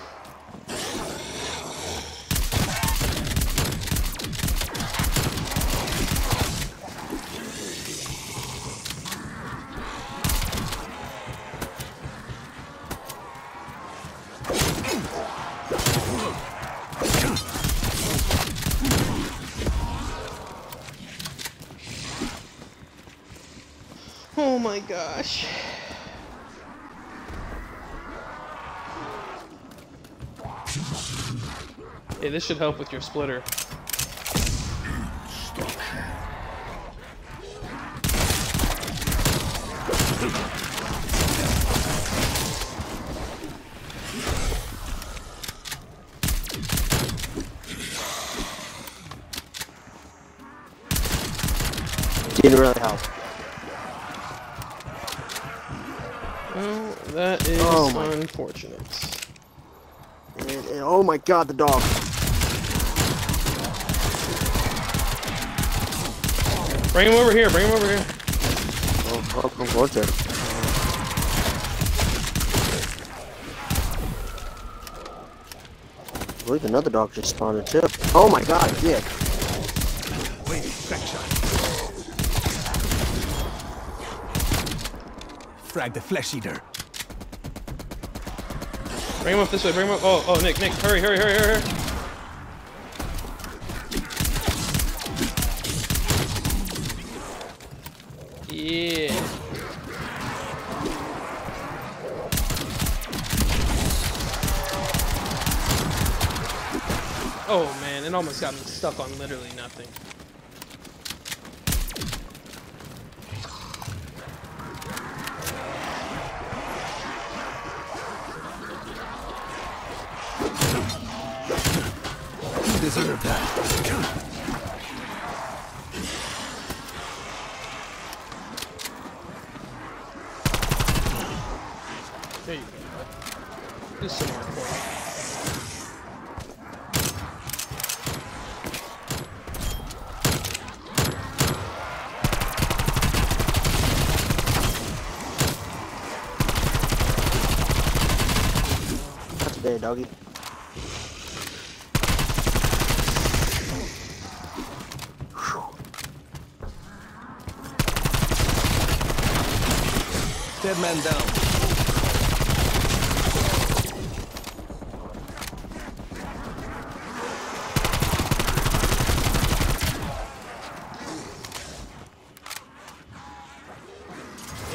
gosh. Hey, this should help with your splitter. Didn't really help. Well, that is oh my. unfortunate. And, and, and, oh my god, the dog. Bring him over here, bring him over here. Oh, oh, oh, what's it? I believe another dog just spawned too. Oh my god, yeah. Wait, back shot. Frag the flesh eater. Bring him up this way, bring him up. Oh, oh, Nick, Nick, hurry, hurry, hurry, hurry. Yeah. Oh man, it almost got me stuck on literally nothing. You deserve that. There you go. Do some more for me. Not today, doggy. Dead man down.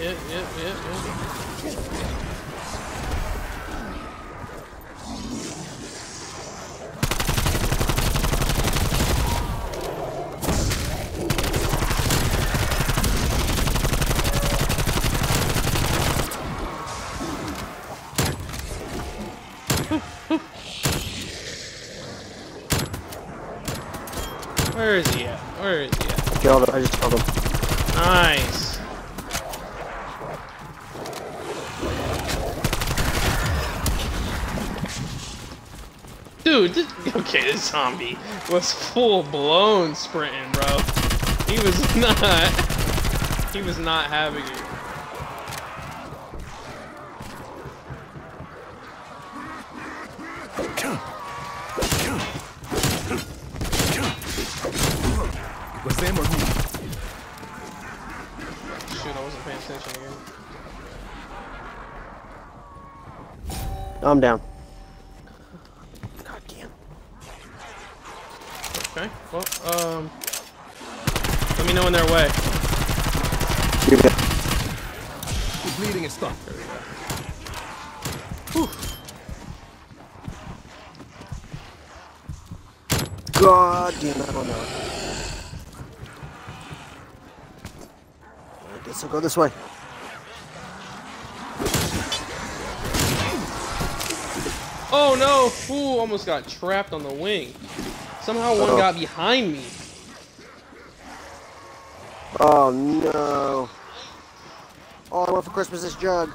Yep, yep, yep, yep. Where is he at? Where is he at? Killed him, I just killed him. Nice. Dude, this, okay, this zombie was full-blown sprinting, bro. He was not... He was not having it. It was them or me? Shoot, I wasn't paying attention again. I'm down. Okay, well, um, let me know when they're away. The bleeding is stopped. There we go. Whew. God damn, I don't know. I guess I'll go this way. Oh no! Ooh, almost got trapped on the wing. Somehow one uh-oh. got behind me. Oh no. All I want for Christmas is jug.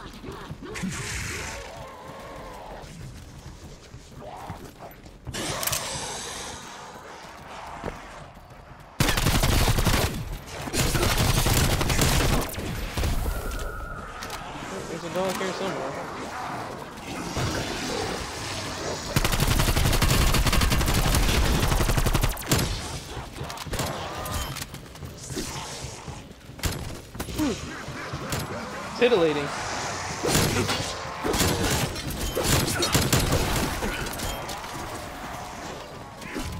There's a dog here somewhere. Titillating.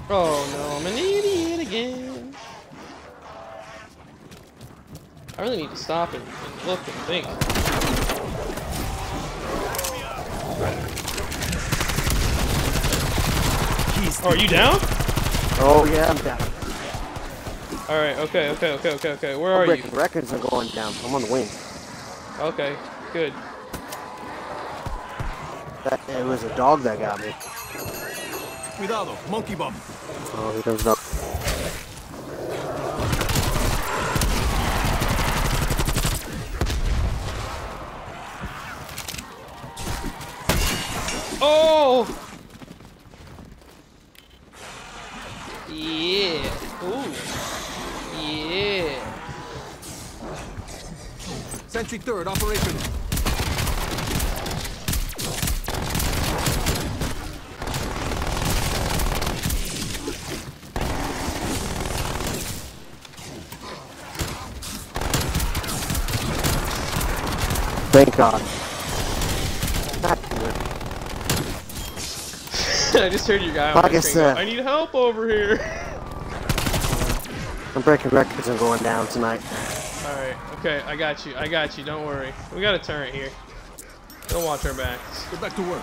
Oh no, I'm an idiot again. I really need to stop and, and look and think. Oh, are you down? Oh yeah, I'm down. All right. Okay. Okay. Okay. Okay. Okay. Where are you? Records are going down. I'm on the wing. Okay. Good. That, it was a dog that got me. Cuidado, monkey bump. Oh, he does not. Oh! Yeah. Ooh. Yeah. Sentry third operation. Thank God. I just heard you guy on my finger. I need help over here. I'm breaking records and going down tonight. Alright, okay, I got you, I got you, don't worry. We got a turret here. Don't watch our backs. Get back to work.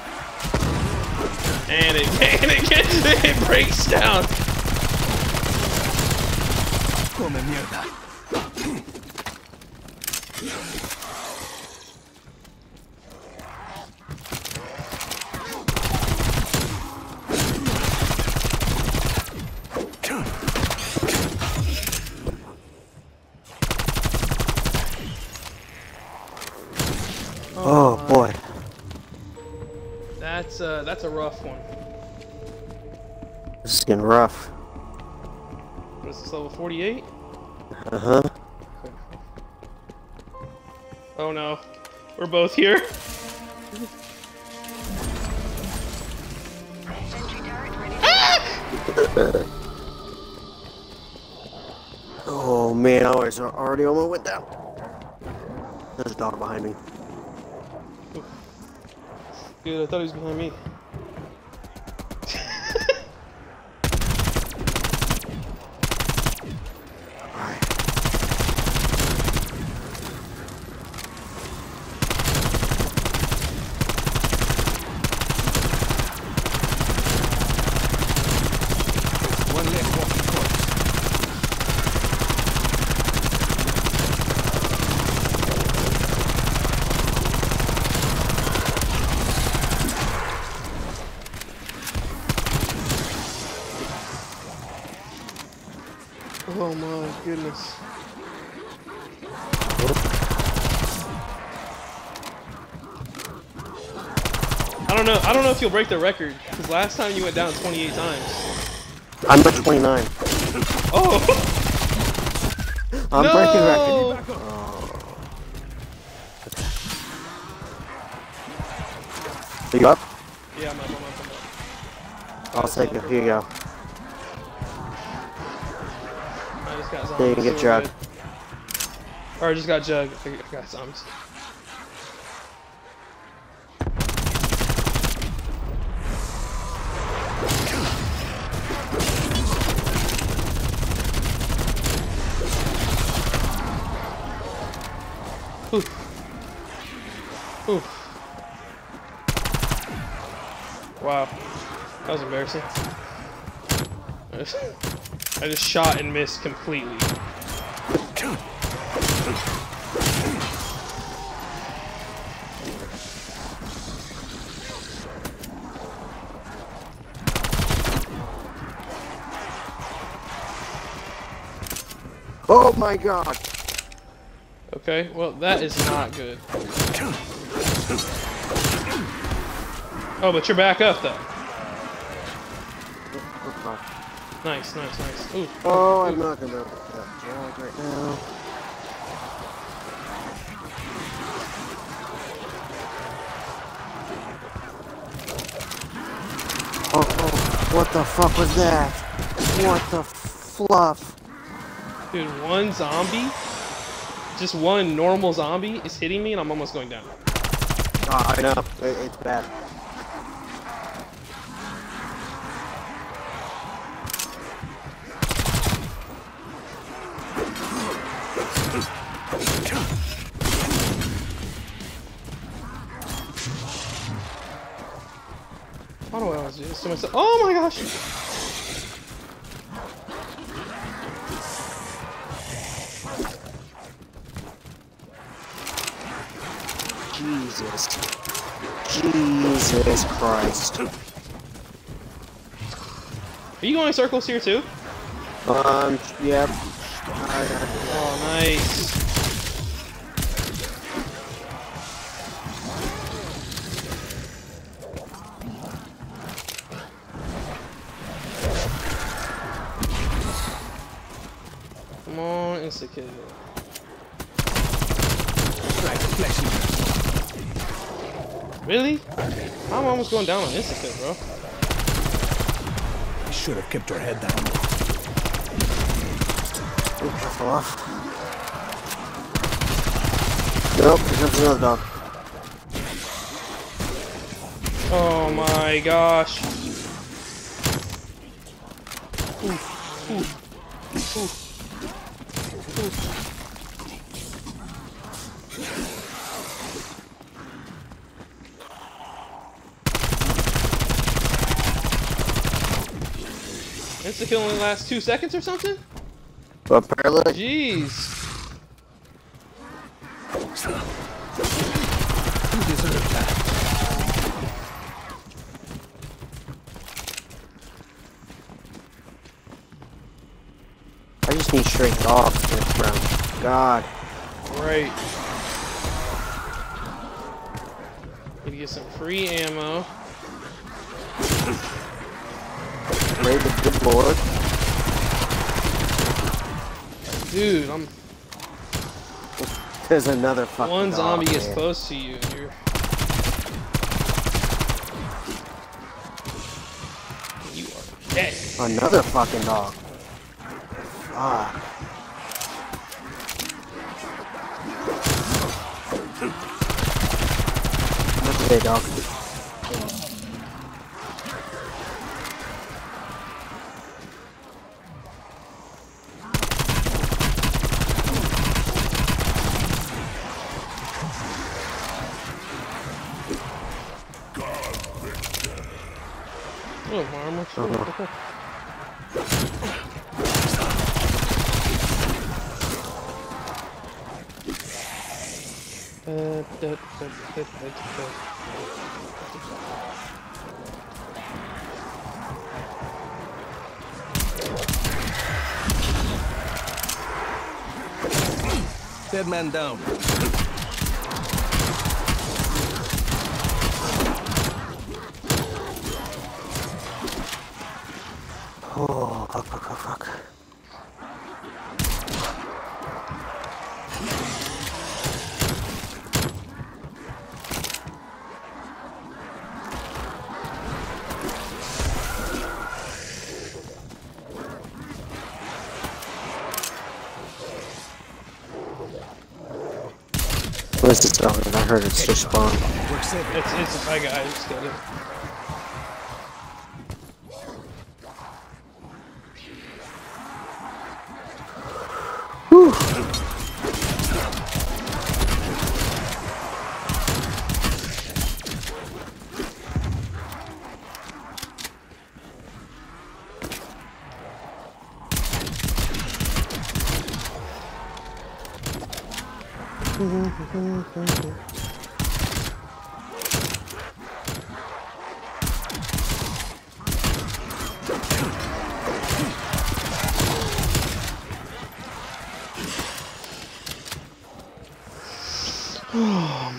And it and it, gets, it breaks down. Come mierda. Oh boy, that's uh, that's a rough one. This is getting rough. What is this, level forty-eight? Uh huh. Okay. Oh no, we're both here. Oh man, I was already almost went down. There's a dog behind me. Dude, I thought he was behind me. Oh my goodness. I don't know, I don't know if you'll break the record, because last time you went down twenty-eight times. I'm at twenty-nine. Oh! I'm no! breaking record. Oh. Okay. Are you up? Yeah, I'm up, I'm up, I'm up. I'll take it, here you go. Yeah, you can get jugged. Or I just got jugged. I got zombies. Oof. Oof. Wow. That was embarrassing. I just shot and missed completely. Oh my God! Okay, well that is not good. Oh, but you're back up though. Nice, nice, nice. Ooh. Oh, I'm not gonna jog right now. Oh, oh, what the fuck was that? What the fluff? Dude, one zombie, just one normal zombie is hitting me, and I'm almost going down. Oh, I know, it's bad. Why do I always do this to myself? Oh my gosh! Jesus. Jesus Christ. Are you going in circles here too? Um, yep. Oh, nice. Come on, insta-kill. Really? I'm almost going down on insta-kill, bro. Should have kept her head down. Careful, huh? Nope, there's another dog. Oh my gosh. Oof, oof, oof, oof. Insta-kill only lasts two seconds or something? But paralytic. Jeez. You deserve that. I just need straight off this round. God. Right. Need to get some free ammo. Pray the good Lord. Dude, I'm. There's another fucking. One zombie gets close to you, and you're. You are dead. Another fucking dog. Fuck. Not today, dog. Dead man down. Oh, fuck, fuck, fuck, fuck. What is this? Oh, I heard it's just spawn. It's, it's, I got, I just got it. Oh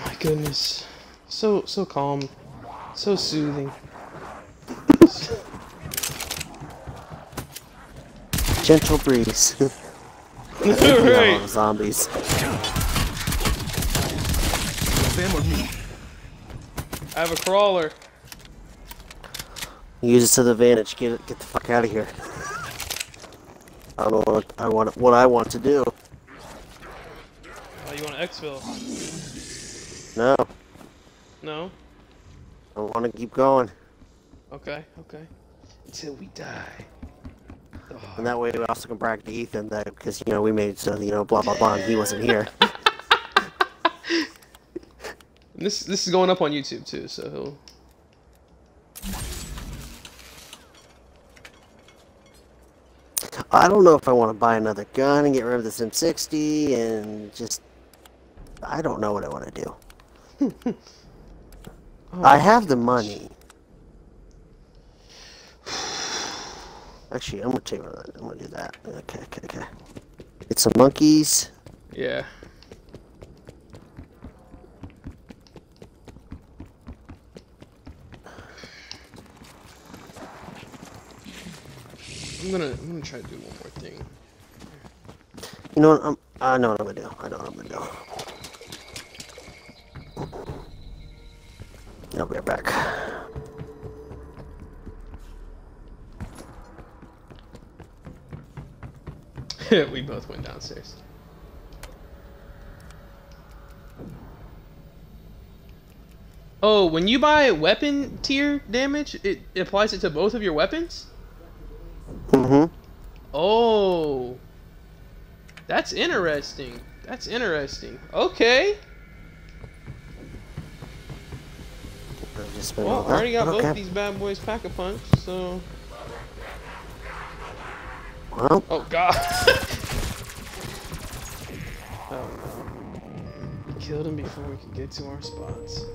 my goodness. So so calm. So soothing. Gentle breeze. Right. All zombies. I have a crawler. Use it to the advantage. Get it, get the fuck out of here. I don't know what I want. What I want to do. Oh, you want to exfil? No. No. I want to keep going. Okay. Okay. Until we die. Oh. And that way we also can brag to Ethan that because you know we made so you know blah blah blah and he wasn't here. This this is going up on YouTube too, so he'll I don't know if I want to buy another gun and get rid of this M sixty and just... I don't know what I want to do. Oh, I have the money. Actually, I'm gonna take. I'm gonna do that. Okay, okay, okay. Get some monkeys. Yeah. I'm gonna. I'm gonna try to do one more thing. You know what? I'm. I know what I'm gonna do. I know what I'm gonna do. I'll be right back. We both went downstairs. Oh, when you buy weapon tier damage, it applies it to both of your weapons? Mm-hmm. Oh. That's interesting. That's interesting. Okay. Well, I already got okay. both of these bad boys pack-a-punch, so... Well, oh god! Oh no. We killed him before we could get to our spots.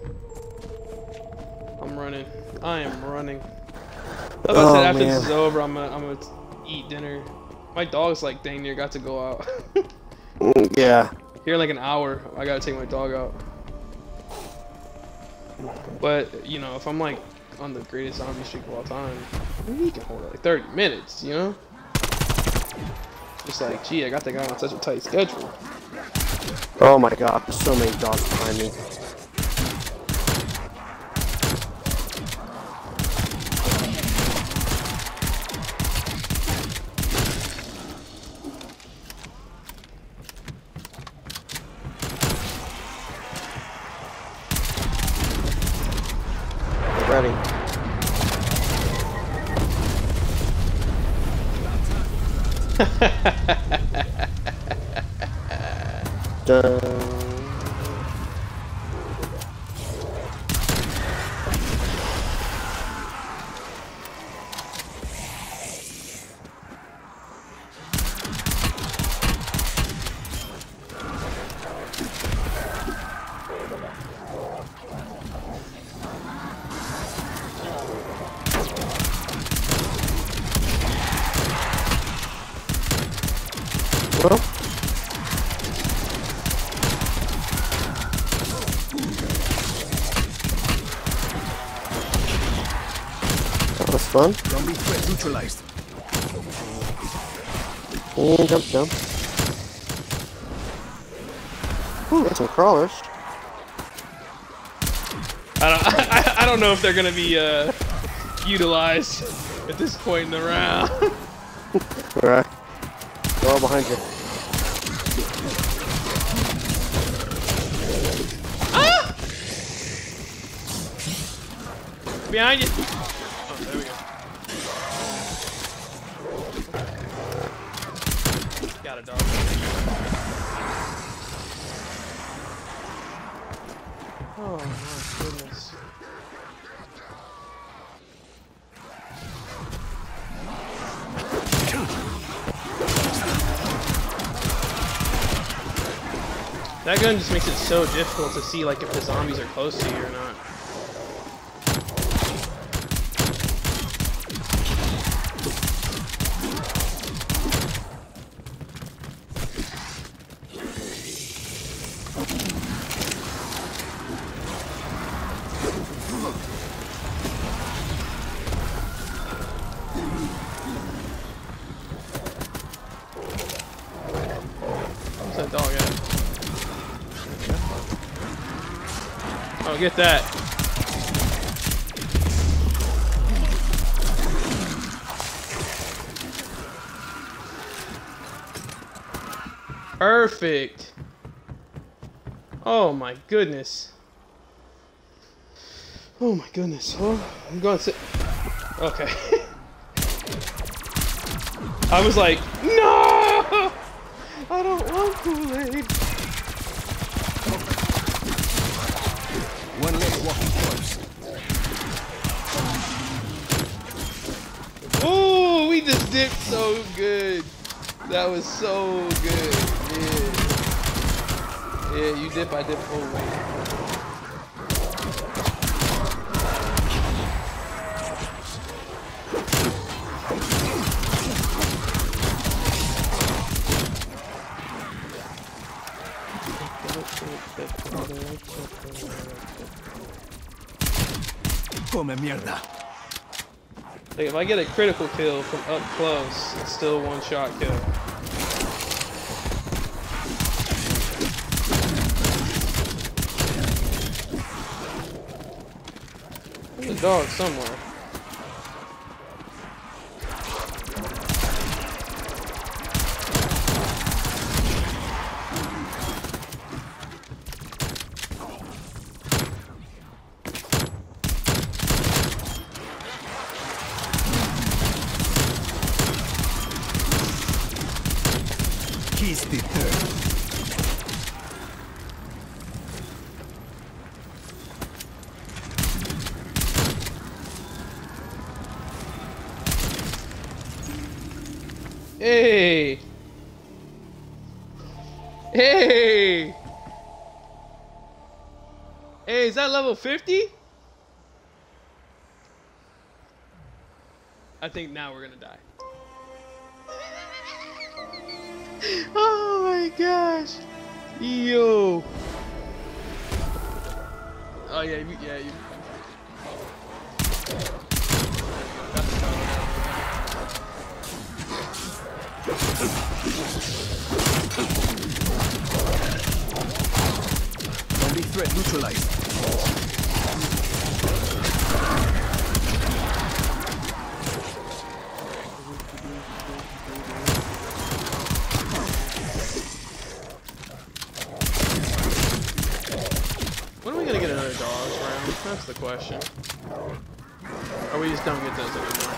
I'm running. I am running. As I said, after this is over, I'm gonna, I'm gonna eat dinner. My dog's like dang near got to go out. Yeah. Here in like an hour, I gotta take my dog out. But, you know, if I'm like on the greatest zombie streak of all time, maybe you can hold it like thirty minutes, you know? Just like, gee, I got that guy on such a tight schedule. Oh my god, there's so many dogs behind me. Neutralized. And jump, jump. Ooh, that's some crawlers. I don't, I, I don't know if they're gonna be uh, utilized at this point in the round. Right. They're all behind you. Ah! Behind you. That gun just makes it so difficult to see, like, if the zombies are close to you or not. Get that. Perfect. Oh my goodness. Oh my goodness. Oh, I'm going to sit. Okay. I was like, no! I don't want Kool-Aid. One leg walking close. Oh, we this dick so good. That was so good. Yeah. Yeah, you dip, I dip. Oh, wait. Like if I get a critical kill from up close, it's still one shot kill. There's a dog somewhere. fifty? I think now we're gonna die. Oh my gosh. Yo. Oh yeah, you, yeah, you. Only threat neutralized. When are we gonna get another dog round? That's the question. Or we just don't get those anymore.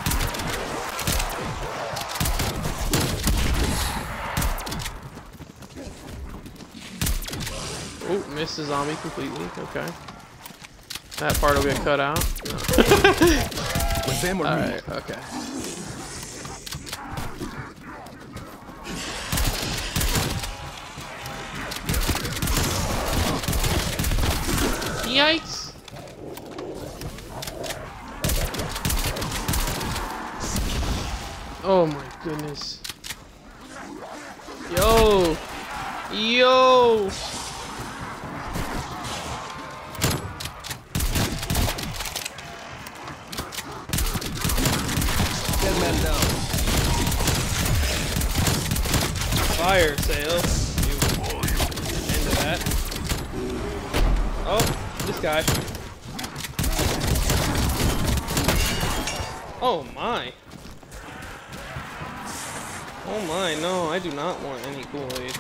Oh, missed the zombie completely. Okay. That part will get cut out. No. Alright, okay. Yikes! Oh my goodness. Yo! Yo! Fire sale. Into that. Oh, this guy. Oh my. Oh my, no, I do not want any Kool-Aid.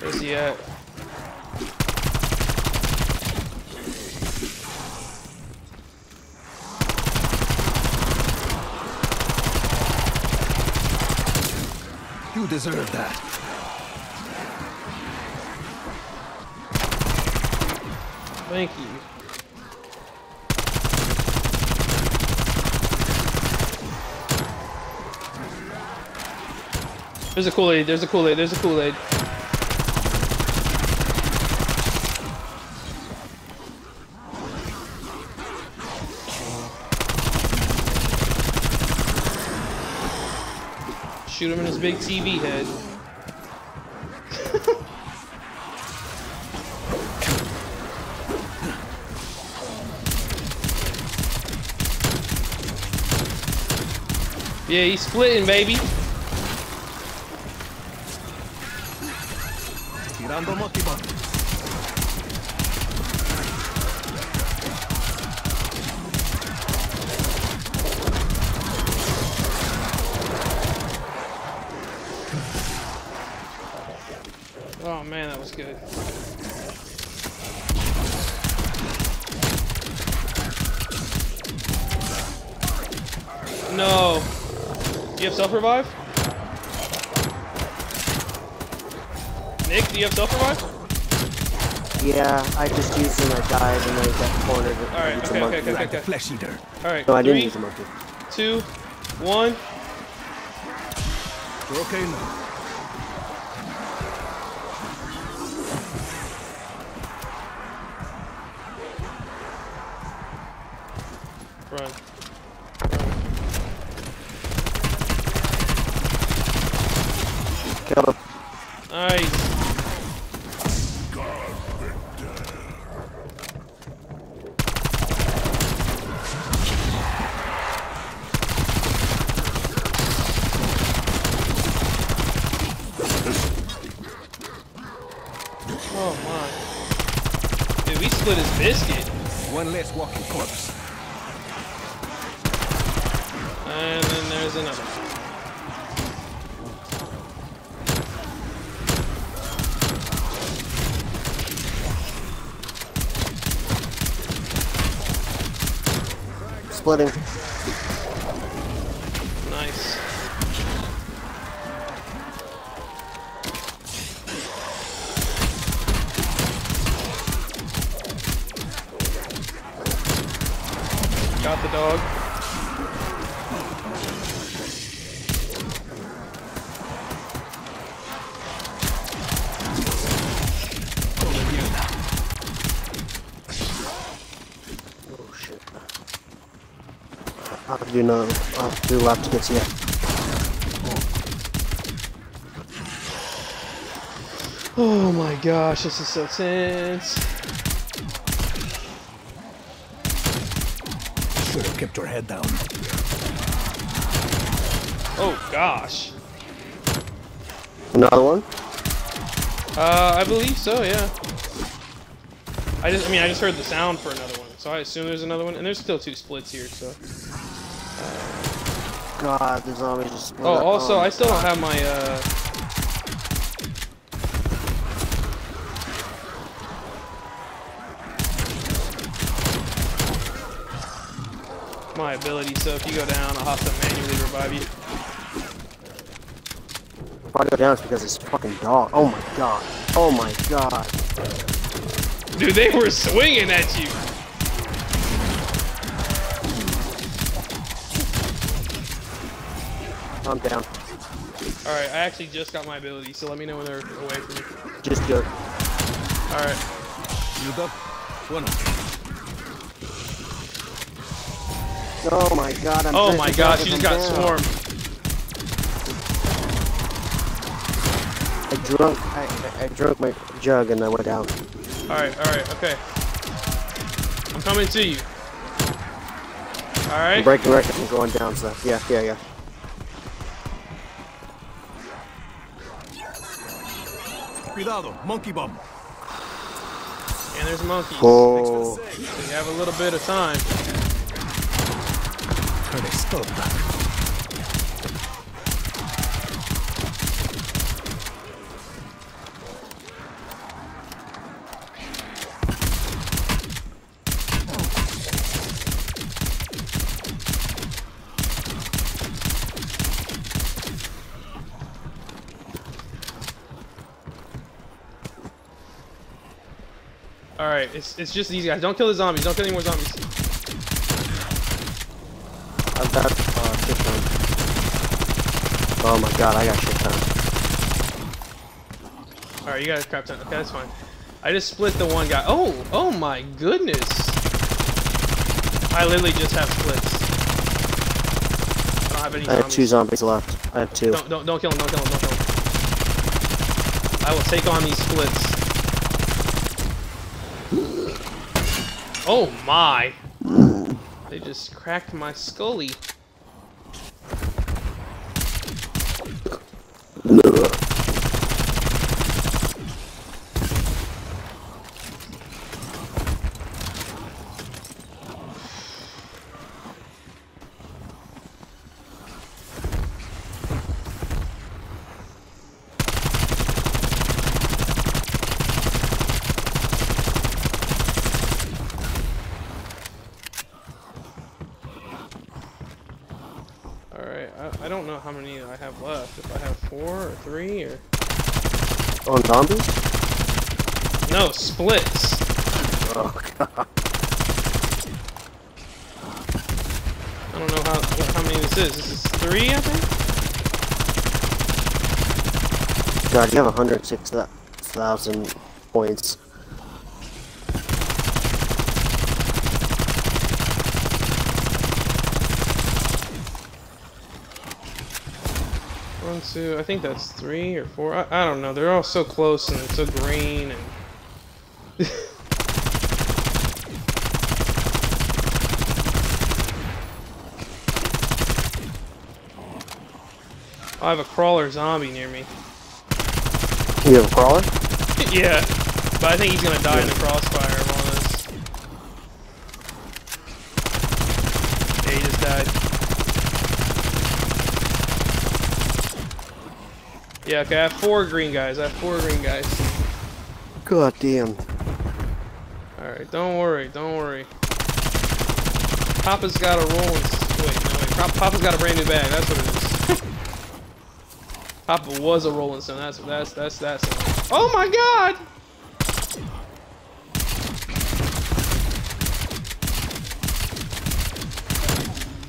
Where's he at? You deserve that. Thank you. There's a Kool-Aid, there's a Kool-Aid, there's a Kool-Aid. Shoot him in his big T V head. Yeah, he's splitting, baby. Good. No. Do you have self-revive? Nick, do you have self-revive? Yeah, I just used him, I died, and then I got cornered. Alright, okay, okay, okay, okay. Flesh eater. Alright, no, I didn't use a monkey. Two, one. You're okay now. Run. Kill him. Nice. Oh my. Dude, we split his biscuit. One less walking corpse. And then there's another. Splitting. Nice. Got the dog. Do not have to do lap to get to you. Oh my gosh, this is so tense. Should have kept her head down. Oh gosh. Another one? Uh, I believe so, yeah. I just, I mean, I just heard the sound for another one, so I assume there's another one, and there's still two splits here, so. God, the zombies just split up. Oh, also, I still don't have my, uh... my ability, so if you go down, I'll have to manually revive you. If I go down, it's because it's fucking dog. Oh my god. Oh my god. Dude, they were swinging at you! I'm down. Alright, I actually just got my ability, so let me know when they're away from me. Just do it. Alright. Move up. One. Oh my god, I'm Oh my god, she just got down. Swarmed. I drunk I, I I drunk my jug and I went down. Alright, alright, okay. I'm coming to you. Alright. I'm breaking record and going down, so yeah, yeah, yeah. Cuidado, monkey bum. And there's monkeys. Oh. We have a little bit of time. Alright, it's, it's just these guys. Don't kill the zombies. Don't kill any more zombies. I've got uh, shit done. Oh my god, I got shit done. Alright, you got a crap ton. Okay, that's fine. I just split the one guy. Oh, oh my goodness. I literally just have splits. I don't have any zombies. I have two zombies left. I have two. Don't, don't, don't kill them. Don't kill them. Don't kill them. I will take on these splits. Oh my! They just cracked my scully. I don't know how many I have left, if I have four or three or... On zombies? No, splits. Oh god. I don't know how how many this is. This is three, I think. God, you have one hundred six thousand points. One, two, I think that's three or four. I, I don't know. They're all so close and it's so green and. I have a crawler zombie near me. You have a crawler? Yeah, but I think he's gonna die yeah. in the crossfire of all this. Yeah, he just died. Yeah, okay, I have four green guys. I have four green guys. God damn. Alright, don't worry, don't worry. Papa's got a roll. Wait, no, wait. Papa's got a brand new bag. That's what it is. Papa was a rolling stone. That's that's that's that's. It. Oh my God!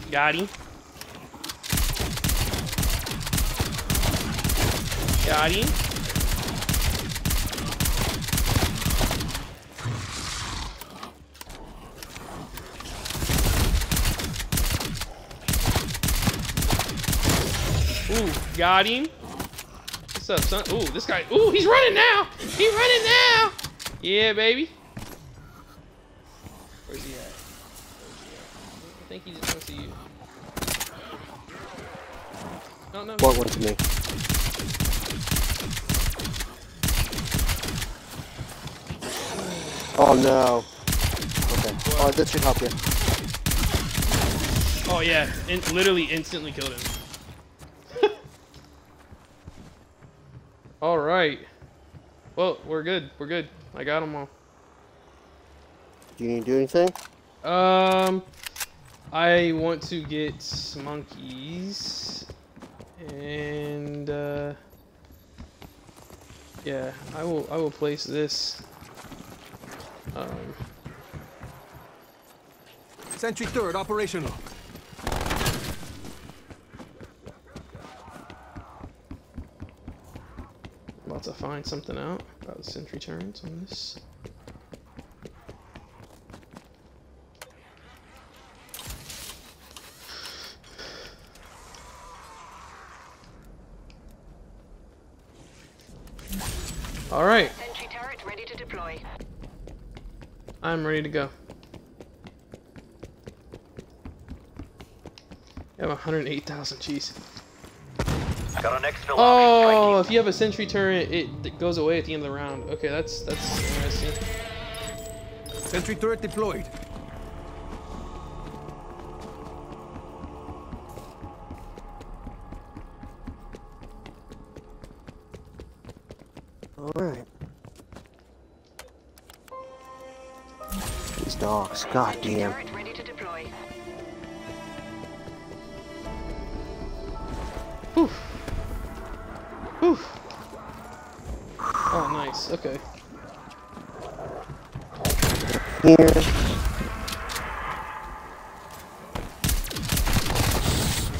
Got him. Got him. Ooh, got him. Up, son. Ooh, this guy. Ooh, he's running now. He's running now. Yeah, baby. Where's he at? Where's he at? I think he just wants to you. No, no. What went to me? Oh no. Okay. What? Oh, this should help you. Oh yeah, In literally instantly killed him. All right. Well, we're good. We're good. I got them all. Do you need to do anything? Um, I want to get monkeys, and uh, yeah, I will. I will place this. Um, Sentry turret operational. To find something out about the sentry turns on this. All right. Sentry turret ready to deploy. I'm ready to go. I have one hundred eight thousand. Jeez. Oh, if you have a sentry turret, it, it goes away at the end of the round. Okay, that's that's interesting. Sentry turret deployed. All right. These dogs, goddamn. Whew. Whew. Oh, nice. Okay. Here.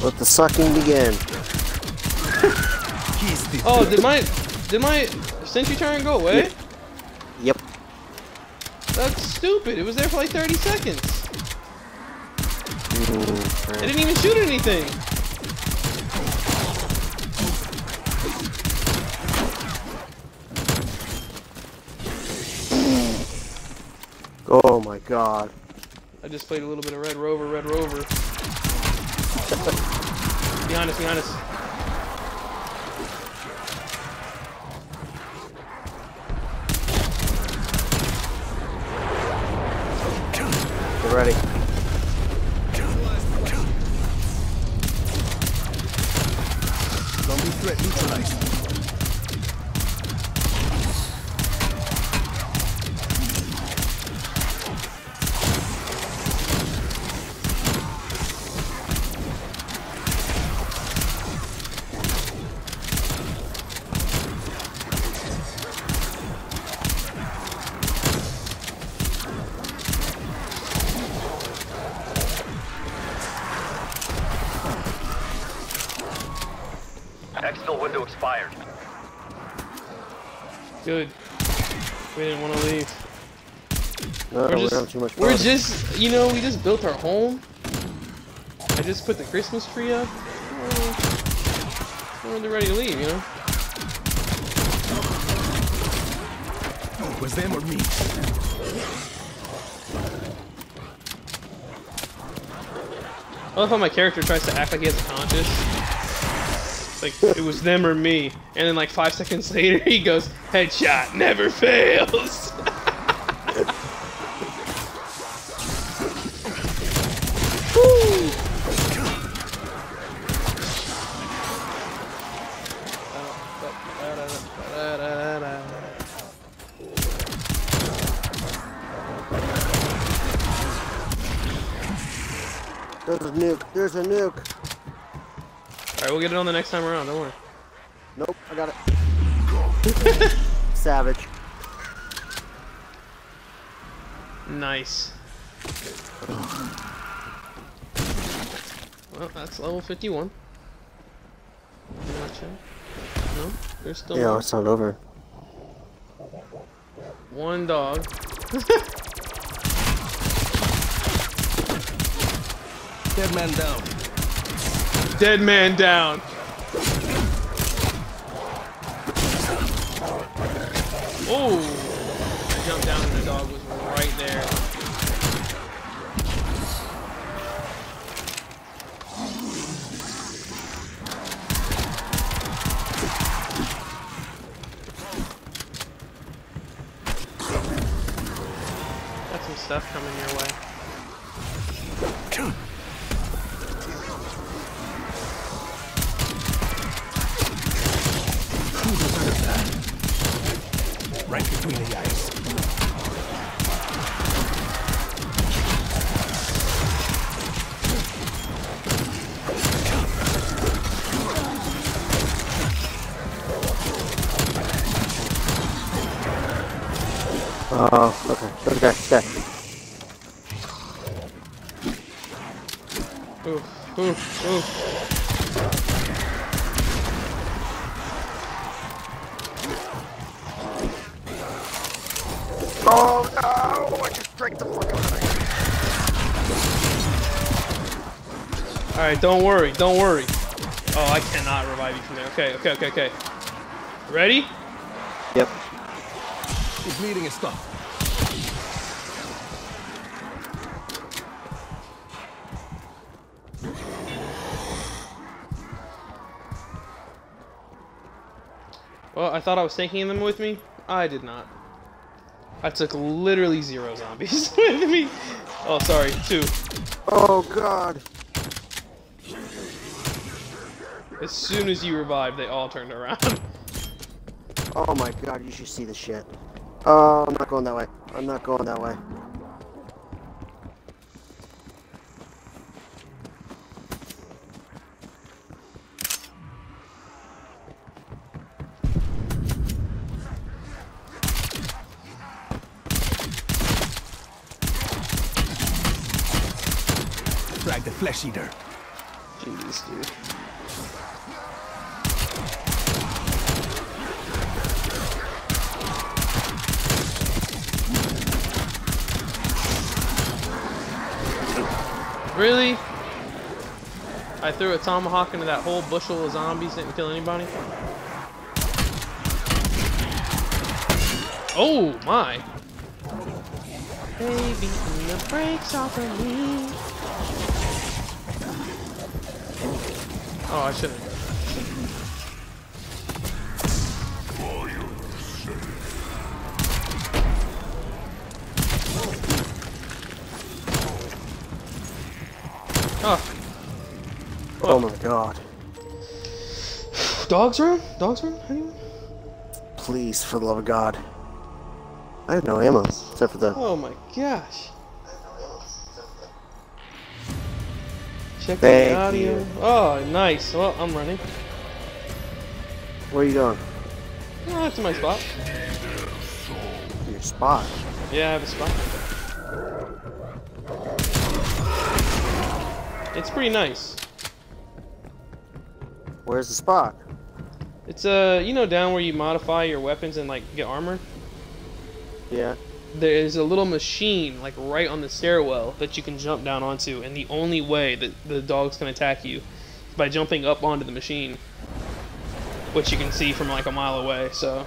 Let the sucking begin. Oh, did my did my sentry turret go away? Yep. That's stupid. It was there for like thirty seconds. Mm-hmm. I didn't even shoot anything. Oh my god. I just played a little bit of Red Rover, Red Rover. Be honest, be honest. Get ready. Zombie threat neutralized. Exfil window expired. Good. We didn't want to leave. No, we're, we're, just, too much we're just, you know, we just built our home. I just put the Christmas tree up. We're, we're ready to leave, you know? Oh, was them or me? I love how my character tries to act like he has a conscience. Like, it was them or me. And then like five seconds later, he goes, headshot never fails. There's a nuke. Alright, we'll get it on the next time around, don't worry. Nope, I got it. Savage. Nice. Well, that's level fifty-one. Gotcha. No, there's still. Yeah, it's not over. One dog. Dead man down. Dead man down. Oh! I jumped down and the dog was right there. Got some stuff coming your way. Oh, okay, those guys, okay. Oof, oof, oof. Oh no, I just drank the fuck out of it. Alright, don't worry, don't worry. Oh, I cannot revive you from there. Okay, okay, okay, okay. Ready? Yep. He's bleeding his stuff. Well, I thought I was taking them with me. I did not. I took literally zero zombies with me. Oh, sorry, two. Oh, God. As soon as you revived, they all turned around. Oh, my God, you should see the shit. Oh, I'm not going that way. I'm not going that way. Drag the flesh eater. Jesus, dude. Really? I threw a tomahawk into that whole bushel of zombies, didn't kill anybody? Oh my! They beating the brakes off of me. Oh, I shouldn't. Oh. Oh. Oh my God. Dog's room? Dog's room? Anyone? Please, for the love of God. I have no ammo, except for the... Oh my gosh. Check Thank the audio. You. Oh, nice. Well, I'm running. Where are you going? Oh, that's my spot. Your spot? Yeah, I have a spot. It's pretty nice. Where's the spot? It's uh, you know, down where you modify your weapons and like get armor. Yeah. There's a little machine like right on the stairwell that you can jump down onto, and the only way that the dogs can attack you is by jumping up onto the machine, which you can see from like a mile away. So.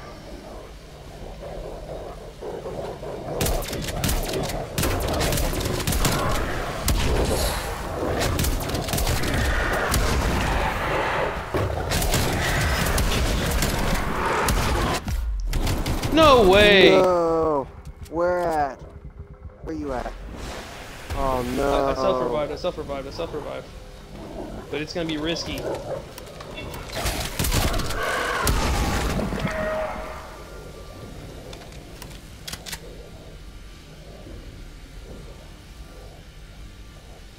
No way! No! Where at? Where you at? Oh no! I, I self-revived, I self-revived, I self-revived. But it's gonna be risky. Okay,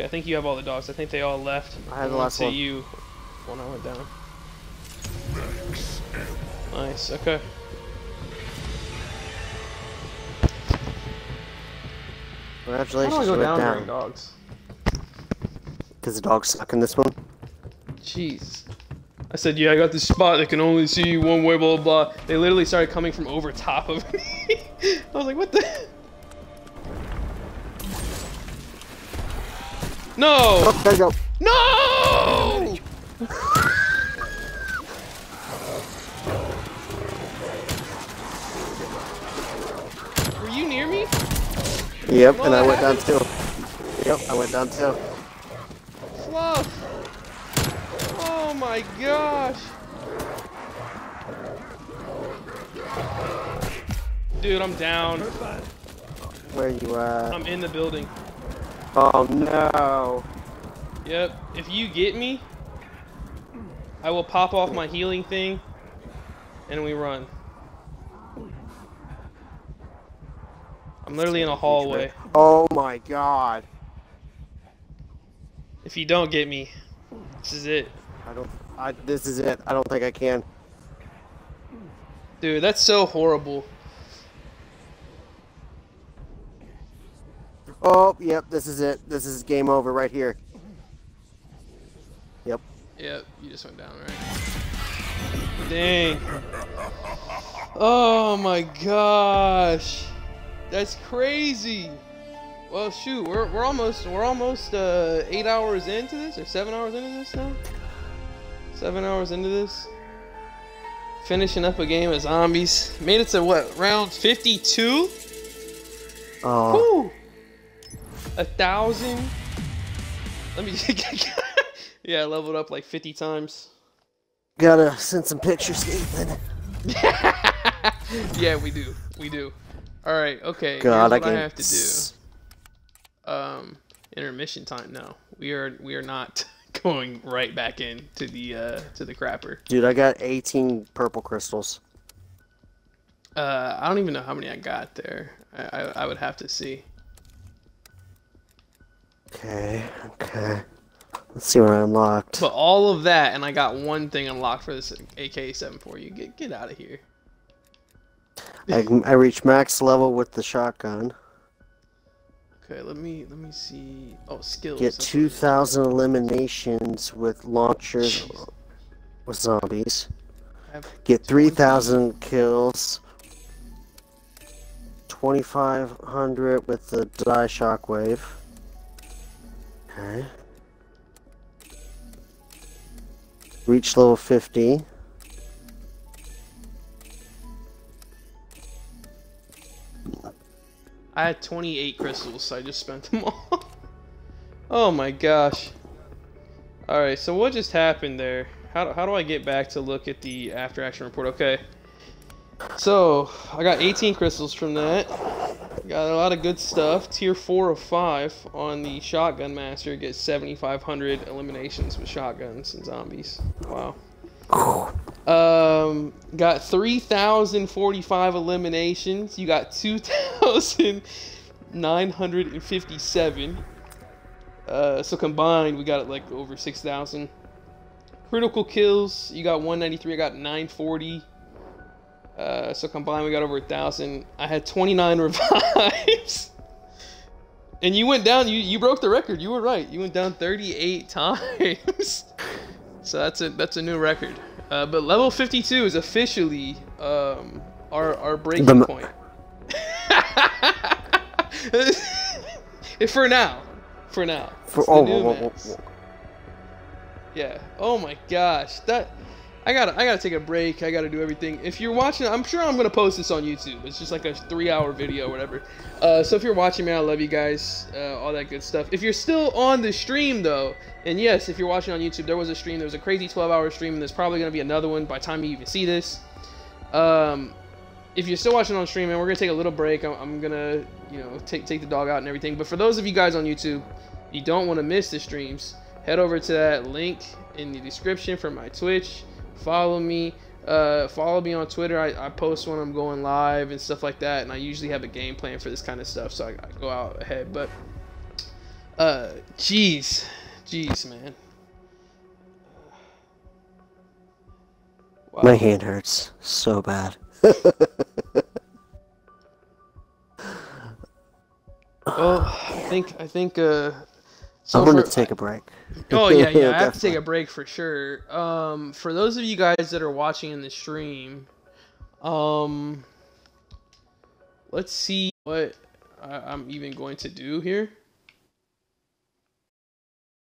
I think you have all the dogs. I think they all left. I had the last one. You, when I went down. Nice, okay. Congratulations, I don't go down, down during dogs. Does the dog suck in this one? Jeez. I said, yeah, I got this spot that can only see you one way, blah, blah, blah. They literally started coming from over top of me. I was like, what the? No! Oh, there you go. No! Were you near me? Yep, well, and I went happened. down too. Yep, I went down too. Fluff! Oh my gosh! Dude, I'm down. Where you at? I'm in the building. Oh no! Yep, if you get me, I will pop off my healing thing, and we run. I'm literally in a hallway. Oh my god. If you don't get me, this is it. I don't I this is it. I don't think I can. Dude, that's so horrible. Oh, yep, this is it. This is game over right here. Yep. Yep, you just went down, right? Dang. Oh my gosh. That's crazy. Well, shoot, we're we're almost we're almost uh, eight hours into this, or seven hours into this now. Seven hours into this, finishing up a game of Zombies. Made it to what, round fifty-two? Oh. A thousand. Let me. Yeah, I leveled up like fifty times. Gotta send some pictures to Ethan. Yeah, we do. We do. Alright, okay, God, here's what I, I have to do. Um, intermission time, no. We are we are not going right back in to the uh, to the crapper. Dude, I got eighteen purple crystals. Uh, I don't even know how many I got there. I, I, I would have to see. Okay, okay. Let's see what I unlocked. But all of that, and I got one thing unlocked for this A K seventy-four U. Get, get out of here. I, I reached max level with the shotgun. Okay, let me let me see. Oh, skills. Get two thousand eliminations with launchers Jeez. with zombies. Get three thousand kills. Twenty five hundred with the die shockwave. Okay. Reach level fifty. I had twenty-eight crystals, so I just spent them all. Oh my gosh. Alright, so what just happened there? How do, how do I get back to look at the after action report? Okay. So, I got eighteen crystals from that. Got a lot of good stuff. Tier four of five on the Shotgun Master gets seventy-five hundred eliminations with shotguns and zombies. Wow. Um, got three thousand forty-five eliminations. You got two thousand nine hundred fifty-seven. Uh, so combined, we got like over six thousand. Critical kills, you got one ninety-three, I got nine forty. Uh, so combined, we got over one thousand. I had twenty-nine revives. And you went down, you, you broke the record. You were right. You went down thirty-eight times. So that's a that's a new record. Uh, but level fifty-two is officially um, our our breaking point. For now, for now. For oh, oh, oh, oh. Yeah. Oh my gosh, that. I gotta, I gotta take a break. I gotta do everything. If you're watching, I'm sure I'm gonna post this on YouTube. It's just like a three-hour video, or whatever. Uh, so if you're watching, man, I love you guys. Uh, all that good stuff. If you're still on the stream, though, and yes, if you're watching on YouTube, there was a stream. There was a crazy twelve-hour stream, and there's probably gonna be another one by the time you even see this. Um, if you're still watching on stream, man, we're gonna take a little break. I'm, I'm gonna, you know, take take the dog out and everything. But for those of you guys on YouTube, you don't want to miss the streams. Head over to that link in the description for my Twitch. Follow me, uh, follow me on Twitter. I, I post when I'm going live and stuff like that, and I usually have a game plan for this kind of stuff, so I, I go out ahead. But, uh, jeez, jeez, man. Wow. My hand hurts so bad. Well, I think I think uh. So I'm going to take a break. Oh, yeah, yeah. I have to take a break for sure. Um, for those of you guys that are watching in the stream, um, let's see what I, I'm even going to do here.